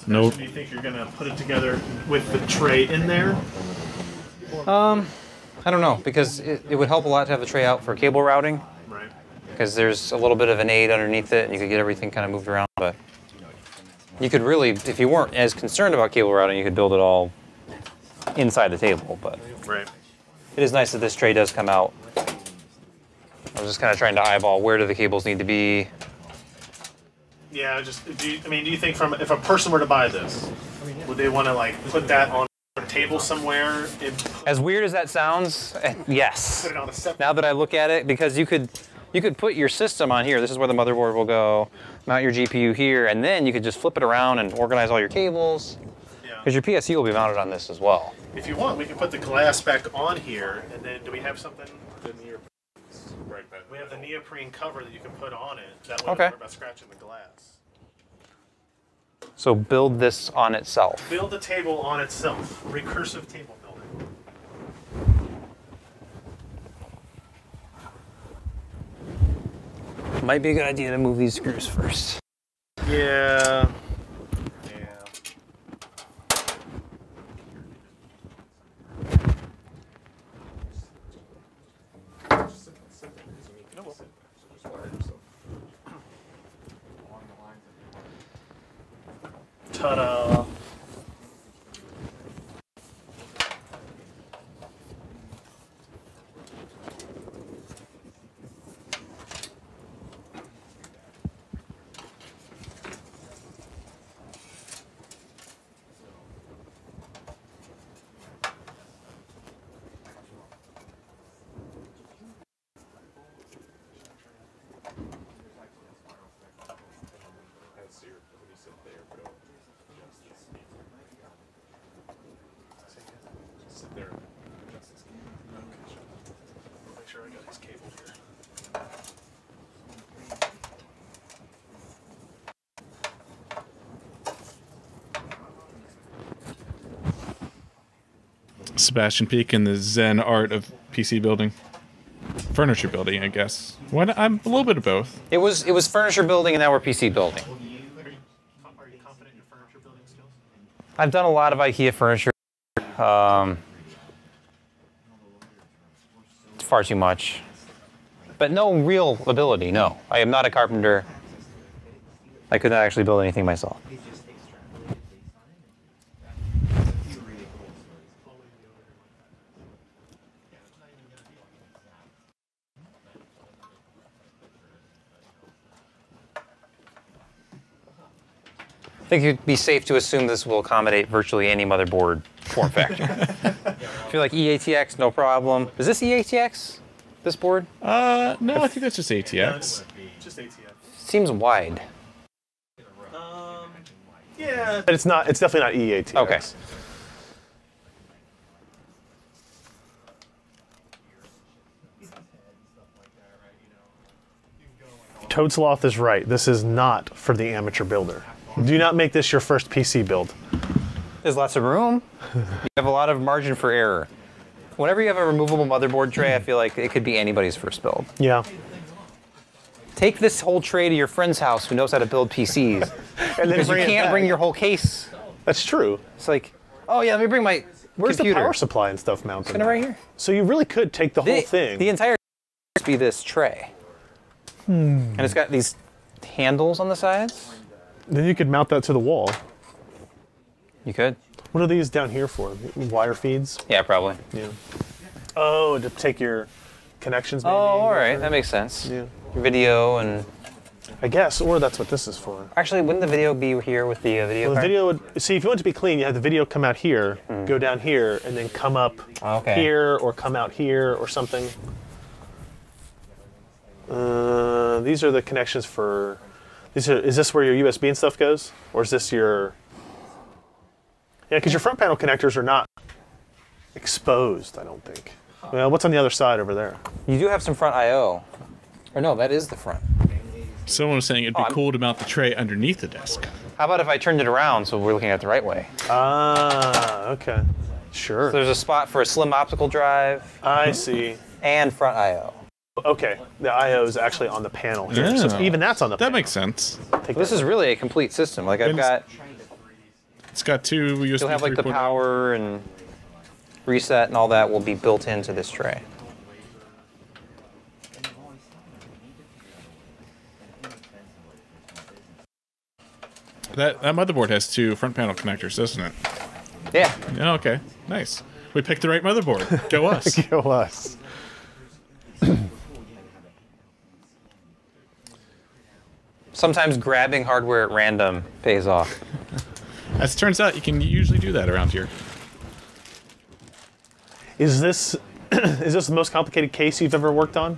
Nope. Do you think you're gonna put it together with the tray in there? Um, I don't know, because it, it would help a lot to have the tray out for cable routing. Right. Because there's a little bit of an aid underneath it, and you could get everything kind of moved around. But you could really, if you weren't as concerned about cable routing, you could build it all inside the table. But right. It is nice that this tray does come out. I was just kind of trying to eyeball where do the cables need to be. Yeah, just do you, I mean, do you think from if a person were to buy this, would they want to like put that on a table somewhere? As weird as that sounds, yes. Put it on a separate. Now that I look at it, because you could, you could put your system on here. This is where the motherboard will go. Mount your G P U here, and then you could just flip it around and organize all your cables. Because your P S U will be mounted on this as well. If you want, we can put the glass back on here, and then do we have something? The near Right back. We have the neoprene cover that you can put on it. That way, okay. Don't worry about scratching the glass. So build this on itself. Build a table on itself. Recursive table building. Might be a good idea to move these screws first. Yeah. Ta-da. Sebastian Peak and the Zen art of P C building, furniture building, I guess. Why not? I'm a little bit of both. It was it was furniture building, and now we're P C building. Are you, are you confident in your furniture building skills? I've done a lot of IKEA furniture. Um, far too much, but no real ability. No, I am not a carpenter. I could not actually build anything myself. I think it'd be safe to assume this will accommodate virtually any motherboard form factor. If you're like E A T X, no problem. Is this E A T X, this board? Uh, no, I think that's just A T X. Yeah, just A T X. Seems wide. Um, yeah, but it's not. It's definitely not E A T X. Okay. Toad Sloth is right. This is not for the amateur builder. Do not make this your first P C build. There's lots of room. You have a lot of margin for error. Whenever you have a removable motherboard tray, I feel like it could be anybody's first build. Yeah. Take this whole tray to your friend's house who knows how to build P Cs. And then you can't back. bring your whole case. That's true. It's like, oh yeah, let me bring my Where's computer. the power supply and stuff mounted? It's kind of right here. So you really could take the, the whole thing. The entire would be this tray. Hmm. And it's got these handles on the sides. Then you could mount that to the wall. You could. What are these down here for? Wire feeds? Yeah, probably. Yeah. Oh, to take your connections maybe? Oh, all right. Or, that makes sense. Yeah. Your video and... I guess, or that's what this is for. Actually, wouldn't the video be here with the uh, video well, the video would. See, if you want it to be clean, you have the video come out here, mm. go down here, and then come up okay. here or come out here or something. Uh, these are the connections for... Is, it, is this where your U S B and stuff goes? Or is this your... Yeah, because your front panel connectors are not exposed, I don't think. Well, what's on the other side over there? You do have some front I O. Or no, that is the front. Someone was saying it'd be oh, cool to mount the tray underneath the desk. How about if I turned it around so we're looking at it the right way? Ah, okay. Sure. So there's a spot for a slim optical drive. I see. And front I O. Okay, the I O is actually on the panel here, yeah. So even that's on the that panel. That makes sense. Take this that. is really a complete system. Like I've got It's got two U S B. You'll have like the power and reset and all that will be built into this tray. That, that motherboard has two front panel connectors, doesn't it? Yeah. Oh, okay. Nice. We picked the right motherboard. Go us. Go us. Sometimes grabbing hardware at random pays off. As it turns out, you can usually do that around here. Is this is this the most complicated case you've ever worked on?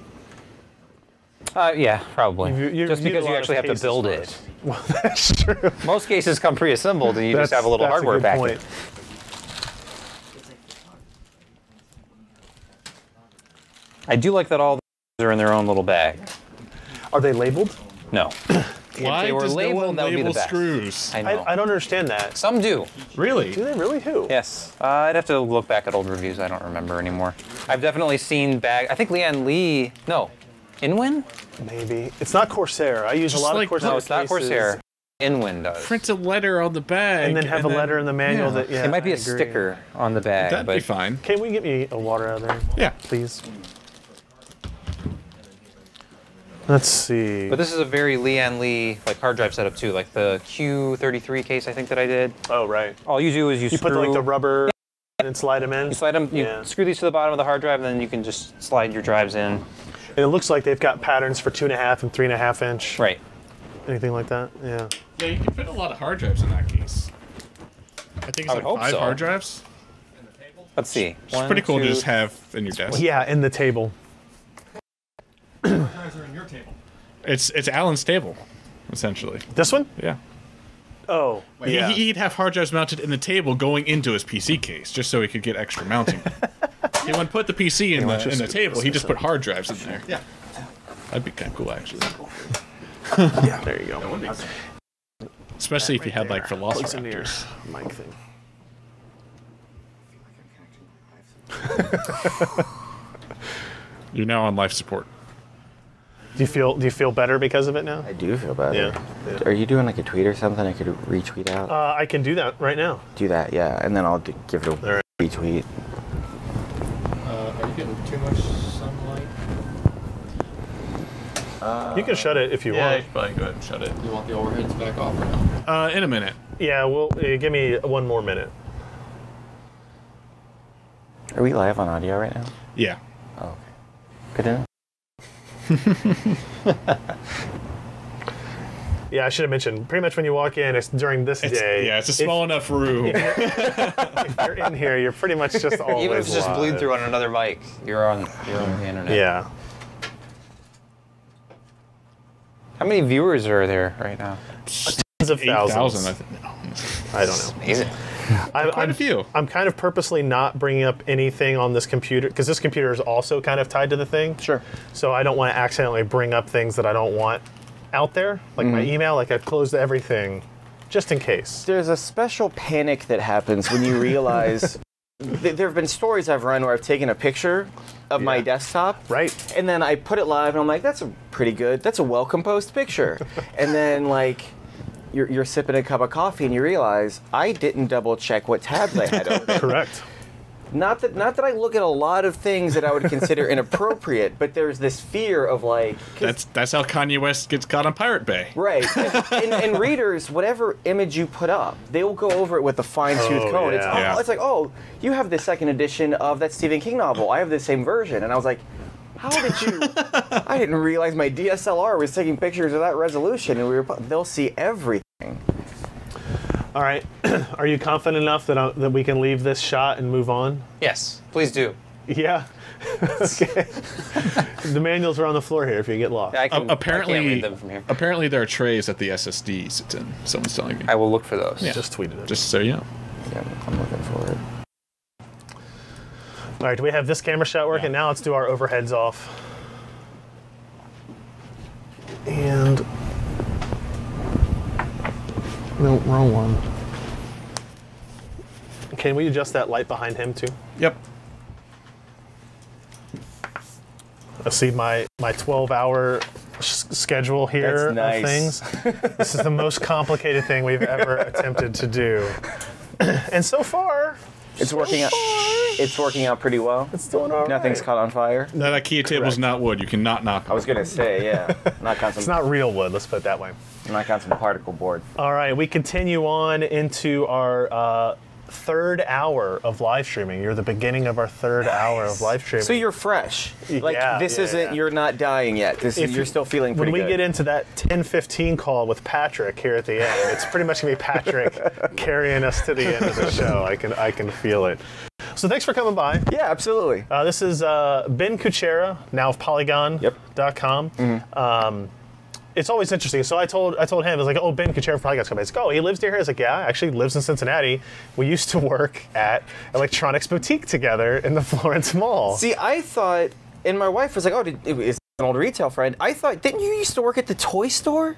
Uh, yeah, probably. You've, you've, just because you actually have to build it. Well, that's true. Most cases come pre-assembled, and you that's, just have a little hardware a packet. Point. I do like that all the things are in their own little bag. Are they labeled? No. Why if they were does labeled, no one that label would be the best. Screws? I, know. I, I don't understand that. Some do. Really? Do they really? Who? Yes. Uh, I'd have to look back at old reviews. I don't remember anymore. I've definitely seen bag. I think Lian Li. No. Inwin? Maybe. It's not Corsair. I use Just a lot like, of Corsair. No, it's not cases. Corsair. Inwin does. Print a letter on the bag. And then have and a then, letter in the manual yeah. that, yeah. It might be I a agree. sticker on the bag. That'd but be fine. Can we get me a water out of there? Yeah. Please. Let's see. But this is a very Lian Li like hard drive setup too, like the Q thirty-three case I think that I did. Oh right. All you do is you, you screw. You put like the rubber yeah. and slide them in. You slide them. You yeah. screw these to the bottom of the hard drive, and then you can just slide your drives in. And it looks like they've got patterns for two and a half and three and a half inch. Right. Anything like that? Yeah. Yeah, you can fit a lot of hard drives in that case. I think it's I like five so. hard drives. And the table. Let's see. It's One, pretty cool two, to just have in your desk. Yeah, in the table. Are in your table. It's it's Alan's table, essentially. This one? Yeah. Oh. Wait, yeah. He, he'd have hard drives mounted in the table going into his P C case, just so he could get extra mounting. He wouldn't put the P C in, the, in the table. He just put hard drives in there. Yeah. That'd be kind of cool, actually. Yeah. There you go. That would be cool. Especially that if right you had there. like Velociraptors. Mic thing. You're now on life support. Do you feel do you feel better because of it now? I do feel better. Yeah. yeah. Are you doing like a tweet or something I could retweet out? Uh, I can do that right now. Do that, yeah, and then I'll do, give it a right. retweet. Uh, are you getting too much sunlight? Uh, you can shut it if you yeah, want. Yeah, you should probably go ahead and shut it. You want the overheads back off or not? Uh, in a minute. Yeah, well, uh, give me one more minute. Are we live on audio right now? Yeah. Oh, okay. Good enough. Yeah, I should have mentioned. Pretty much when you walk in, it's during this it's, day. Yeah, it's a small if, enough room. If you're in here, you're pretty much just always even if it's live. Just bleed through on another mic, you're on you're on the internet. Yeah. How many viewers are there right now? Tens of thousands. eight thousand, I think. No. I don't know. Amazing. I'm, Quite a few. I'm, I'm kind of purposely not bringing up anything on this computer because this computer is also kind of tied to the thing. Sure. So I don't want to accidentally bring up things that I don't want out there, like mm-hmm. my email. Like I've closed everything, just in case. There's a special panic that happens when you realize th there have been stories I've run where I've taken a picture of yeah. my desktop, right, and then I put it live, and I'm like, that's a pretty good, that's a well-composed picture, and then like. You're, you're sipping a cup of coffee and you realize I didn't double check what tabs I had open. Correct. Not that not that I look at a lot of things that I would consider inappropriate, but there's this fear of like that's that's how Kanye West gets caught on Pirate Bay. Right. And, and, and readers, whatever image you put up, they will go over it with a fine-tooth oh, comb. Yeah. It's, oh, yeah. it's like, oh, you have the second edition of that Stephen King novel. I have the same version, and I was like. How did you? I didn't realize my D S L R was taking pictures of that resolution, and we were. They'll see everything. All right, are you confident enough that I, that we can leave this shot and move on? Yes, please do. Yeah. Okay. The manuals are on the floor here. If you get lost, I can, uh, apparently, I can't read them from here. Apparently there are trays at the S S Ds. It's in. Someone's telling me. I will look for those. Yeah. Just tweet it. Just so you know. Yeah, I'm looking for it. All right, do we have this camera shot working? Yeah. Now let's do our overheads off. And... No, wrong one. Can we adjust that light behind him, too? Yep. I see my my twelve-hour schedule here. That's nice. Of things. This is the most complicated thing we've ever attempted to do. And so far, it's so working. Far. Out, it's working out pretty well. It's doing all Nothing's right. caught on fire. No, that IKEA table's not wood. You cannot knock. I was gonna say, yeah, knock on some. It's not real wood. Let's put it that way. Knock on some particle board. All right, we continue on into our. Uh, Third hour of live streaming. You're the beginning of our third nice. hour of live streaming. So you're fresh. Like yeah, this yeah, isn't. Yeah. You're not dying yet. This if you're still feeling pretty good. When we good. get into that ten fifteen call with Patrick here at the end, it's pretty much gonna be Patrick carrying us to the end of the show. I can I can feel it. So thanks for coming by. Yeah, absolutely. Uh, this is uh, Ben Kuchera, now of Polygon dot com. Yep. Mm-hmm. um, It's always interesting. So I told I told him, I was like, oh, Ben Kuchera probably got somebody. He's like, oh, he lives near here? I was like, yeah, actually lives in Cincinnati. We used to work at Electronics Boutique together in the Florence Mall. See, I thought, and my wife was like, oh, did, is an old retail friend. I thought, didn't you used to work at the toy store?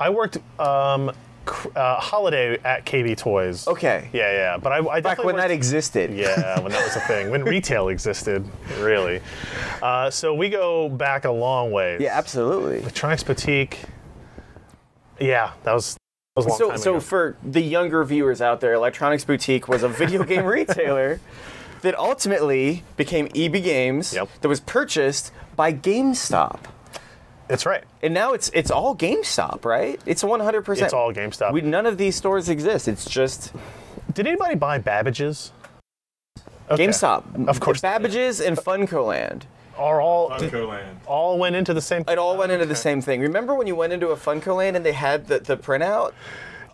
I worked um, uh, holiday at K B Toys. Okay. Yeah, yeah. But I, I definitely Back when that existed. Yeah, when that was a thing. When retail existed, really. Uh, so we go back a long ways. Yeah, absolutely. Electronics Boutique. Yeah, that was, that was a long so, time so ago. So for the younger viewers out there, Electronics Boutique was a video game retailer that ultimately became E B Games yep. that was purchased by GameStop. That's right. And now it's it's all GameStop, right? It's one hundred percent. It's all GameStop. We, none of these stores exist. It's just... Did anybody buy Babbage's? Okay. GameStop. Of course. Babbage's and Funcoland. Are all Funcoland. all went into the same thing. It all went into okay. the same thing. Remember when you went into a Funcoland and they had the, the printout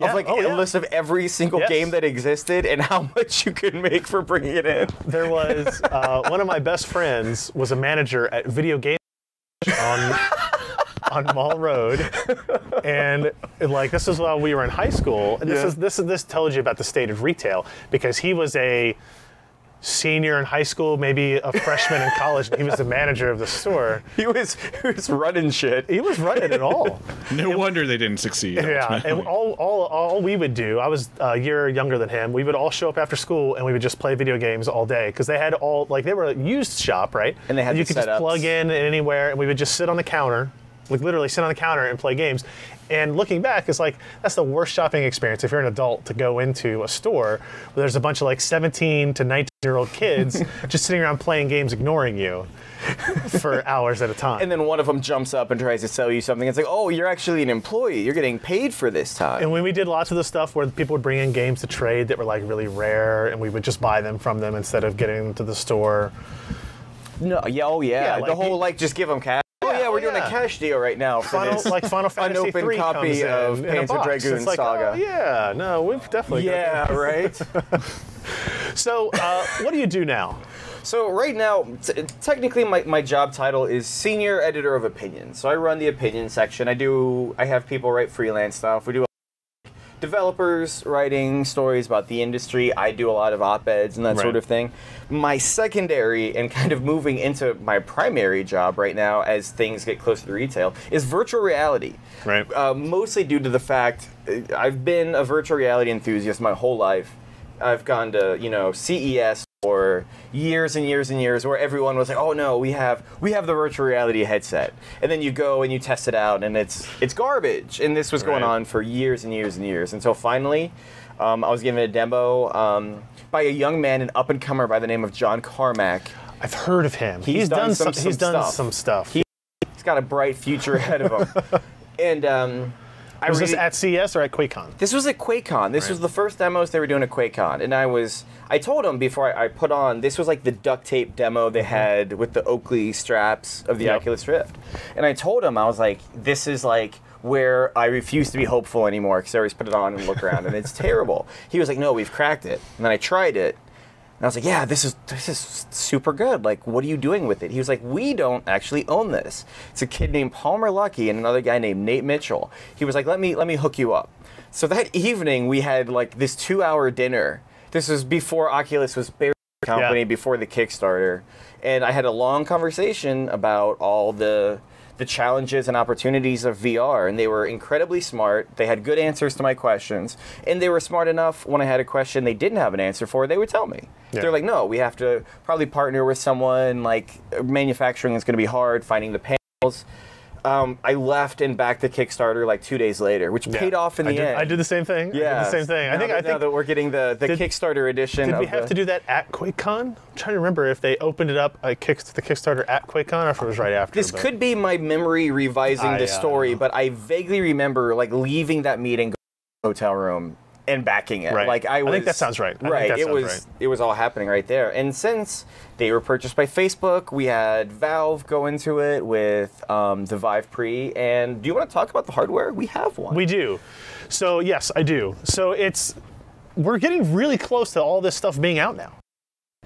yeah. of like oh, a yeah. list of every single yes. game that existed and how much you could make for bringing it in? There was uh, one of my best friends was a manager at Video Game on on Mall Road, and like this is while we were in high school. And yeah. this is this is this tells you about the state of retail because he was a senior in high school, maybe a freshman in college, and he was the manager of the store. He was he was running shit. He was running it all. No it, wonder they didn't succeed. Yeah, and all, all, all we would do, I was a year younger than him, we would all show up after school and we would just play video games all day because they had all, like they were a used shop, right? And they had and you the could setups. just plug in anywhere and we would just sit on the counter, like literally sit on the counter and play games. And looking back, it's like, that's the worst shopping experience if you're an adult to go into a store where there's a bunch of like seventeen to nineteen year old kids just sitting around playing games, ignoring you for hours at a time. And then one of them jumps up and tries to sell you something. It's like, oh, you're actually an employee. You're getting paid for this time. And when we did lots of the stuff where people would bring in games to trade that were like really rare and we would just buy them from them instead of getting them to the store. No, yeah, oh yeah. yeah like, the whole like, just give them cash. Yeah, we're doing yeah. a cash deal right now for Final, this like Final Fantasy unopened three copy in, of Panzer Dragoon like, Saga. Oh, yeah, no, we've definitely yeah, got right. So, uh, what do you do now? So right now, t technically, my my job title is senior editor of opinion. So I run the opinion section. I do. I have people write freelance stuff. We do developers writing stories about the industry. I do a lot of op-eds and that right. sort of thing. My secondary and kind of moving into my primary job right now as things get closer to retail is virtual reality. Right. Uh, mostly due to the fact I've been a virtual reality enthusiast my whole life. I've gone to, you know, C E S for years and years and years where everyone was like, oh no, we have we have the virtual reality headset. And then you go and you test it out and it's it's garbage. And this was going right. on for years and years and years until finally um, I was given a demo um, by a young man, an up-and-comer by the name of John Carmack. I've heard of him. He's, he's done, done some, some he's stuff. done some stuff. He, he's got a bright future ahead of him. And um I was really, this at C E S or at QuakeCon? This was at QuakeCon. This right. was the first demos they were doing at QuakeCon. And I was, I told them before I, I put on, this was like the duct tape demo they had with the Oakley straps of the yep. Oculus Rift. And I told them, I was like, this is like where I refuse to be hopeful anymore because I always put it on and look around and it's terrible. He was like, no, we've cracked it. And then I tried it. And I was like, yeah, this is this is super good. Like, what are you doing with it? He was like, we don't actually own this. It's a kid named Palmer Lucky and another guy named Nate Mitchell. He was like, let me let me hook you up. So that evening we had like this two-hour dinner. This was before Oculus was barely a company, yeah. before the Kickstarter, and I had a long conversation about all the the challenges and opportunities of V R, and they were incredibly smart. They had good answers to my questions, and they were smart enough when I had a question they didn't have an answer for, they would tell me. Yeah. They're like, no, we have to probably partner with someone, like manufacturing is gonna be hard, finding the panels. Um, I left and backed the Kickstarter like two days later, which yeah. paid off in the I did, end. I did the same thing. Yeah, I did the same thing. Now I think. That, I think now that we're getting the, the did, Kickstarter edition. Did we of have the, to do that at QuakeCon? I'm trying to remember if they opened it up. I kicked the Kickstarter at QuakeCon, or if it was right after. This but. could be my memory revising I, the story, uh, but I vaguely remember like leaving that meeting, going to the hotel room, and backing it. Right. Like I, was, I think that sounds right. I right. Think that it sounds was. Right. It was all happening right there. And since they were purchased by Facebook. We had Valve go into it with um, the Vive Pre. And do you want to talk about the hardware? We have one. We do. So yes, I do. So it's we're getting really close to all this stuff being out now.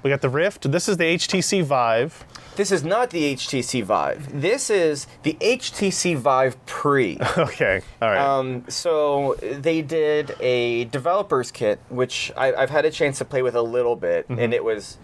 We got the Rift. This is the H T C Vive. This is not the H T C Vive. This is the H T C Vive Pre. Okay, all right. Um, so they did a developer's kit, which I, I've had a chance to play with a little bit, mm-hmm. and it was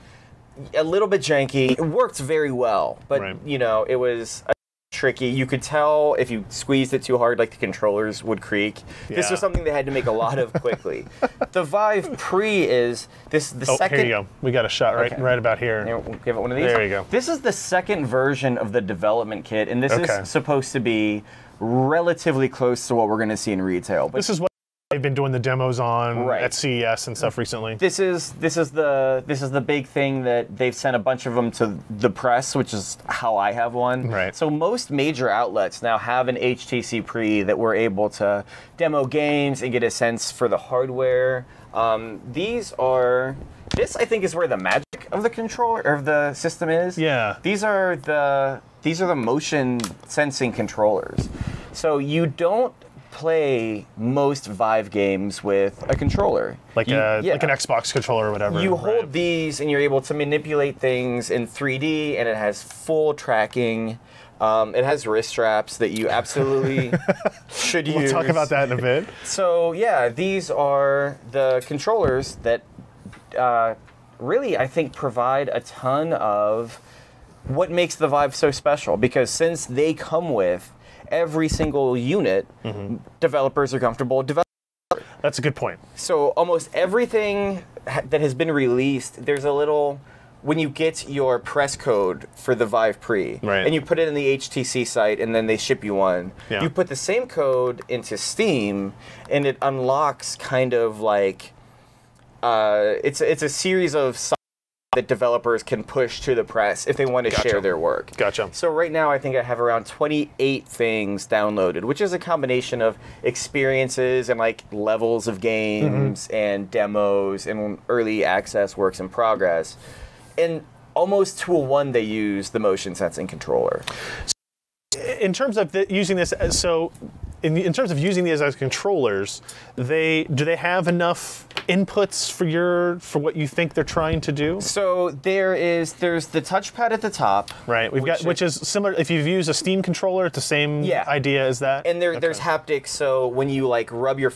a little bit janky. It worked very well, but right. you know, it was tricky. You could tell if you squeezed it too hard, like the controllers would creak. Yeah. This was something they had to make a lot of quickly. The Vive Pre is this the oh, second. Here you go. We got a shot right, okay. right about here. Here, we'll give it one of these. There you go. This is the second version of the development kit, and this okay. is supposed to be relatively close to what we're going to see in retail. But this is what they've been doing the demos on right. at C E S and stuff recently. This is this is the this is the big thing that they've sent a bunch of them to the press, which is how I have one. Right. So most major outlets now have an H T C Pre that we're able to demo games and get a sense for the hardware. Um, these are this I think is where the magic of the controller or of the system is. Yeah. These are the these are the motion sensing controllers. So you don't play most Vive games with a controller. Like, you, a, yeah. like an Xbox controller or whatever. You right. hold these and you're able to manipulate things in three D, and it has full tracking. Um, it has wrist straps that you absolutely should use. We'll talk about that in a bit. So yeah, these are the controllers that uh, really, I think, provide a ton of what makes the Vive so special, because since they come with every single unit, mm-hmm. developers are comfortable developing. That's a good point. So almost everything that has been released, there's a little, when you get your press code for the Vive Pre, right. and you put it in the H T C site and then they ship you one, yeah. you put the same code into Steam and it unlocks kind of like, uh, it's, it's a series of sites that developers can push to the press if they want to gotcha. share their work. Gotcha. So right now I think I have around twenty-eight things downloaded, which is a combination of experiences and like levels of games mm-hmm. and demos and early access works in progress. And almost to a one they use the motion sensing controller. In terms of the, using this, as, so in, in terms of using these as controllers, they do they have enough inputs for your for what you think they're trying to do? So there is there's the touchpad at the top, right? We've which got which is similar. If you've used a Steam controller, it's the same yeah. idea as that. And there okay. there's haptics. So when you like rub your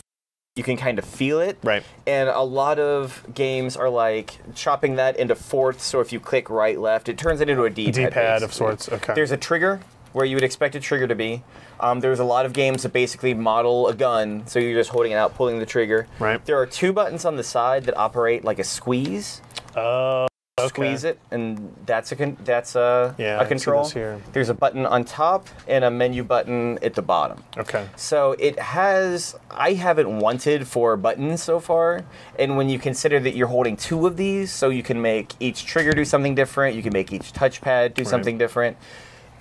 you can kind of feel it. Right. And a lot of games are like chopping that into fourths. So if you click right left, it turns it into a D-pad. D-pad of sorts. Okay. There's a trigger, where you would expect a trigger to be. Um, there's a lot of games that basically model a gun, so you're just holding it out, pulling the trigger. Right. There are two buttons on the side that operate like a squeeze. Oh, okay. Squeeze it, and that's a con that's a, yeah, a control. I see this here. There's a button on top and a menu button at the bottom. Okay. So it has, I haven't wanted for buttons so far, and when you consider that you're holding two of these, so you can make each trigger do something different, you can make each touchpad do right. something different.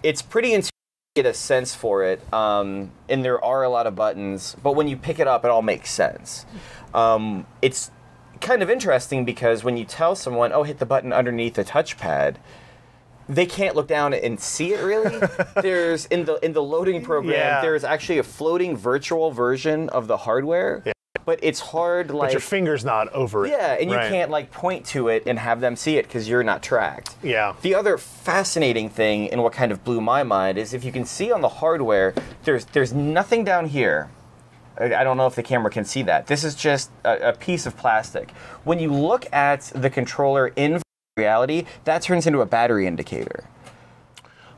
It's pretty intuitive to get a sense for it, um, and there are a lot of buttons, but when you pick it up, it all makes sense. Um, it's kind of interesting because when you tell someone, oh, hit the button underneath the touchpad, they can't look down and see it really. There's in the, in the loading program, yeah. there's actually a floating virtual version of the hardware. Yeah. But it's hard, like... But your finger's not over it. Yeah, and you right. can't, like, point to it and have them see it because you're not tracked. Yeah. The other fascinating thing, and what kind of blew my mind, is if you can see on the hardware, there's there's nothing down here. I don't know if the camera can see that. This is just a, a piece of plastic. When you look at the controller in reality, that turns into a battery indicator.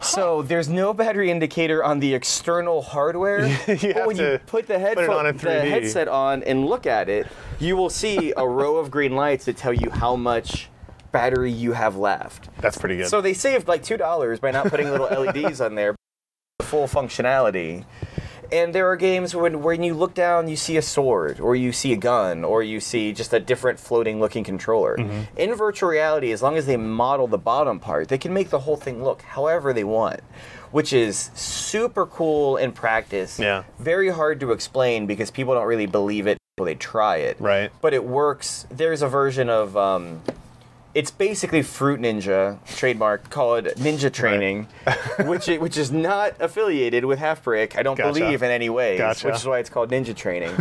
So there's no battery indicator on the external hardware, you but when you put the, headphone, put on the headset on and look at it, you will see a row of green lights that tell you how much battery you have left. That's pretty good. So they saved like two dollars by not putting little L E Ds on there. the full functionality. And there are games when when you look down, you see a sword, or you see a gun, or you see just a different floating-looking controller. Mm-hmm. In virtual reality, as long as they model the bottom part, they can make the whole thing look however they want, which is super cool in practice. Yeah. Very hard to explain because people don't really believe it until they try it. Right. But it works. There's a version of... Um, It's basically Fruit Ninja, trademark, called Ninja Training, right. which it, which is not affiliated with Half-Brick, I don't gotcha. believe in any way, gotcha. which is why it's called Ninja Training.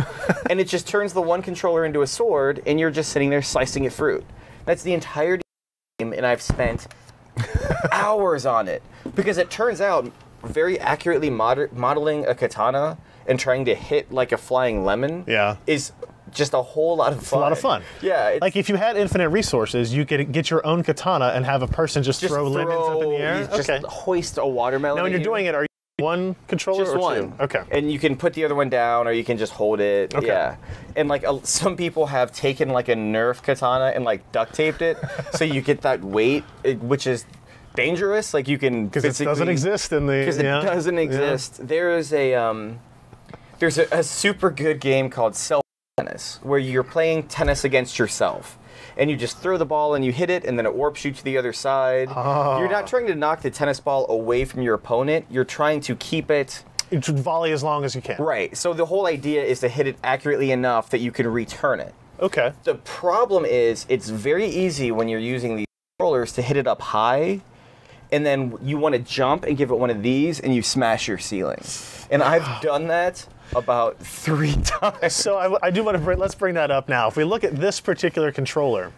And it just turns the one controller into a sword, and you're just sitting there slicing at fruit. That's the entirety of the game, and I've spent hours on it. Because it turns out, very accurately mod modeling a katana and trying to hit like a flying lemon yeah. is... just a whole lot of fun. It's a lot of fun. Yeah. Like if you had infinite resources, you could get your own katana and have a person just, just throw, throw lemons up in the air. Just okay. hoist a watermelon. Now when you're doing it, are you one controller just or one. two? Okay. And you can put the other one down, or you can just hold it. Okay. Yeah. And like a, some people have taken like a Nerf katana and like duct taped it, so you get that weight, which is dangerous. Like you can because it doesn't exist in the because it yeah. doesn't exist. Yeah. There is a um, there's a, a super good game called Self. Tennis, where you're playing tennis against yourself, and you just throw the ball and you hit it, and then it warps you to the other side. Oh. You're not trying to knock the tennis ball away from your opponent. You're trying to keep it. You should volley as long as you can. Right. So the whole idea is to hit it accurately enough that you can return it. Okay. The problem is it's very easy when you're using these controllers to hit it up high, and then you want to jump and give it one of these, and you smash your ceiling. And I've done that about three times. So I, I do want to bring, let's bring that up now. If we look at this particular controller,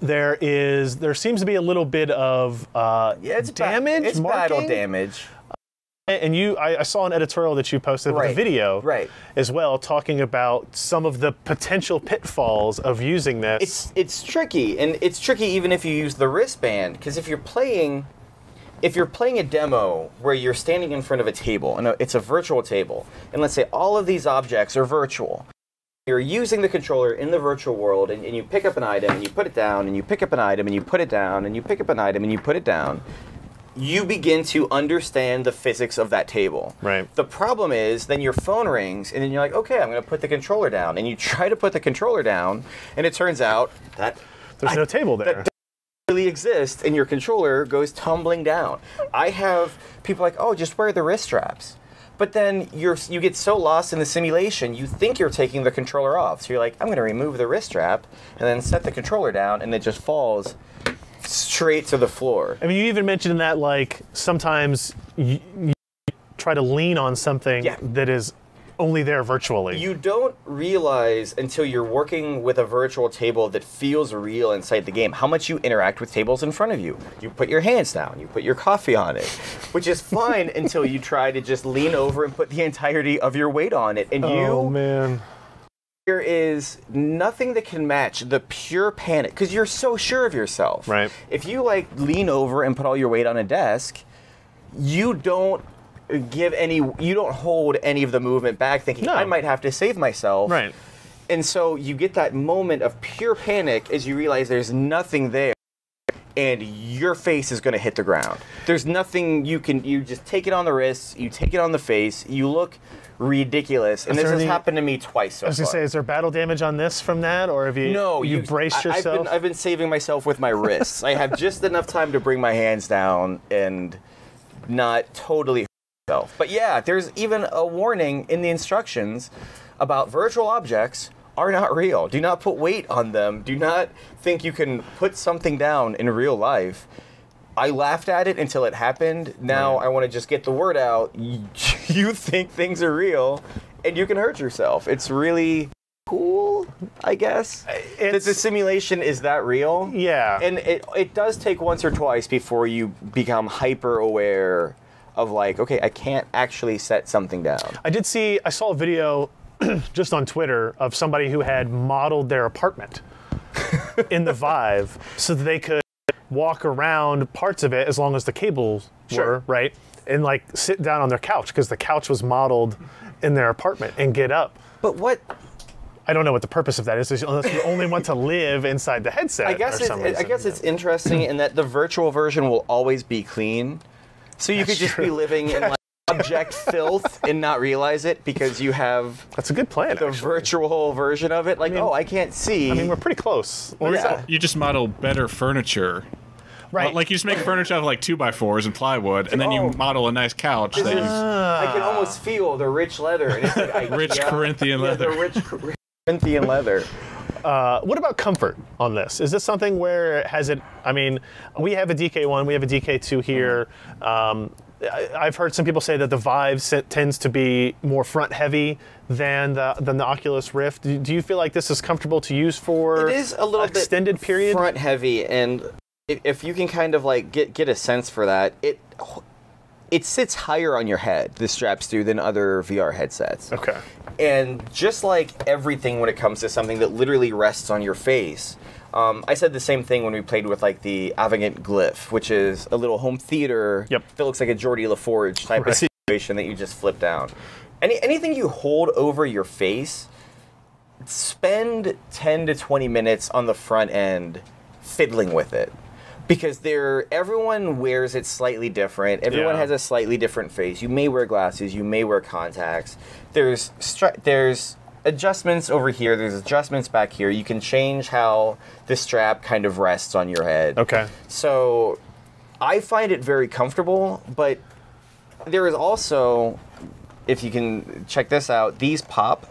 there is there seems to be a little bit of uh, yeah, it's damage, ba it's battle damage. And you, I, I saw an editorial that you posted right. with a video right. as well, talking about some of the potential pitfalls of using this. It's it's tricky, and it's tricky even if you use the wristband, because if you're playing. If you're playing a demo where you're standing in front of a table, and it's a virtual table, and let's say all of these objects are virtual, you're using the controller in the virtual world, and, and you pick up an item, and you put it down, and you pick up an item, and you put it down, and you pick up an item, and you put it down, you begin to understand the physics of that table. Right. The problem is then your phone rings, and then you're like, okay, I'm going to put the controller down, and you try to put the controller down, and it turns out that there's I, no table there. That, really exist, and your controller goes tumbling down. I have people like, oh, just wear the wrist straps. But then you're, you get so lost in the simulation, you think you're taking the controller off. So you're like, I'm going to remove the wrist strap and then set the controller down, and it just falls straight to the floor. I mean, you even mentioned that, like, sometimes you, you try to lean on something yeah. that is only there virtually. You don't realize until you're working with a virtual table that feels real inside the game how much you interact with tables in front of you. You put your hands down, you put your coffee on it, which is fine until you try to just lean over and put the entirety of your weight on it. And you, oh man. There is nothing that can match the pure panic, because you're so sure of yourself. Right. If you like lean over and put all your weight on a desk, you don't give any, you don't hold any of the movement back thinking, no. I might have to save myself. Right. And so you get that moment of pure panic as you realize there's nothing there and your face is going to hit the ground. There's nothing you can, you just take it on the wrist, you take it on the face, you look ridiculous. And is this has any, happened to me twice so far. I was going to say, is there battle damage on this from that, or have you, no, you, you braced I, yourself? I've been, I've been saving myself with my wrists. I have just enough time to bring my hands down and not totally But yeah, there's even a warning in the instructions about virtual objects are not real. Do not put weight on them. Do not think you can put something down in real life. I laughed at it until it happened. Now yeah. I want to just get the word out. You think things are real, and you can hurt yourself. It's really cool, I guess, it's, that the simulation is that real. Yeah. And it, it does take once or twice before you become hyper-aware of like, okay, I can't actually set something down. I did see, I saw a video just on Twitter of somebody who had modeled their apartment in the Vive so that they could walk around parts of it as long as the cables sure. were, right? And like sit down on their couch because the couch was modeled in their apartment and get up. But what? I don't know what the purpose of that is, unless you only want to live inside the headset. I guess, or it's, it, I guess it's interesting in that the virtual version will always be clean. So you That's could just true. be living in like abject filth and not realize it because you have that's a good plan. The actually. virtual version of it, like I mean, oh, I can't see. I mean, we're pretty close. Well, yeah. You just model better furniture. Right. Like, you just make furniture out of, like, two by fours and plywood, and then you oh, model a nice couch. That is, I can almost feel the rich leather. And it's like I, rich yeah, Corinthian leather. Yeah, the rich Corinthian leather. Uh, what about comfort on this? Is this something where has it, I mean, we have a D K one, we have a D K two here. Um, I've heard some people say that the Vive tends to be more front-heavy than the, than the Oculus Rift. Do you feel like this is comfortable to use for it is a little extended bit period? Front-heavy, and... if you can kind of like get get a sense for that, it it sits higher on your head, the straps do, than other V R headsets. Okay. And just like everything when it comes to something that literally rests on your face, um, I said the same thing when we played with like the Avigant Glyph, which is a little home theater yep. that looks like a Geordie LaForge type right. of situation that you just flip down. Any anything you hold over your face, spend ten to twenty minutes on the front end fiddling with it. Because they're, everyone wears it slightly different. Everyone yeah. has a slightly different face. You may wear glasses. You may wear contacts. There's stri there's adjustments over here. There's adjustments back here. You can change how the strap kind of rests on your head. Okay. So I find it very comfortable, but there is also, if you can check this out, these pop.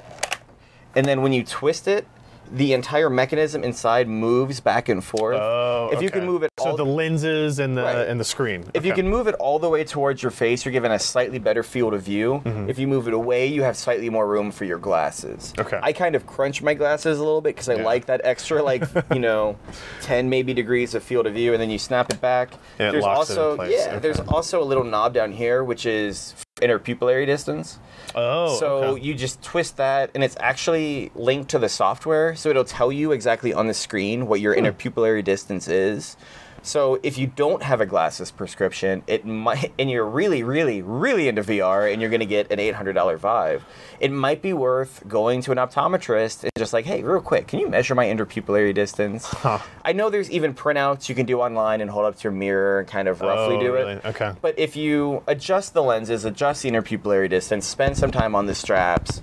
And then when you twist it, the entire mechanism inside moves back and forth. Oh, if okay. you can move it all so the lenses and the right. and the screen. If okay. you can move it all the way towards your face, you're given a slightly better field of view. Mm-hmm. If you move it away, you have slightly more room for your glasses. Okay. I kind of crunch my glasses a little bit because I yeah. like that extra, like you know, ten maybe degrees of field of view, and then you snap it back. And there's it locks also it in place. yeah, okay. there's also a little knob down here which is interpupillary distance. Oh, so okay. you just twist that, and it's actually linked to the software, so it'll tell you exactly on the screen what your hmm. interpupillary distance is. So if you don't have a glasses prescription, it might, and you're really, really, really into V R, and you're going to get an eight hundred dollar Vive, it might be worth going to an optometrist and just like, hey, real quick, can you measure my interpupillary distance? Huh. I know there's even printouts you can do online and hold up to your mirror and kind of roughly oh, do really? it. Okay. But if you adjust the lenses, adjust the interpupillary distance, spend some time on the straps,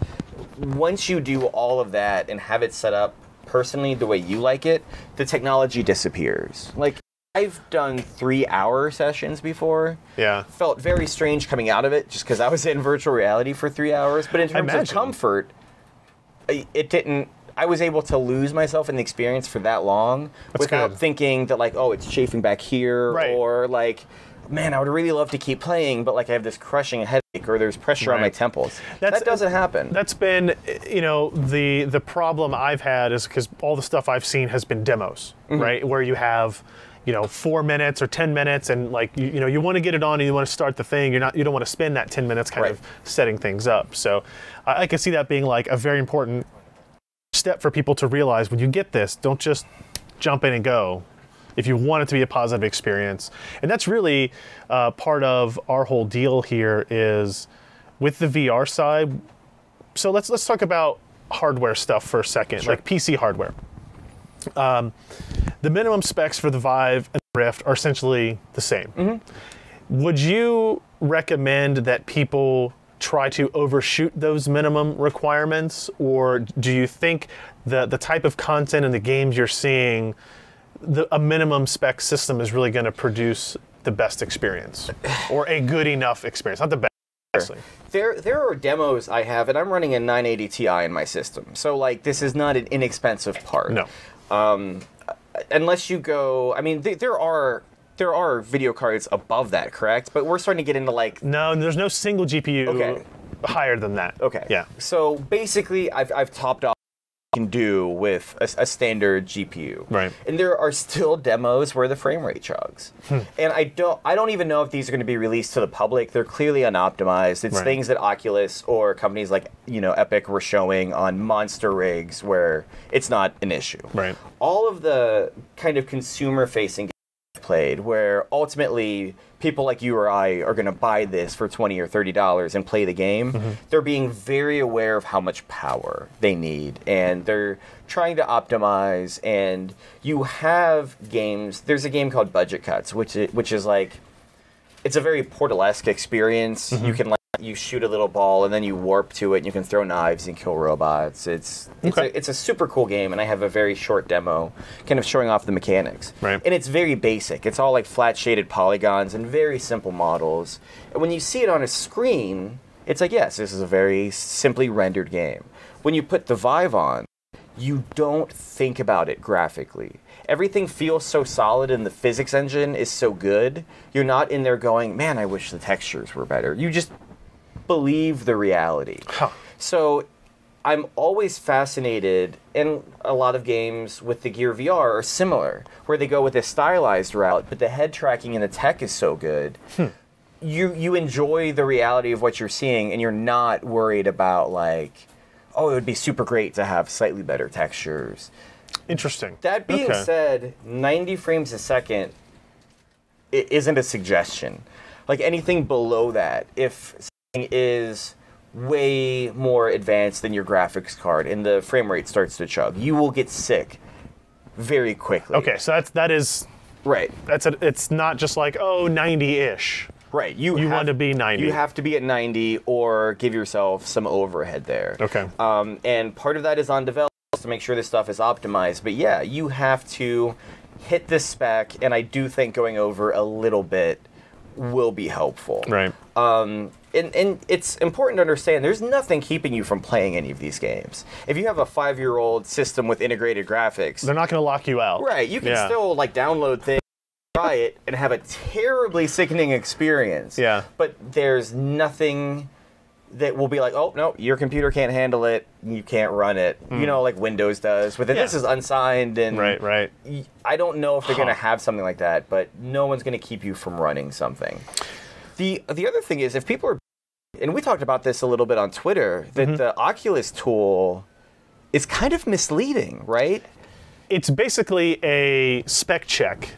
once you do all of that and have it set up personally the way you like it, the technology disappears. Like, I've done three hour sessions before. Yeah. Felt very strange coming out of it just because I was in virtual reality for three hours. But in terms of comfort, it didn't... I was able to lose myself in the experience for that long That's without good. thinking that, like, oh, it's chafing back here. Right. Or, like, man, I would really love to keep playing, but, like, I have this crushing headache or there's pressure right. on my temples. That's, that doesn't happen. That's been, you know, the, the problem I've had is because all the stuff I've seen has been demos, mm-hmm. right, where you have... you know, four minutes or ten minutes, and like you, you know, you want to get it on, and you want to start the thing. You're not, you don't want to spend that ten minutes kind right. of setting things up. So, I, I can see that being like a very important step for people to realize when you get this. Don't just jump in and go. If you want it to be a positive experience, and that's really uh, part of our whole deal here is with the V R side. So let's let's talk about hardware stuff for a second, sure. like P C hardware. Um, the minimum specs for the Vive and the Rift are essentially the same. Mm-hmm. Would you recommend that people try to overshoot those minimum requirements, or do you think that the type of content and the games you're seeing, the, a minimum spec system is really going to produce the best experience, or a good enough experience, not the best? There, there are demos I have, and I'm running a nine eighty T I in my system, so like this is not an inexpensive part. No. Um, unless you go, I mean, th there are there are video cards above that, correct? But we're starting to get into like no, there's no single G P U okay. higher than that. Okay. Yeah. So basically, I've I've topped off what you can do with a, a standard G P U. Right. And there are still demos where the frame rate chugs. Hmm. And I don't I don't even know if these are going to be released to the public. They're clearly unoptimized. It's right. things that Oculus or companies like, you know, Epic were showing on monster rigs where it's not an issue. Right. All of the kind of consumer-facing games I've played where ultimately people like you or I are going to buy this for twenty or thirty dollars and play the game, mm-hmm. they're being very aware of how much power they need, and they're trying to optimize, and you have games. There's a game called Budget Cuts, which is, which is like, it's a very Portal-esque experience. Mm-hmm. You can like You shoot a little ball, and then you warp to it, and you can throw knives and kill robots. It's it's, okay. a, it's a super cool game, and I have a very short demo kind of showing off the mechanics. Right. And it's very basic. It's all like flat-shaded polygons and very simple models. And when you see it on a screen, it's like, yes, this is a very simply rendered game. When you put the Vive on, you don't think about it graphically. Everything feels so solid and the physics engine is so good. You're not in there going, man, I wish the textures were better. You just believe the reality. Huh. So I'm always fascinated, and a lot of games with the Gear V R are similar, where they go with a stylized route, but the head tracking and the tech is so good. Hmm. You, you enjoy the reality of what you're seeing, and you're not worried about, like, oh, it would be super great to have slightly better textures. Interesting. That being okay. said, ninety frames a second it isn't a suggestion. Like, anything below that, if something is way more advanced than your graphics card and the frame rate starts to chug, you will get sick very quickly. Okay, so that's, that is... Right. That's a, it's not just like, oh, ninety-ish. Right. You, you have, want to be ninety. You have to be at ninety or give yourself some overhead there. Okay. Um, and part of that is on developers to make sure this stuff is optimized. But yeah, you have to hit this spec, and I do think going over a little bit will be helpful. Right. Um, and, and it's important to understand there's nothing keeping you from playing any of these games. If you have a five-year-old system with integrated graphics... They're not going to lock you out. Right. You can yeah. still like download things. Try it and have a terribly sickening experience. Yeah. But there's nothing that will be like, oh, no, your computer can't handle it. You can't run it. Mm. You know, like Windows does. But yeah. this is unsigned. And right, right. I don't know if they're huh. going to have something like that, but no one's going to keep you from running something. The, the other thing is if people are, and we talked about this a little bit on Twitter, that mm-hmm. the Oculus tool is kind of misleading, right? It's basically a spec check.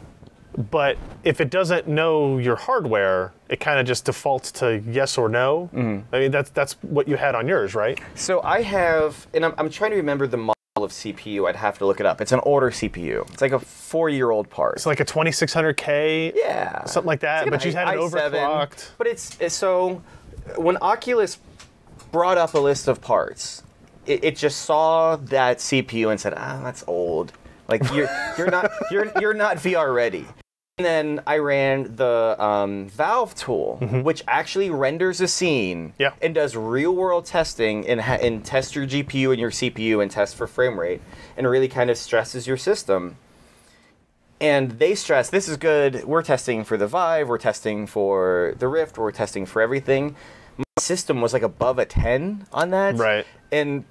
But if it doesn't know your hardware, it kind of just defaults to yes or no. Mm-hmm. I mean, that's that's what you had on yours, right? So I have, and I'm, I'm trying to remember the model of C P U. I'd have to look it up. It's an older C P U. It's like a four-year-old part. It's so like a twenty-six hundred K? Yeah. Something like that, like but you had it overclocked. But it's, it's, so when Oculus brought up a list of parts, it, it just saw that C P U and said, ah, that's old. Like, you're, you're, not, you're, you're not V R ready. And then I ran the um, Valve tool, mm-hmm. which actually renders a scene yeah. and does real-world testing and, ha and tests your G P U and your C P U and tests for frame rate and really kind of stresses your system. And they stress, this is good. We're testing for the Vive. We're testing for the Rift. We're testing for everything. My system was, like, above a ten on that. Right. And...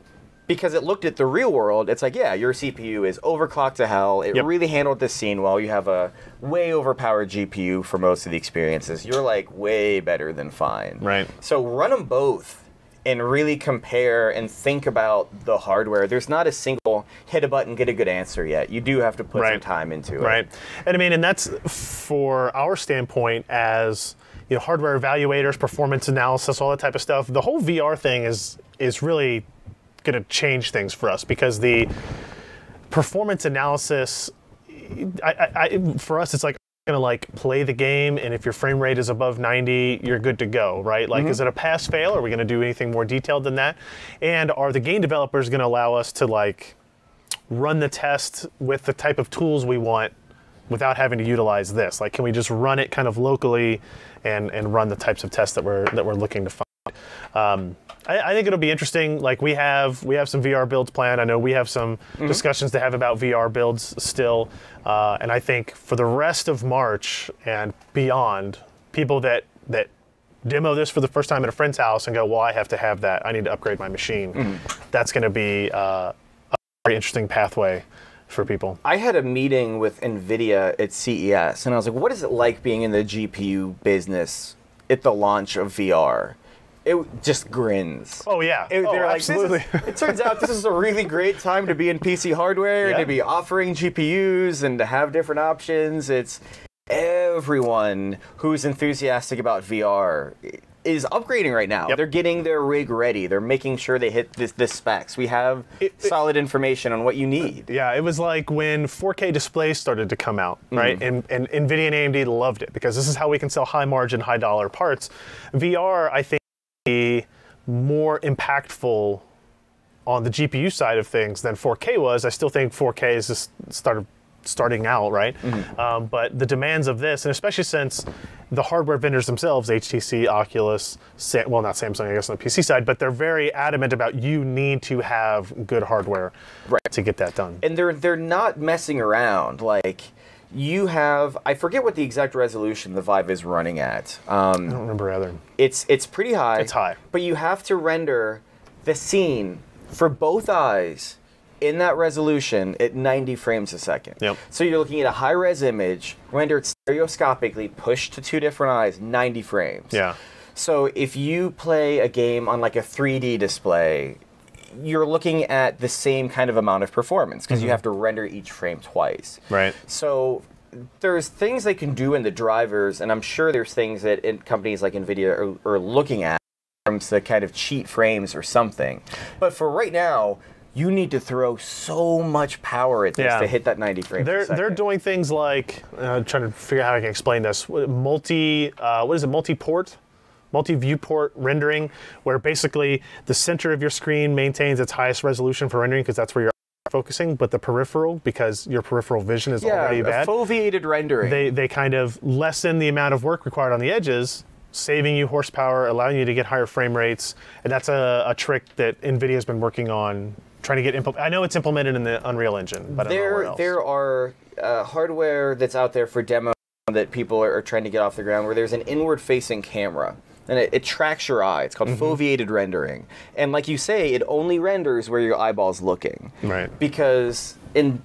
because it looked at the real world, it's like, yeah, your C P U is overclocked to hell. It yep. really handled this scene well. You have a way overpowered G P U for most of the experiences. You're like way better than fine. Right. So run them both and really compare and think about the hardware. There's not a single hit a button, get a good answer yet. You do have to put right. some time into it. Right. And I mean, and that's for our standpoint as you know, hardware evaluators, performance analysis, all that type of stuff. The whole V R thing is is really going to change things for us because the performance analysis, I, I, I, for us, it's like going to like play the game, and if your frame rate is above ninety, you're good to go, right? Like, mm-hmm. is it a pass-fail? Are we going to do anything more detailed than that? And are the game developers going to allow us to like run the test with the type of tools we want without having to utilize this? Like, can we just run it kind of locally and and run the types of tests that we're that we're looking to find? Um, I, I think it'll be interesting. Like we have, we have some V R builds planned. I know we have some mm-hmm. discussions to have about V R builds still, uh, and I think for the rest of March and beyond, people that that demo this for the first time at a friend's house and go, "Well, I have to have that. I need to upgrade my machine." Mm-hmm. That's going to be uh, a very interesting pathway for people. I had a meeting with NVIDIA at C E S, and I was like, "What is it like being in the G P U business at the launch of V R?" It just grins. Oh, yeah. It, oh, like, absolutely. Is, it turns out this is a really great time to be in P C hardware, yeah. and to be offering G P Us and to have different options. It's everyone who's enthusiastic about V R is upgrading right now. Yep. They're getting their rig ready. They're making sure they hit this, this specs. We have it, it, solid information on what you need. Yeah, it was like when four K displays started to come out, right? Mm-hmm. and, and NVIDIA and A M D loved it because this is how we can sell high margin, high dollar parts. V R, I think, be more impactful on the G P U side of things than four K was. I still think four K is just started starting out, right? Mm-hmm. Um, but the demands of this, and especially since the hardware vendors themselves, H T C, Oculus, Sam, well, not Samsung, I guess, on the P C side, but they're very adamant about you need to have good hardware right. to get that done. And they're they're not messing around. Like, you have, I forget what the exact resolution the Vive is running at. Um, I don't remember either. It's it's pretty high. It's high. But you have to render the scene for both eyes in that resolution at ninety frames a second. Yep. So you're looking at a high-res image rendered stereoscopically, pushed to two different eyes, ninety frames. Yeah. So if you play a game on like a three D display, you're looking at the same kind of amount of performance because mm-hmm. you have to render each frame twice. Right. So there's things they can do in the drivers, and I'm sure there's things that in companies like NVIDIA are, are looking at to kind of cheat frames or something. But for right now, you need to throw so much power at this yeah. to hit that ninety frames. They're they're doing things like uh, trying to figure out how I can explain this. Multi uh, what is it? Multi-port, multi-viewport rendering, where basically the center of your screen maintains its highest resolution for rendering because that's where you're focusing, but the peripheral, because your peripheral vision is yeah, already bad. Foveated rendering. They they kind of lessen the amount of work required on the edges, saving you horsepower, allowing you to get higher frame rates, and that's a, a trick that NVIDIA has been working on. Trying to get impl- I know it's implemented in the Unreal Engine, but there, I don't know where else. There are uh, hardware that's out there for demo that people are, are trying to get off the ground, where there's an inward-facing camera, and it, it tracks your eye. It's called mm-hmm. foveated rendering, and like you say, it only renders where your eyeball's looking. Right. Because in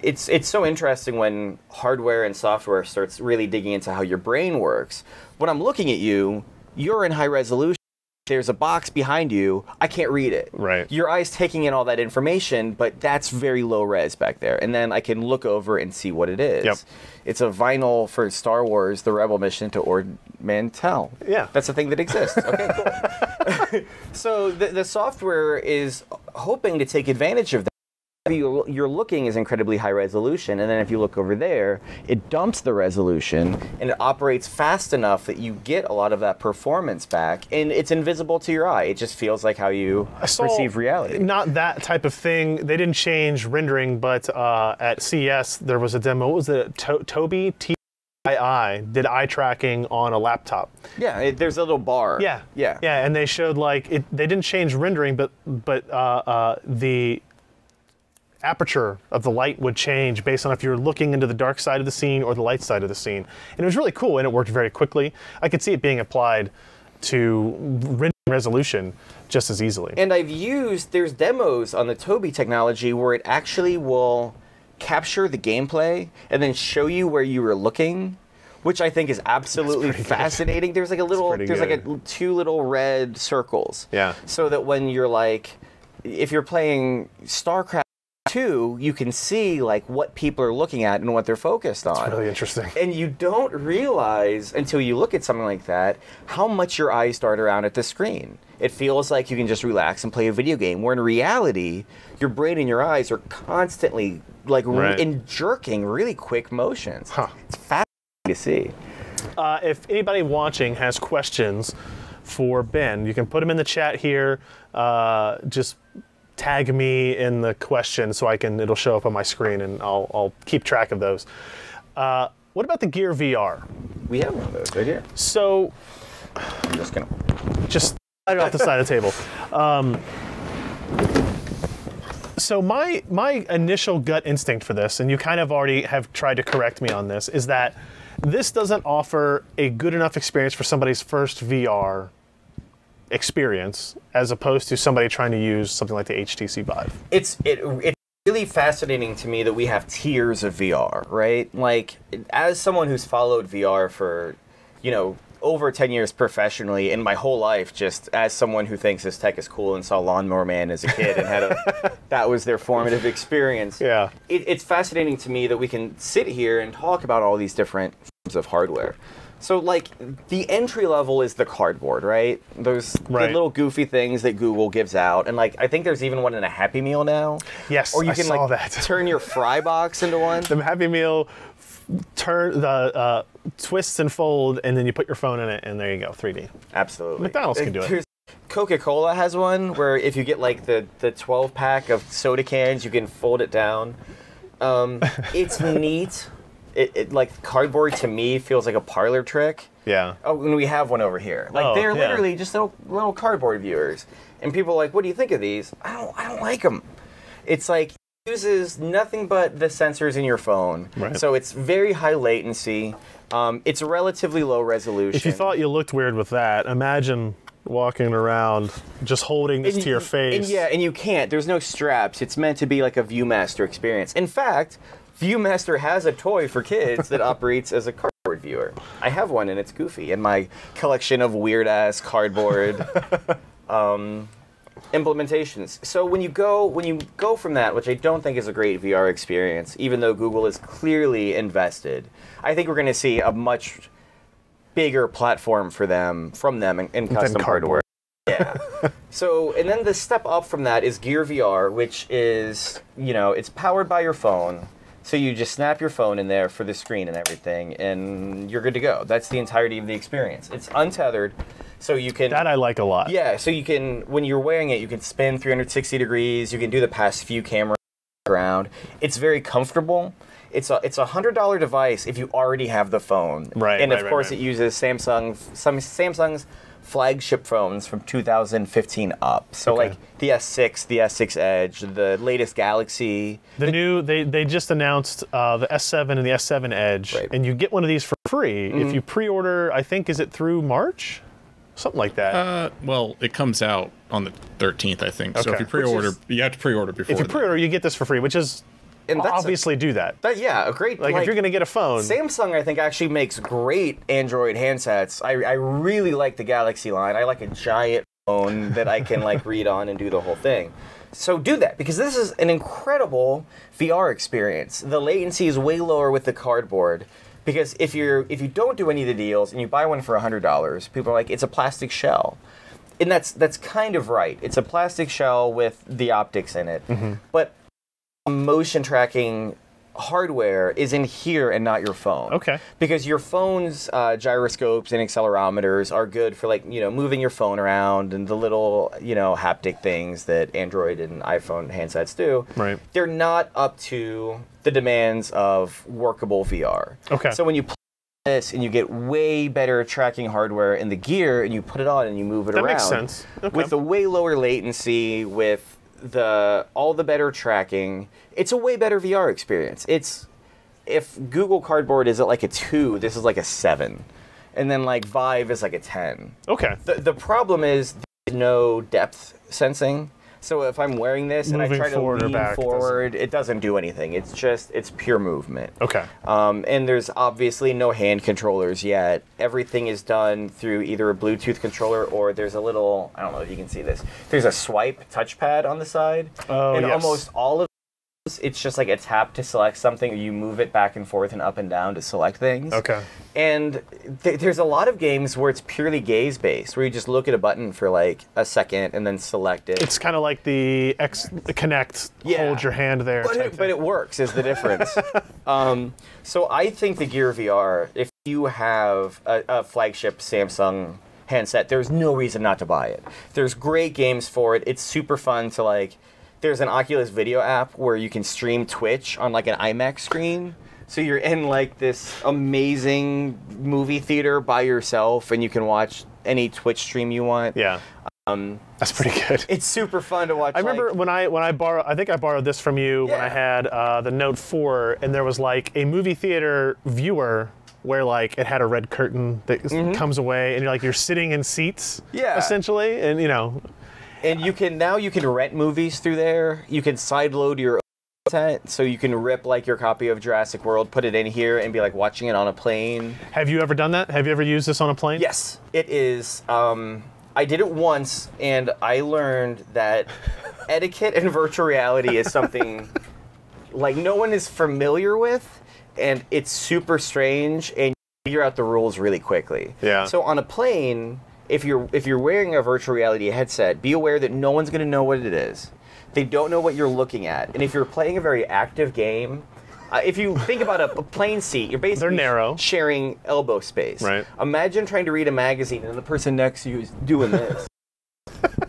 it's it's so interesting when hardware and software starts really digging into how your brain works. When I'm looking at you, you're in high resolution. There's a box behind you, I can't read it. Right. Your eye's taking in all that information, but that's very low res back there. And then I can look over and see what it is. Yep. It's a vinyl for Star Wars, the Rebel Mission to Ord Mantell. Yeah. That's a thing that exists. Okay, cool. So the, the software is hoping to take advantage of that. You're looking is incredibly high resolution, and then if you look over there, it dumps the resolution, and it operates fast enough that you get a lot of that performance back, and it's invisible to your eye. It just feels like how you so, perceive reality. Not that type of thing. They didn't change rendering, but uh, at C E S, there was a demo. What was it? To Toby? T I did eye tracking on a laptop. Yeah, it, there's a little bar. Yeah. Yeah. Yeah, and they showed, like, it, they didn't change rendering, but, but uh, uh, the aperture of the light would change based on if you were looking into the dark side of the scene or the light side of the scene. And it was really cool, and it worked very quickly. I could see it being applied to rendering resolution just as easily. And I've used, there's demos on the Toby technology where it actually will capture the gameplay and then show you where you were looking, which I think is absolutely fascinating. Good. There's like a little, there's good. like a, two little red circles. Yeah. So that when you're like, if you're playing StarCraft, Two, you can see like what people are looking at and what they're focused on. That's really interesting. And you don't realize until you look at something like that how much your eyes dart around at the screen. It feels like you can just relax and play a video game, where in reality, your brain and your eyes are constantly like right. in jerking really quick motions. Huh. It's fascinating to see. Uh, if anybody watching has questions for Ben, you can put them in the chat here. Uh, just. Tag me in the question so I can, it'll show up on my screen, and I'll, I'll keep track of those. Uh, what about the Gear V R? We have one of those right here. So, I'm just gonna just slide it off the side of the table. Um, so my my initial gut instinct for this, and you kind of already have tried to correct me on this, is that this doesn't offer a good enough experience for somebody's first V R experience, as opposed to somebody trying to use something like the H T C Vive. It's it it's really fascinating to me that we have tiers of V R, right? Like, as someone who's followed V R for, you know, over ten years professionally, in my whole life, just as someone who thinks this tech is cool and saw Lawnmower Man as a kid and had a, that was their formative experience. Yeah. It, it's fascinating to me that we can sit here and talk about all these different forms of hardware. So, like, the entry level is the cardboard, right? Those right. the little goofy things that Google gives out. And, like, I think there's even one in a Happy Meal now. Yes, Or you can, I saw like, that. turn your fry box into one. The Happy Meal, turn the uh, twists and fold, and then you put your phone in it, and there you go, three D. Absolutely. McDonald's can do it. There's Coca-Cola has one where if you get like the the twelve pack of soda cans, you can fold it down. Um, it's neat. It, it like cardboard to me feels like a parlor trick. Yeah. Oh, and we have one over here. Like oh, they're yeah. literally just little little cardboard viewers, and people are like, "What do you think of these?" I don't. I don't like them. It's like it uses nothing but the sensors in your phone, right. So it's very high latency. Um, it's relatively low resolution. If you thought you looked weird with that, imagine walking around just holding this and to you, your face. And yeah, and you can't. There's no straps. It's meant to be like a ViewMaster experience. In fact, ViewMaster has a toy for kids that operates as a cardboard viewer. I have one, and it's goofy. And my collection of weird-ass cardboard um, implementations. So when you go, when you go from that, which I don't think is a great V R experience, even though Google is clearly invested, I think we're going to see a much bigger platform for them from them in, in custom hardware. Yeah. So, and then the step up from that is Gear V R, which is, you know, it's powered by your phone. So you just snap your phone in there for the screen and everything, and you're good to go. That's the entirety of the experience. It's untethered, so you can... That I like a lot. Yeah, so you can, when you're wearing it, you can spin three sixty degrees, you can do the past few camera around. It's very comfortable. It's a it's a one hundred dollar device if you already have the phone. Right, And, of right, course, right, right. it uses Samsung, some Samsung's flagship phones from two thousand fifteen up. So, okay. like, the S six, the S six Edge, the latest Galaxy. The, the new, they, they just announced uh, the S seven and the S seven Edge. Right. And you get one of these for free. Mm-hmm. If you pre-order, I think, is it through March? Something like that. Uh, well, it comes out on the thirteenth, I think. Okay. So if you pre-order, is, you have to pre-order before. If you pre-order, you get this for free, which is... And that's obviously a, do that. that. Yeah, a great... Like, like if you're going to get a phone... Samsung, I think, actually makes great Android handsets. I, I really like the Galaxy line. I like a giant phone that I can, like, read on and do the whole thing. So do that, because this is an incredible V R experience. The latency is way lower with the cardboard, because if, you're, if you don't do any of the deals and you buy one for one hundred dollars, people are like, it's a plastic shell. And that's, that's kind of right. It's a plastic shell with the optics in it. Mm-hmm. But... motion tracking hardware is in here and not your phone. Okay. Because your phone's uh, gyroscopes and accelerometers are good for, like, you know, moving your phone around and the little, you know, haptic things that Android and iPhone handsets do. Right. They're not up to the demands of workable V R. Okay. So when you play this and you get way better tracking hardware in the Gear and you put it on and you move it that around. That makes sense. Okay. With the way lower latency, with the all the better tracking, it's a way better V R experience. It's if Google Cardboard is at like a two, this is like a seven, and then like Vive is like a ten. Okay. The the problem is there's no depth sensing. So if I'm wearing this Moving and I try to lean back, forward, doesn't... it doesn't do anything. It's just it's pure movement. Okay. Um, and there's obviously no hand controllers yet. Everything is done through either a Bluetooth controller or there's a little, I don't know if you can see this. There's a swipe touchpad on the side. Oh, and yes. Almost all of those, it's just like a tap to select something. You move it back and forth and up and down to select things. Okay. And th there's a lot of games where it's purely gaze-based, where you just look at a button for like a second and then select it. It's kind of like the X Kinect, yeah. Hold your hand there. But it, but it works is the difference. um, so I think the Gear V R, if you have a, a flagship Samsung handset, there's no reason not to buy it. There's great games for it. It's super fun to like, there's an Oculus video app where you can stream Twitch on like an iMac screen. So you're in like this amazing movie theater by yourself, and you can watch any Twitch stream you want. Yeah, um, that's pretty good. It's super fun to watch. I remember like, when I when I borrowed, I think I borrowed this from you, yeah. When I had uh, the Note four, and there was like a movie theater viewer where like it had a red curtain that mm-hmm. comes away, and you're like you're sitting in seats, yeah, essentially, and you know, and you can now you can rent movies through there. You can sideload your own. So you can rip like your copy of Jurassic World, put it in here, and be like watching it on a plane. Have you ever done that? Have you ever used this on a plane? Yes, it is. Um, I did it once, and I learned that etiquette in virtual reality is something like no one is familiar with, and it's super strange, and you figure out the rules really quickly. Yeah. So on a plane, if you're if you're wearing a virtual reality headset, be aware that no one's going to know what it is. They don't know what you're looking at. And if you're playing a very active game, uh, if you think about a, a plane seat, you're basically narrow. Sharing elbow space. Right. Imagine trying to read a magazine and the person next to you is doing this.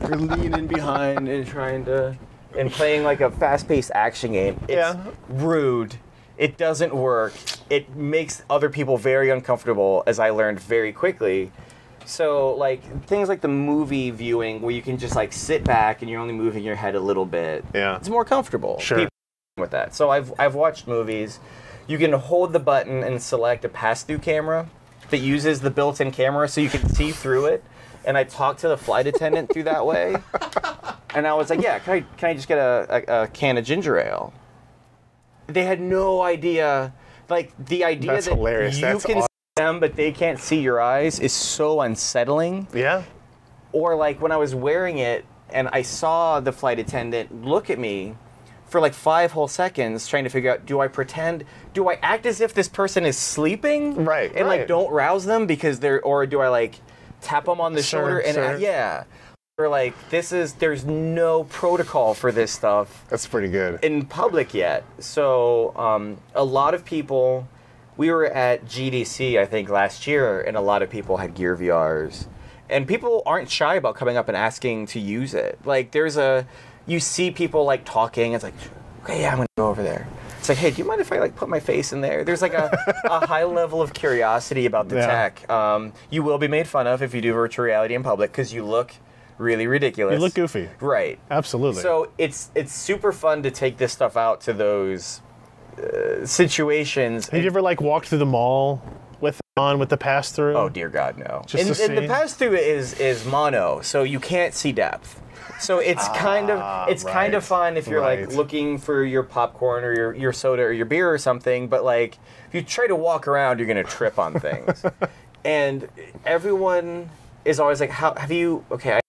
You're leaning behind and trying to and playing like a fast-paced action game. It's yeah. rude. It doesn't work. It makes other people very uncomfortable, as I learned very quickly. So like things like the movie viewing, where you can just like sit back and you're only moving your head a little bit. Yeah, it's more comfortable. Sure. People with that. So I've I've watched movies. You can hold the button and select a pass-through camera that uses the built-in camera, so you can see through it. And I talked to the flight attendant through that way. And I was like, yeah, can I, can I just get a, a, a can of ginger ale? They had no idea. Like, the idea That's that hilarious. you That's can awesome. see them, but they can't see your eyes is so unsettling. Yeah. Or, like, when I was wearing it, and I saw the flight attendant look at me for, like, five whole seconds, trying to figure out, do I pretend, do I act as if this person is sleeping? Right, And, right. like, don't rouse them because they're, or do I, like... tap them on the sure, shoulder and sure. yeah, we're like, this is there's no protocol for this stuff. That's pretty good in public yet. So um, a lot of people, we were at G D C I think last year, and a lot of people had Gear V Rs, and people aren't shy about coming up and asking to use it. Like there's a, you see people like talking. It's like, okay, yeah, I'm gonna go over there. It's like, hey, do you mind if I like put my face in there? There's like a, a high level of curiosity about the yeah. tech. Um, you will be made fun of if you do virtual reality in public because you look really ridiculous. You look goofy. Right. Absolutely. So it's it's super fun to take this stuff out to those uh, situations. Have it, you ever like walked through the mall with on with the pass through? Oh dear God, no. Just and, and the pass through is is mono, so you can't see depth. So it's ah, kind of it's right. kind of fun if you're right. like looking for your popcorn or your, your soda or your beer or something, but like if you try to walk around, you're gonna trip on things. And everyone is always like, "How have you?" Okay, I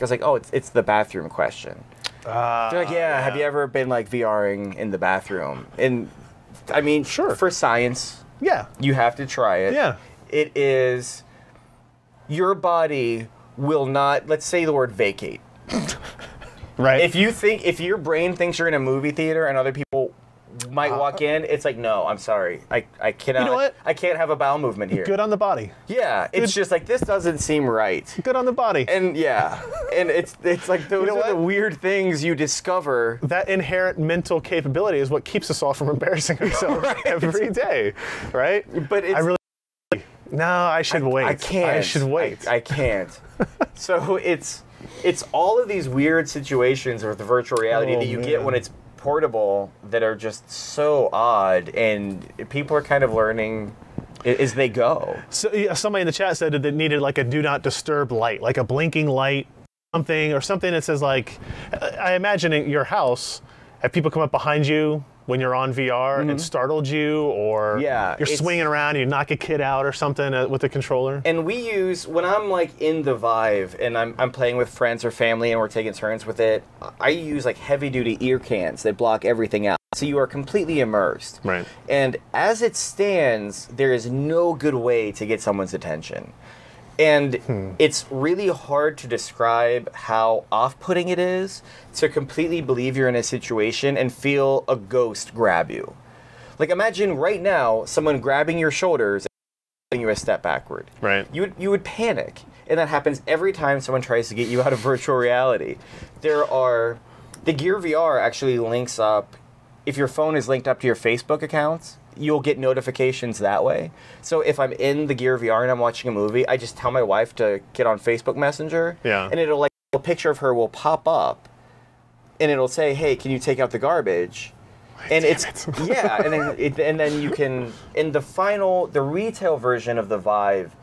was like, "Oh, it's it's the bathroom question." Uh, They're like, yeah, "Yeah, have you ever been like VRing in the bathroom?" And I mean, sure, for science, yeah, you have to try it. Yeah, it is your body will not. Let's say the word vacate. Right. If you think, if your brain thinks you're in a movie theater and other people might uh, walk in, it's like, no, I'm sorry, I I cannot. You know what? I can't have a bowel movement here. Good on the body. Yeah, good. It's just like this doesn't seem right. Good on the body. And yeah, and it's it's like those you know are what? the weird things you discover. That inherent mental capability is what keeps us all from embarrassing ourselves right. every day, right? But it's, I really. No, I should I, wait. I can't. I should wait. I, I can't. So it's. It's all of these weird situations with the virtual reality oh, that you man. get when it's portable that are just so odd, and people are kind of learning as they go. So yeah, somebody in the chat said that they needed like a do not disturb light, like a blinking light, something or something that says like, I imagine in your house, have people come up behind you when you're on V R mm-hmm. and startled you, or yeah, you're swinging around and you knock a kid out or something uh, with the controller? And we use, when I'm like in the Vive and I'm, I'm playing with friends or family and we're taking turns with it, I use like heavy duty ear cans that block everything out. So you are completely immersed. Right. And as it stands, there is no good way to get someone's attention. And hmm. it's really hard to describe how off-putting it is to completely believe you're in a situation and feel a ghost grab you. Like, imagine right now someone grabbing your shoulders and putting you a step backward. Right. You would, you would panic. And that happens every time someone tries to get you out of virtual reality. There are... The Gear V R actually links up... If your phone is linked up to your Facebook accounts... you'll get notifications that way. So if I'm in the Gear V R and I'm watching a movie, I just tell my wife to get on Facebook Messenger, yeah. and it'll like a picture of her will pop up, and it'll say, "Hey, can you take out the garbage?" Oh, and it's it. yeah, and then it, and then you can. In the final, the retail version of the Vive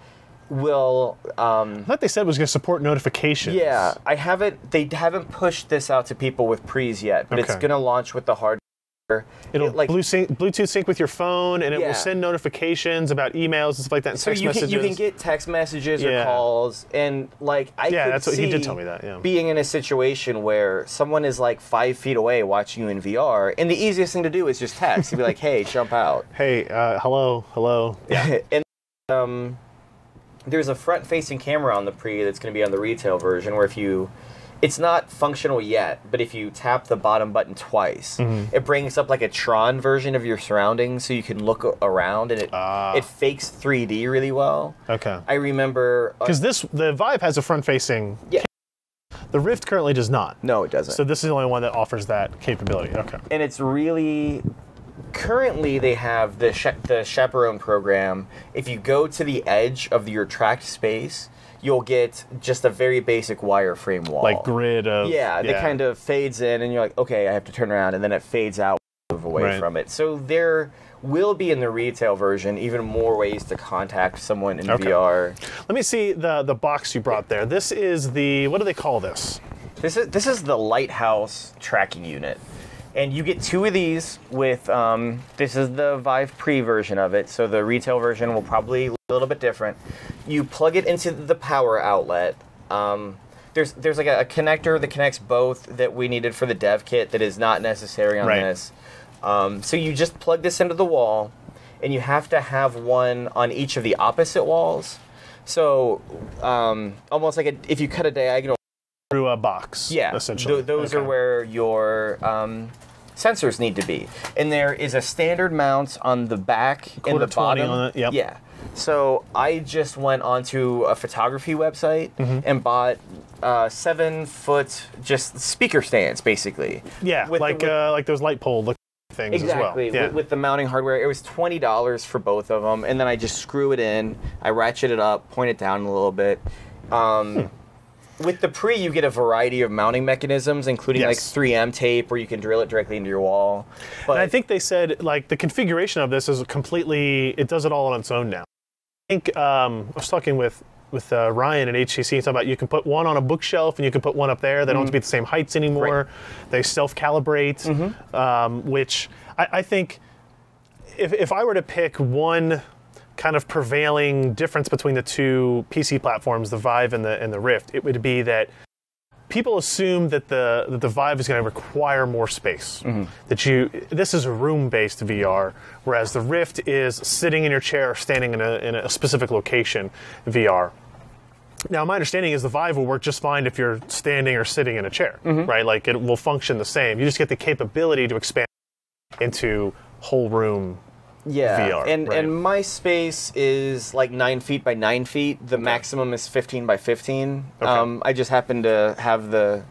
will. Um, I thought they said it was going to support notifications. Yeah, I haven't. They haven't pushed this out to people with pre's yet, but okay. it's going to launch with the hardware. It'll it, like, Bluetooth sync with your phone, and it yeah. will send notifications about emails and stuff like that. And so text you, can, you can get text messages yeah. or calls, and like I yeah, could that's what, see he did tell me that, yeah. being in a situation where someone is like five feet away watching you in V R, and the easiest thing to do is just text. You'd be like, "Hey, jump out." Hey, uh, hello, hello. Yeah. And um, there's a front-facing camera on the Pre that's going to be on the retail version, where if you It's not functional yet, but if you tap the bottom button twice, mm-hmm. it brings up like a Tron version of your surroundings, so you can look around, and it uh, it fakes three D really well. Okay. I remember because uh, this the Vive has a front facing. Yeah. The Rift currently does not. No, it doesn't. So this is the only one that offers that capability. Okay. And it's really, currently they have the, cha the chaperone program. If you go to the edge of your tracked space, you'll get just a very basic wireframe wall. Like grid of... Yeah, yeah. That kind of fades in and you're like, okay, I have to turn around, and then it fades out, move away right. from it. So there will be in the retail version even more ways to contact someone in okay. V R. Let me see the, the box you brought there. This is the, what do they call this? This is, this is the Lighthouse tracking unit. And you get two of these with, um, this is the Vive Pre version of it, so the retail version will probably look a little bit different. You plug it into the power outlet. Um, there's there's like a, a connector that connects both that we needed for the dev kit that is not necessary on right. this. Um, so you just plug this into the wall, and you have to have one on each of the opposite walls. So um, almost like a, if you cut a diagonal through a box, yeah, essentially. Th those okay. are where your um, sensors need to be. And there is a standard mount on the back and the bottom. On it, yep. Yeah. So I just went onto a photography website mm-hmm. and bought uh, seven foot just speaker stands, basically. Yeah, with like the, with, uh, like those light pole looking things exactly, as well. Exactly. Yeah. With, with the mounting hardware, it was twenty dollars for both of them, and then I just screw it in. I ratchet it up, point it down a little bit. Um, hmm. With the Pre, you get a variety of mounting mechanisms, including yes. like three M tape, where you can drill it directly into your wall. But and I think they said like the configuration of this is completely, it does it all on its own now. I think um, I was talking with with uh, Ryan at H T C, talking about you can put one on a bookshelf and you can put one up there. They mm-hmm. don't have to be the same heights anymore. Right. They self-calibrate, mm-hmm. um, which I, I think if, if I were to pick one kind of prevailing difference between the two P C platforms, the Vive and the and the Rift, it would be that people assume that the that the Vive is going to require more space. Mm-hmm. That you this is a room-based V R, whereas the Rift is sitting in your chair, or standing in a in a specific location V R. Now, my understanding is the Vive will work just fine if you're standing or sitting in a chair, mm-hmm. right? Like it will function the same. You just get the capability to expand into whole room. Yeah, V R, and, right. and my space is like nine feet by nine feet. The okay. maximum is fifteen by fifteen. Okay. Um, I just happen to have the,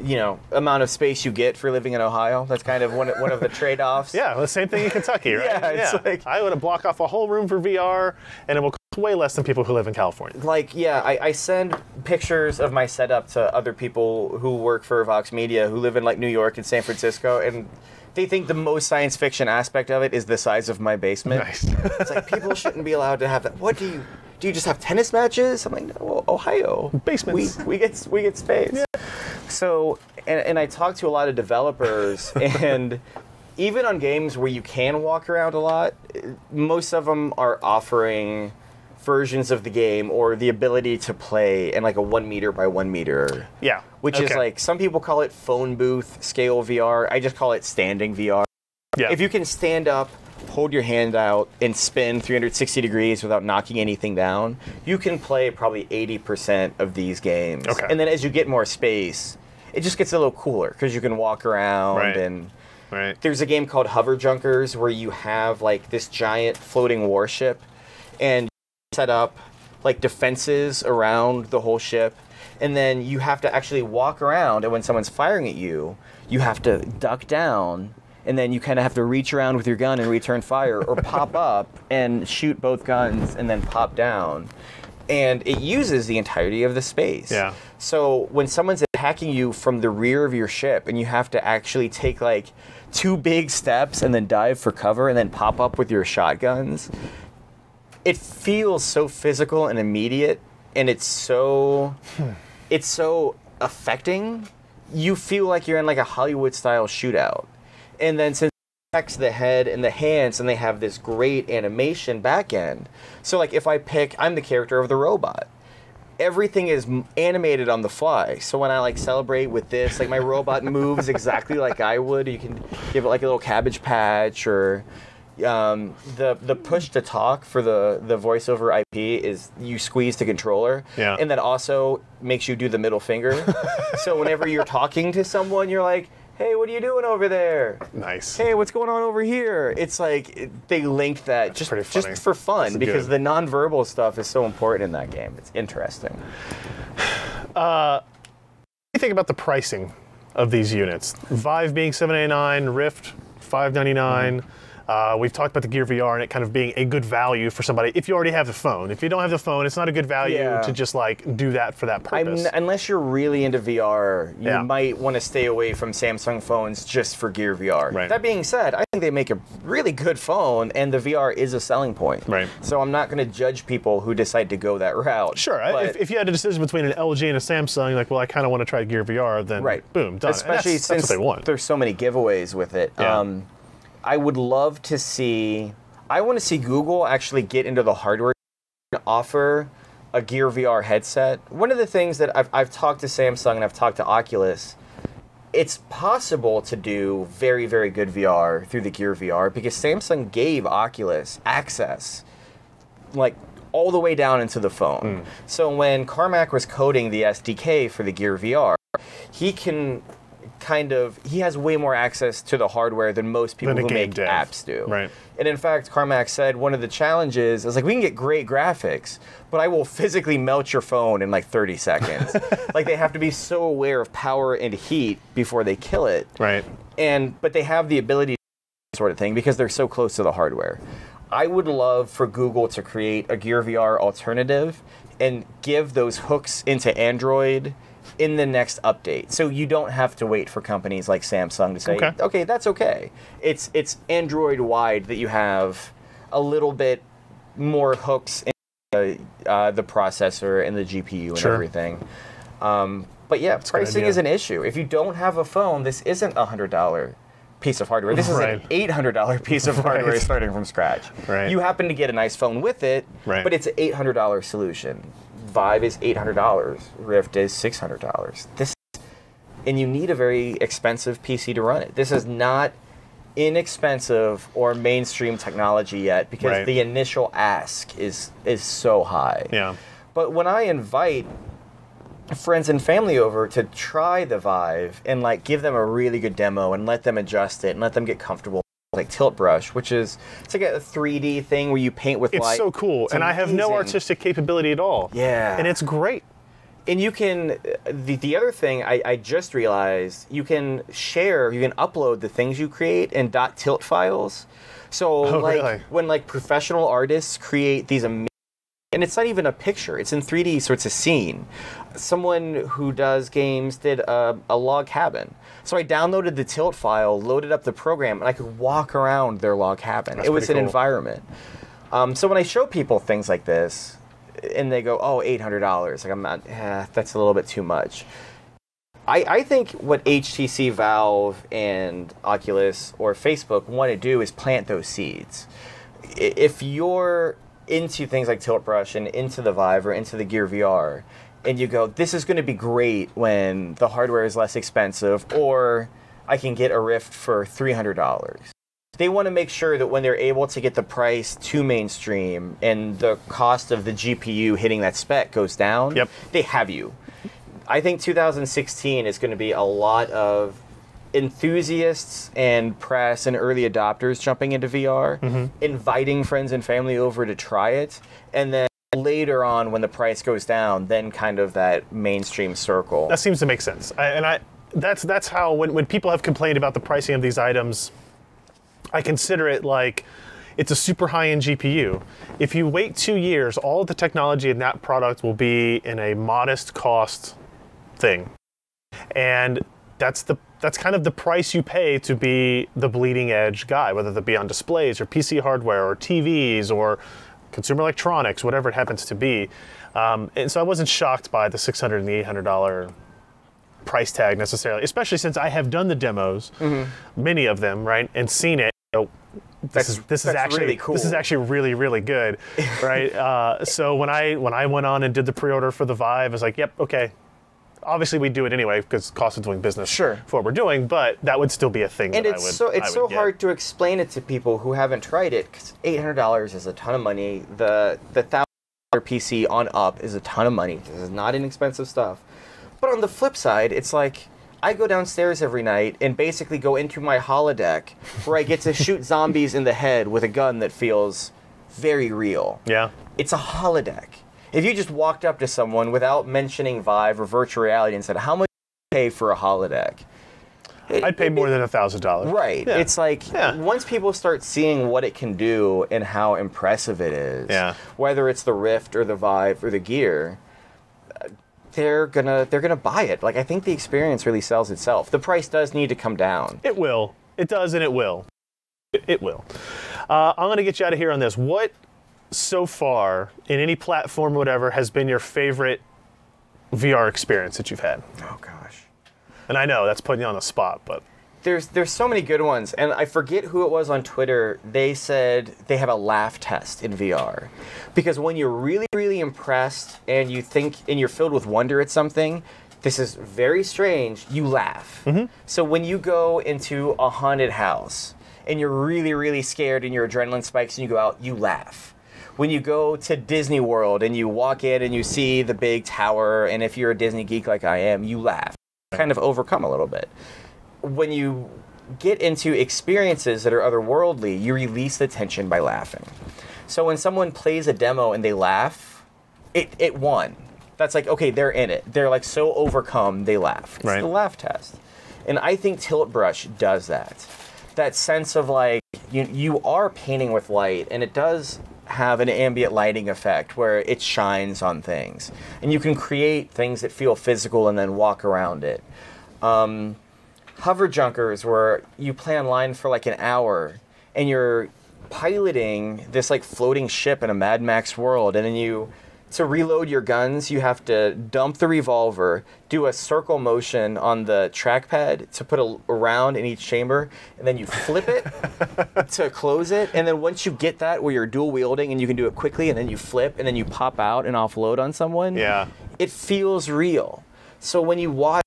you know, amount of space you get for living in Ohio. That's kind of one, one of the trade-offs. Yeah, the same thing in Kentucky, right? yeah, it's yeah. like... I would block off a whole room for V R, and it will cost way less than people who live in California. Like, yeah, I, I send pictures of my setup to other people who work for Vox Media who live in, like, New York and San Francisco, and... They think the most science fiction aspect of it is the size of my basement. Nice. It's like, people shouldn't be allowed to have that. What do you, do you just have tennis matches? I'm like, no, well, Ohio. Basements. We, we, get, we get space. Yeah. So, and, and I talk to a lot of developers, and even on games where you can walk around a lot, most of them are offering versions of the game or the ability to play in like a one meter by one meter. Yeah. Which okay. is like, some people call it phone booth scale V R. I just call it standing V R. Yeah. If you can stand up, hold your hand out, and spin three hundred sixty degrees without knocking anything down, you can play probably eighty percent of these games. Okay. And then as you get more space, it just gets a little cooler because you can walk around right. and... Right. There's a game called Hover Junkers where you have like this giant floating warship and set up like defenses around the whole ship, and then you have to actually walk around, and when someone's firing at you, you have to duck down, and then you kind of have to reach around with your gun and return fire, or pop up and shoot both guns and then pop down. And it uses the entirety of the space. Yeah. So when someone's attacking you from the rear of your ship, and you have to actually take like two big steps and then dive for cover and then pop up with your shotguns, it feels so physical and immediate, and it's so, hmm. it's so affecting. You feel like you're in like a Hollywood-style shootout. And then since it affects the head and the hands, and they have this great animation back end. So like if I pick, I'm the character of the robot. Everything is animated on the fly. So when I like celebrate with this, like my robot moves exactly like I would. You can give it like a little cabbage patch or... Um, the the push to talk for the the voiceover I P is you squeeze the controller, yeah. and that also makes you do the middle finger. So whenever you're talking to someone, you're like, "Hey, what are you doing over there?" Nice. Hey, what's going on over here? It's like it, they linked that That's just pretty funny. Just for fun, because good. The nonverbal stuff is so important in that game. It's interesting. Uh, think about the pricing of these units? Vive being seven eighty-nine, Rift five ninety-nine. Mm-hmm. Uh, we've talked about the Gear V R and it kind of being a good value for somebody if you already have the phone. If you don't have the phone, it's not a good value yeah. to just like do that for that purpose. I'm, unless you're really into V R, you yeah. might want to stay away from Samsung phones just for Gear V R. Right. That being said, I think they make a really good phone and the V R is a selling point. Right. So I'm not going to judge people who decide to go that route. Sure. But if, if you had a decision between an L G and a Samsung, you're like, well, I kind of want to try Gear V R, then right. boom, done. Especially that's, since that's what they want. There's so many giveaways with it. Yeah. Um, I would love to see, I want to see Google actually get into the hardware and offer a Gear V R headset. One of the things that I've, I've talked to Samsung and I've talked to Oculus, it's possible to do very, very good V R through the Gear V R because Samsung gave Oculus access, like all the way down into the phone. Mm. So when Carmack was coding the S D K for the Gear V R, he can... kind of, he has way more access to the hardware than most people who make dev. apps do. Right. And in fact, Carmack said one of the challenges is like, we can get great graphics, but I will physically melt your phone in like thirty seconds. Like they have to be so aware of power and heat before they kill it. Right. And, but they have the ability to do that sort of thing because they're so close to the hardware. I would love for Google to create a Gear V R alternative and give those hooks into Android in the next update. So you don't have to wait for companies like Samsung to say, okay, okay that's okay. It's it's Android-wide that you have a little bit more hooks in the, uh, the processor and the G P U and sure. everything. Um, but yeah, that's pricing is an issue. If you don't have a phone, this isn't a one hundred dollar piece of hardware. This is right. an eight hundred dollar piece of hardware right. starting from scratch. Right. You happen to get a nice phone with it, right. but it's an eight hundred dollar solution. Vive is eight hundred dollars, Rift is six hundred dollars. This, and you need a very expensive P C to run it. This is not inexpensive or mainstream technology yet because right. the initial ask is is so high. Yeah. But when I invite friends and family over to try the Vive and like give them a really good demo and let them adjust it and let them get comfortable, like tilt brush, which is it's like a three D thing where you paint with light. It's so cool, and I have no artistic capability at all. Yeah, and it's great. And you can the the other thing I, I just realized you can share, you can upload the things you create in .tilt files. So oh, like really? when like professional artists create these amazing, and it's not even a picture; it's in three D, so it's a scene. Someone who does games did a, a log cabin. So I downloaded the tilt file, loaded up the program, and I could walk around their log cabin. That's it was an cool. environment. Um, so when I show people things like this, and they go, oh, eight hundred dollars, like I'm not, eh, that's a little bit too much. I, I think what H T C, Valve, and Oculus, or Facebook want to do is plant those seeds. If you're into things like Tilt Brush and into the Vive or into the Gear V R, and you go, this is going to be great when the hardware is less expensive, or I can get a Rift for three hundred dollars. They want to make sure that when they're able to get the price to mainstream and the cost of the G P U hitting that spec goes down, yep. they have you. I think two thousand sixteen is going to be a lot of enthusiasts and press and early adopters jumping into V R, mm-hmm. inviting friends and family over to try it, and then later on when the price goes down, then kind of that mainstream circle. That seems to make sense. I, and I that's that's how when, when people have complained about the pricing of these items, I consider it like it's a super high-end G P U. If you wait two years, all of the technology in that product will be in a modest cost thing. And that's the that's kind of the price you pay to be the bleeding edge guy, whether that be on displays or P C hardware or T Vs or consumer electronics, whatever it happens to be. Um, and so I wasn't shocked by the six hundred dollars and the eight hundred dollar price tag necessarily, especially since I have done the demos, mm-hmm. many of them, right, and seen it. You know, this that's, is this that's is actually really cool. This is actually really really good, right? uh, so when I when I went on and did the pre-order for the Vive, I was like, yep, okay. Obviously, we do it anyway because cost of doing business sure. for what we're doing, but that would still be a thing. And that it's I would, so it's I would so get. hard to explain it to people who haven't tried it because eight hundred dollars is a ton of money. The the thousand dollar P C on up is a ton of money. This is not inexpensive stuff. But on the flip side, it's like I go downstairs every night and basically go into my holodeck where I get to shoot zombies in the head with a gun that feels very real. Yeah, it's a holodeck. If you just walked up to someone without mentioning Vive or virtual reality and said, how much pay for a holodeck. I'd pay more than a thousand dollars. Right. Yeah. It's like yeah. once people start seeing what it can do and how impressive it is, yeah. whether it's the Rift or the Vive or the Gear, they're gonna they're gonna buy it. Like I think the experience really sells itself. The price does need to come down. It will. It does, and it will. It, it will. Uh, I'm gonna get you out of here on this. What so far in any platform, whatever, has been your favorite V R experience that you've had? Oh gosh. And I know that's putting you on the spot, but there's there's so many good ones, and I forget who it was on Twitter. They said they have a laugh test in V R, because when you're really really impressed and you think and you're filled with wonder at something, this is very strange. You laugh. Mm-hmm. So when you go into a haunted house and you're really really scared and your adrenaline spikes and you go out, you laugh. When you go to Disney World and you walk in and you see the big tower, and if you're a Disney geek like I am, you laugh. Kind of overcome a little bit. When you get into experiences that are otherworldly, you release the tension by laughing. So when someone plays a demo and they laugh, it, it won. That's like, okay, they're in it. They're like so overcome, they laugh. It's right. the laugh test. And I think Tilt Brush does that. That sense of like, you, you are painting with light, and it does have an ambient lighting effect where it shines on things. And you can create things that feel physical and then walk around it. Um, hover junkers where you play online for like an hour and you're piloting this like floating ship in a Mad Max world, and then you, to reload your guns, you have to dump the revolver, do a circle motion on the trackpad to put a, a round in each chamber, and then you flip it to close it. And then once you get that where you're dual wielding and you can do it quickly, and then you flip and then you pop out and offload on someone, yeah. it feels real. So when you watch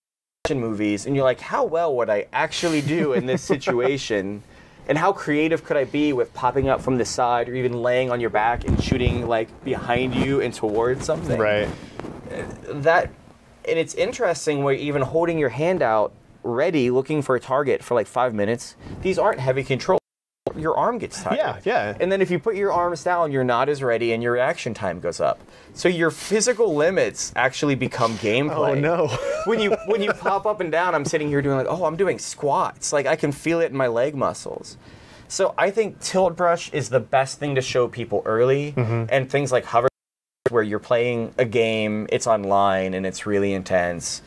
movies and you're like, how well would I actually do in this situation? And how creative could I be with popping up from the side or even laying on your back and shooting like behind you and towards something? Right. That, and it's interesting where even holding your hand out ready, looking for a target for like five minutes, these aren't heavy controls. Your arm gets tired. Yeah, yeah. And then if you put your arms down, you're not as ready and your reaction time goes up. So your physical limits actually become gameplay. Oh, no. when you when you pop up and down, I'm sitting here doing like, oh, I'm doing squats. Like, I can feel it in my leg muscles. So I think Tilt Brush is the best thing to show people early. Mm-hmm. And things like hover, where you're playing a game, it's online, and it's really intense.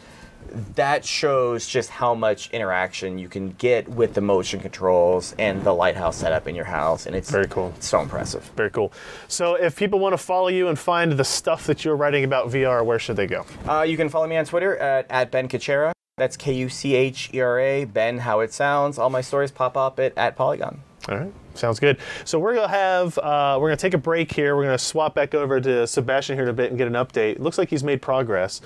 That shows just how much interaction you can get with the motion controls and the lighthouse setup in your house, and it's very cool. It's so impressive. Very cool. So if people want to follow you and find the stuff that you're writing about V R, where should they go? Uh, you can follow me on Twitter at, at Ben Kuchera. That's K U C H E R A, Ben, how it sounds. All my stories pop up at, at Polygon. All right, sounds good. So we're gonna have uh, we're gonna take a break here. We're gonna swap back over to Sebastian here in a bit and get an update. It looks like he's made progress.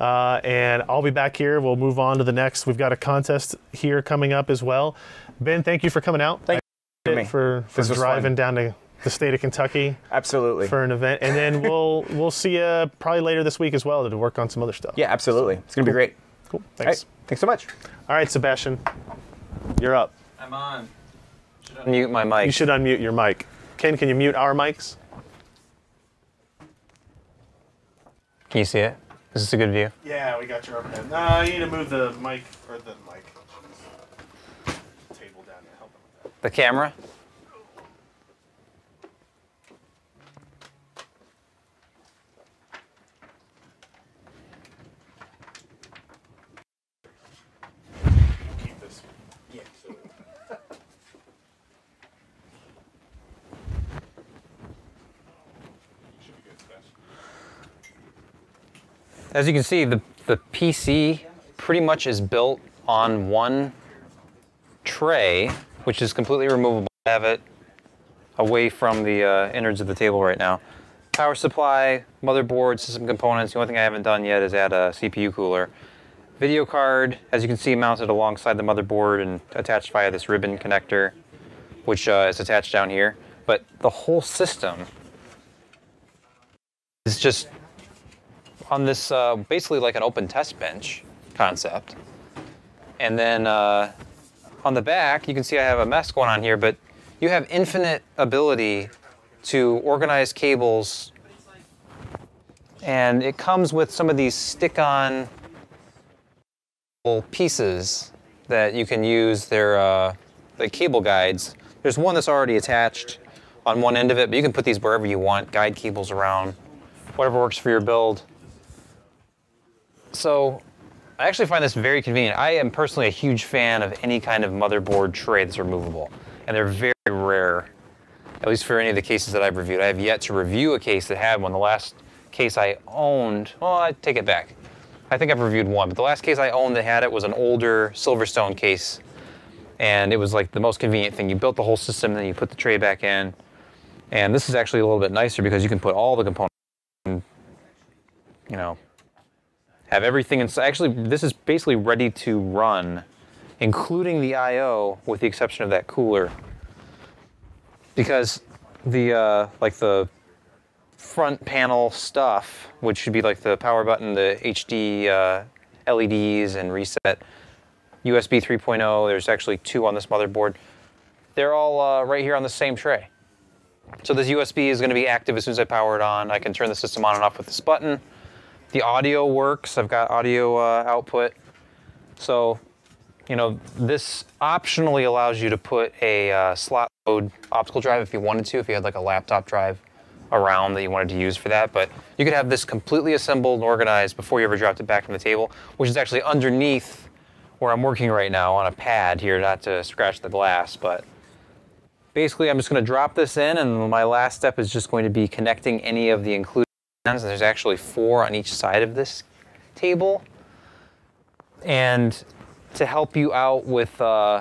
Uh, and I'll be back here. We'll move on to the next. We've got a contest here coming up as well. Ben, thank you for coming out. Thank you for, for driving fun. down to the state of Kentucky. Absolutely. For an event. And then we'll we'll see you probably later this week as well to work on some other stuff. Yeah, absolutely. So, it's going to cool. be great. Cool. Thanks. All right. Thanks so much. All right, Sebastian, you're up. I'm on. Should unmute my mic. You should unmute your mic. Ken, can you mute our mics? Can you see it? Is this a good view? Yeah, we got your overhead. No, you need to move the mic, or the mic table down to help them with that. The camera? Keep this. Yeah. So. Should be good, Sebastian. As you can see, the, the P C pretty much is built on one tray, which is completely removable. I have it away from the uh, innards of the table right now. Power supply, motherboard, system components. The only thing I haven't done yet is add a C P U cooler. Video card, as you can see, mounted alongside the motherboard and attached via this ribbon connector, which uh, is attached down here. But the whole system is just on this uh, basically like an open test bench concept. And then uh, on the back, you can see I have a mess going on here, but you have infinite ability to organize cables. And it comes with some of these stick-on pieces that you can use their uh, the cable guides. There's one that's already attached on one end of it, but you can put these wherever you want, guide cables around, whatever works for your build. So I actually find this very convenient. I am personally a huge fan of any kind of motherboard tray that's removable, and they're very rare, at least for any of the cases that I've reviewed. I have yet to review a case that had one. The last case I owned, well, I take it back. I think I've reviewed one, but the last case I owned that had it was an older Silverstone case, and it was like the most convenient thing. You built the whole system, then you put the tray back in, and this is actually a little bit nicer because you can put all the components in, you know, have everything inside. Actually, this is basically ready to run, including the I O, with the exception of that cooler, because the uh, like the front panel stuff, which should be like the power button, the H D uh, L E Ds and reset, U S B three point oh. There's actually two on this motherboard. They're all uh, right here on the same tray. So this U S B is going to be active as soon as I power it on. I can turn the system on and off with this button. The audio works. I've got audio uh, output. So, you know, this optionally allows you to put a uh, slot mode optical drive if you wanted to, if you had like a laptop drive around that you wanted to use for that. But you could have this completely assembled and organized before you ever dropped it back from the table, which is actually underneath where I'm working right now on a pad here, not to scratch the glass. But basically, I'm just going to drop this in, and my last step is just going to be connecting any of the included. There's actually four on each side of this table. And to help you out with uh,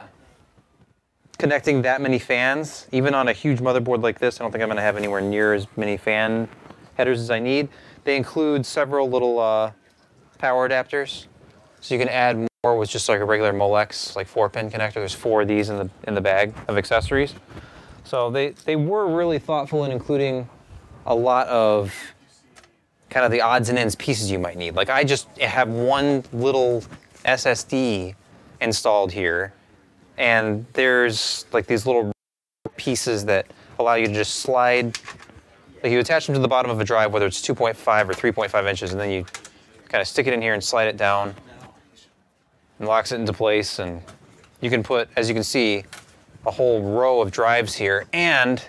connecting that many fans, even on a huge motherboard like this, I don't think I'm going to have anywhere near as many fan headers as I need. They include several little uh, power adapters, so you can add more with just like a regular Molex, like four-pin connector. There's four of these in the in the bag of accessories. So they they were really thoughtful in including a lot of kind of the odds and ends pieces you might need. Like, I just have one little S S D installed here, and there's like these little pieces that allow you to just slide, like you attach them to the bottom of a drive, whether it's two point five or three point five inches, and then you kind of stick it in here and slide it down and locks it into place. And you can put, as you can see, a whole row of drives here, and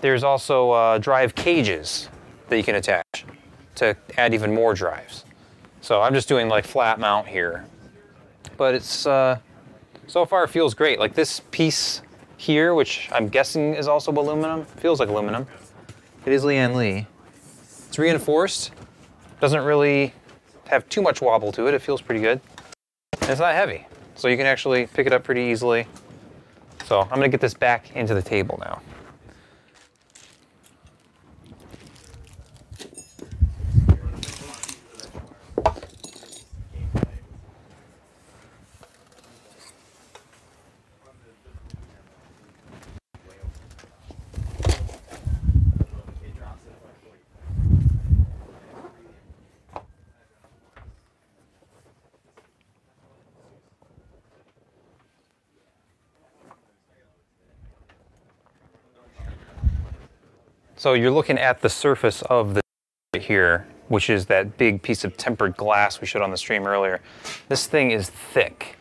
there's also uh, drive cages that you can attach to add even more drives. So I'm just doing like flat mount here, but it's uh, so far it feels great. Like this piece here, which I'm guessing is also aluminum, feels like aluminum. It is Lian Li. It's reinforced, doesn't really have too much wobble to it. It feels pretty good, and it's not heavy, so you can actually pick it up pretty easily. So I'm gonna get this back into the table now. So you're looking at the surface of the right here, which is that big piece of tempered glass we showed on the stream earlier. This thing is thick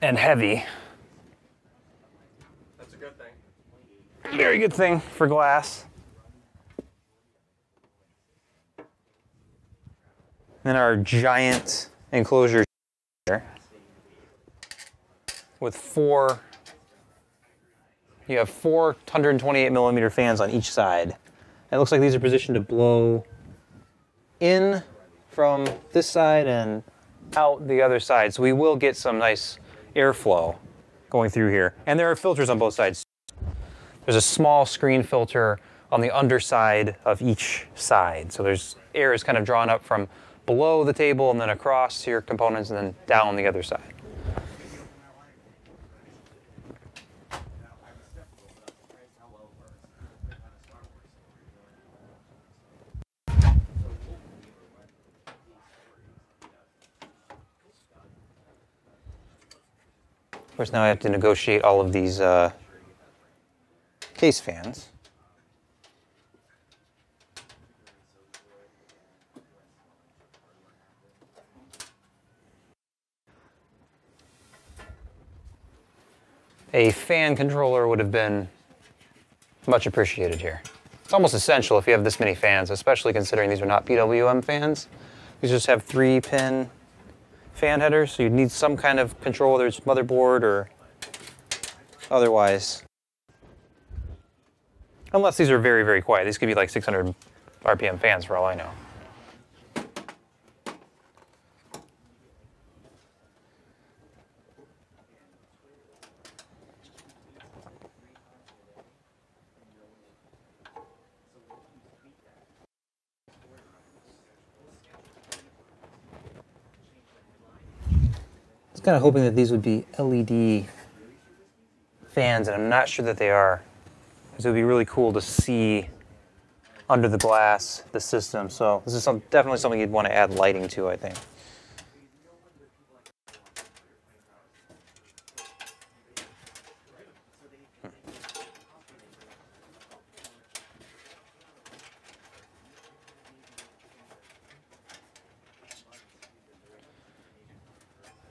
and heavy. That's a good thing. Very good thing for glass. Then our giant enclosure here with four. You have four one hundred twenty-eight millimeter fans on each side. And it looks like these are positioned to blow in from this side and out the other side. So we will get some nice airflow going through here. And there are filters on both sides. There's a small screen filter on the underside of each side. So there's air is kind of drawn up from below the table and then across to your components and then down the other side. Of course, now I have to negotiate all of these uh, case fans. a fan controller would have been much appreciated here. It's almost essential if you have this many fans, especially considering these are not P W M fans. These just have three pin fan headers, so you'd need some kind of control, whether it's motherboard or otherwise. Unless these are very, very quiet. These could be like six hundred R P M fans for all I know. Kind of hoping that these would be L E D fans, and I'm not sure that they are, because it would be really cool to see under the glass the system. So this is some, definitely something you'd want to add lighting to, I think.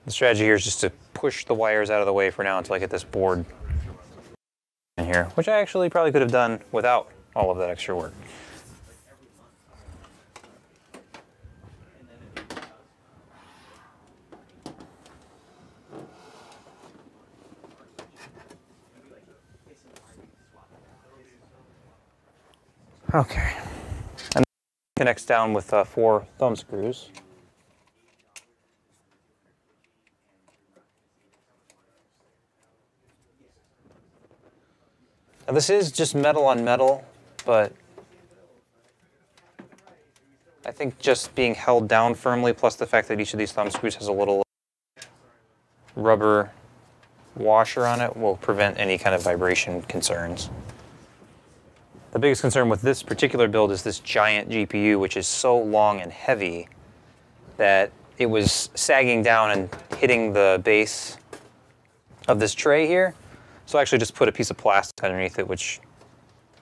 The strategy here is just to push the wires out of the way for now until I get this board in here, which I actually probably could have done without all of that extra work. Okay, and it connects down with uh, four thumb screws. Now this is just metal on metal, but I think just being held down firmly, plus the fact that each of these thumb screws has a little rubber washer on it, will prevent any kind of vibration concerns. The biggest concern with this particular build is this giant G P U, which is so long and heavy that it was sagging down and hitting the base of this tray here. So I actually just put a piece of plastic underneath it, which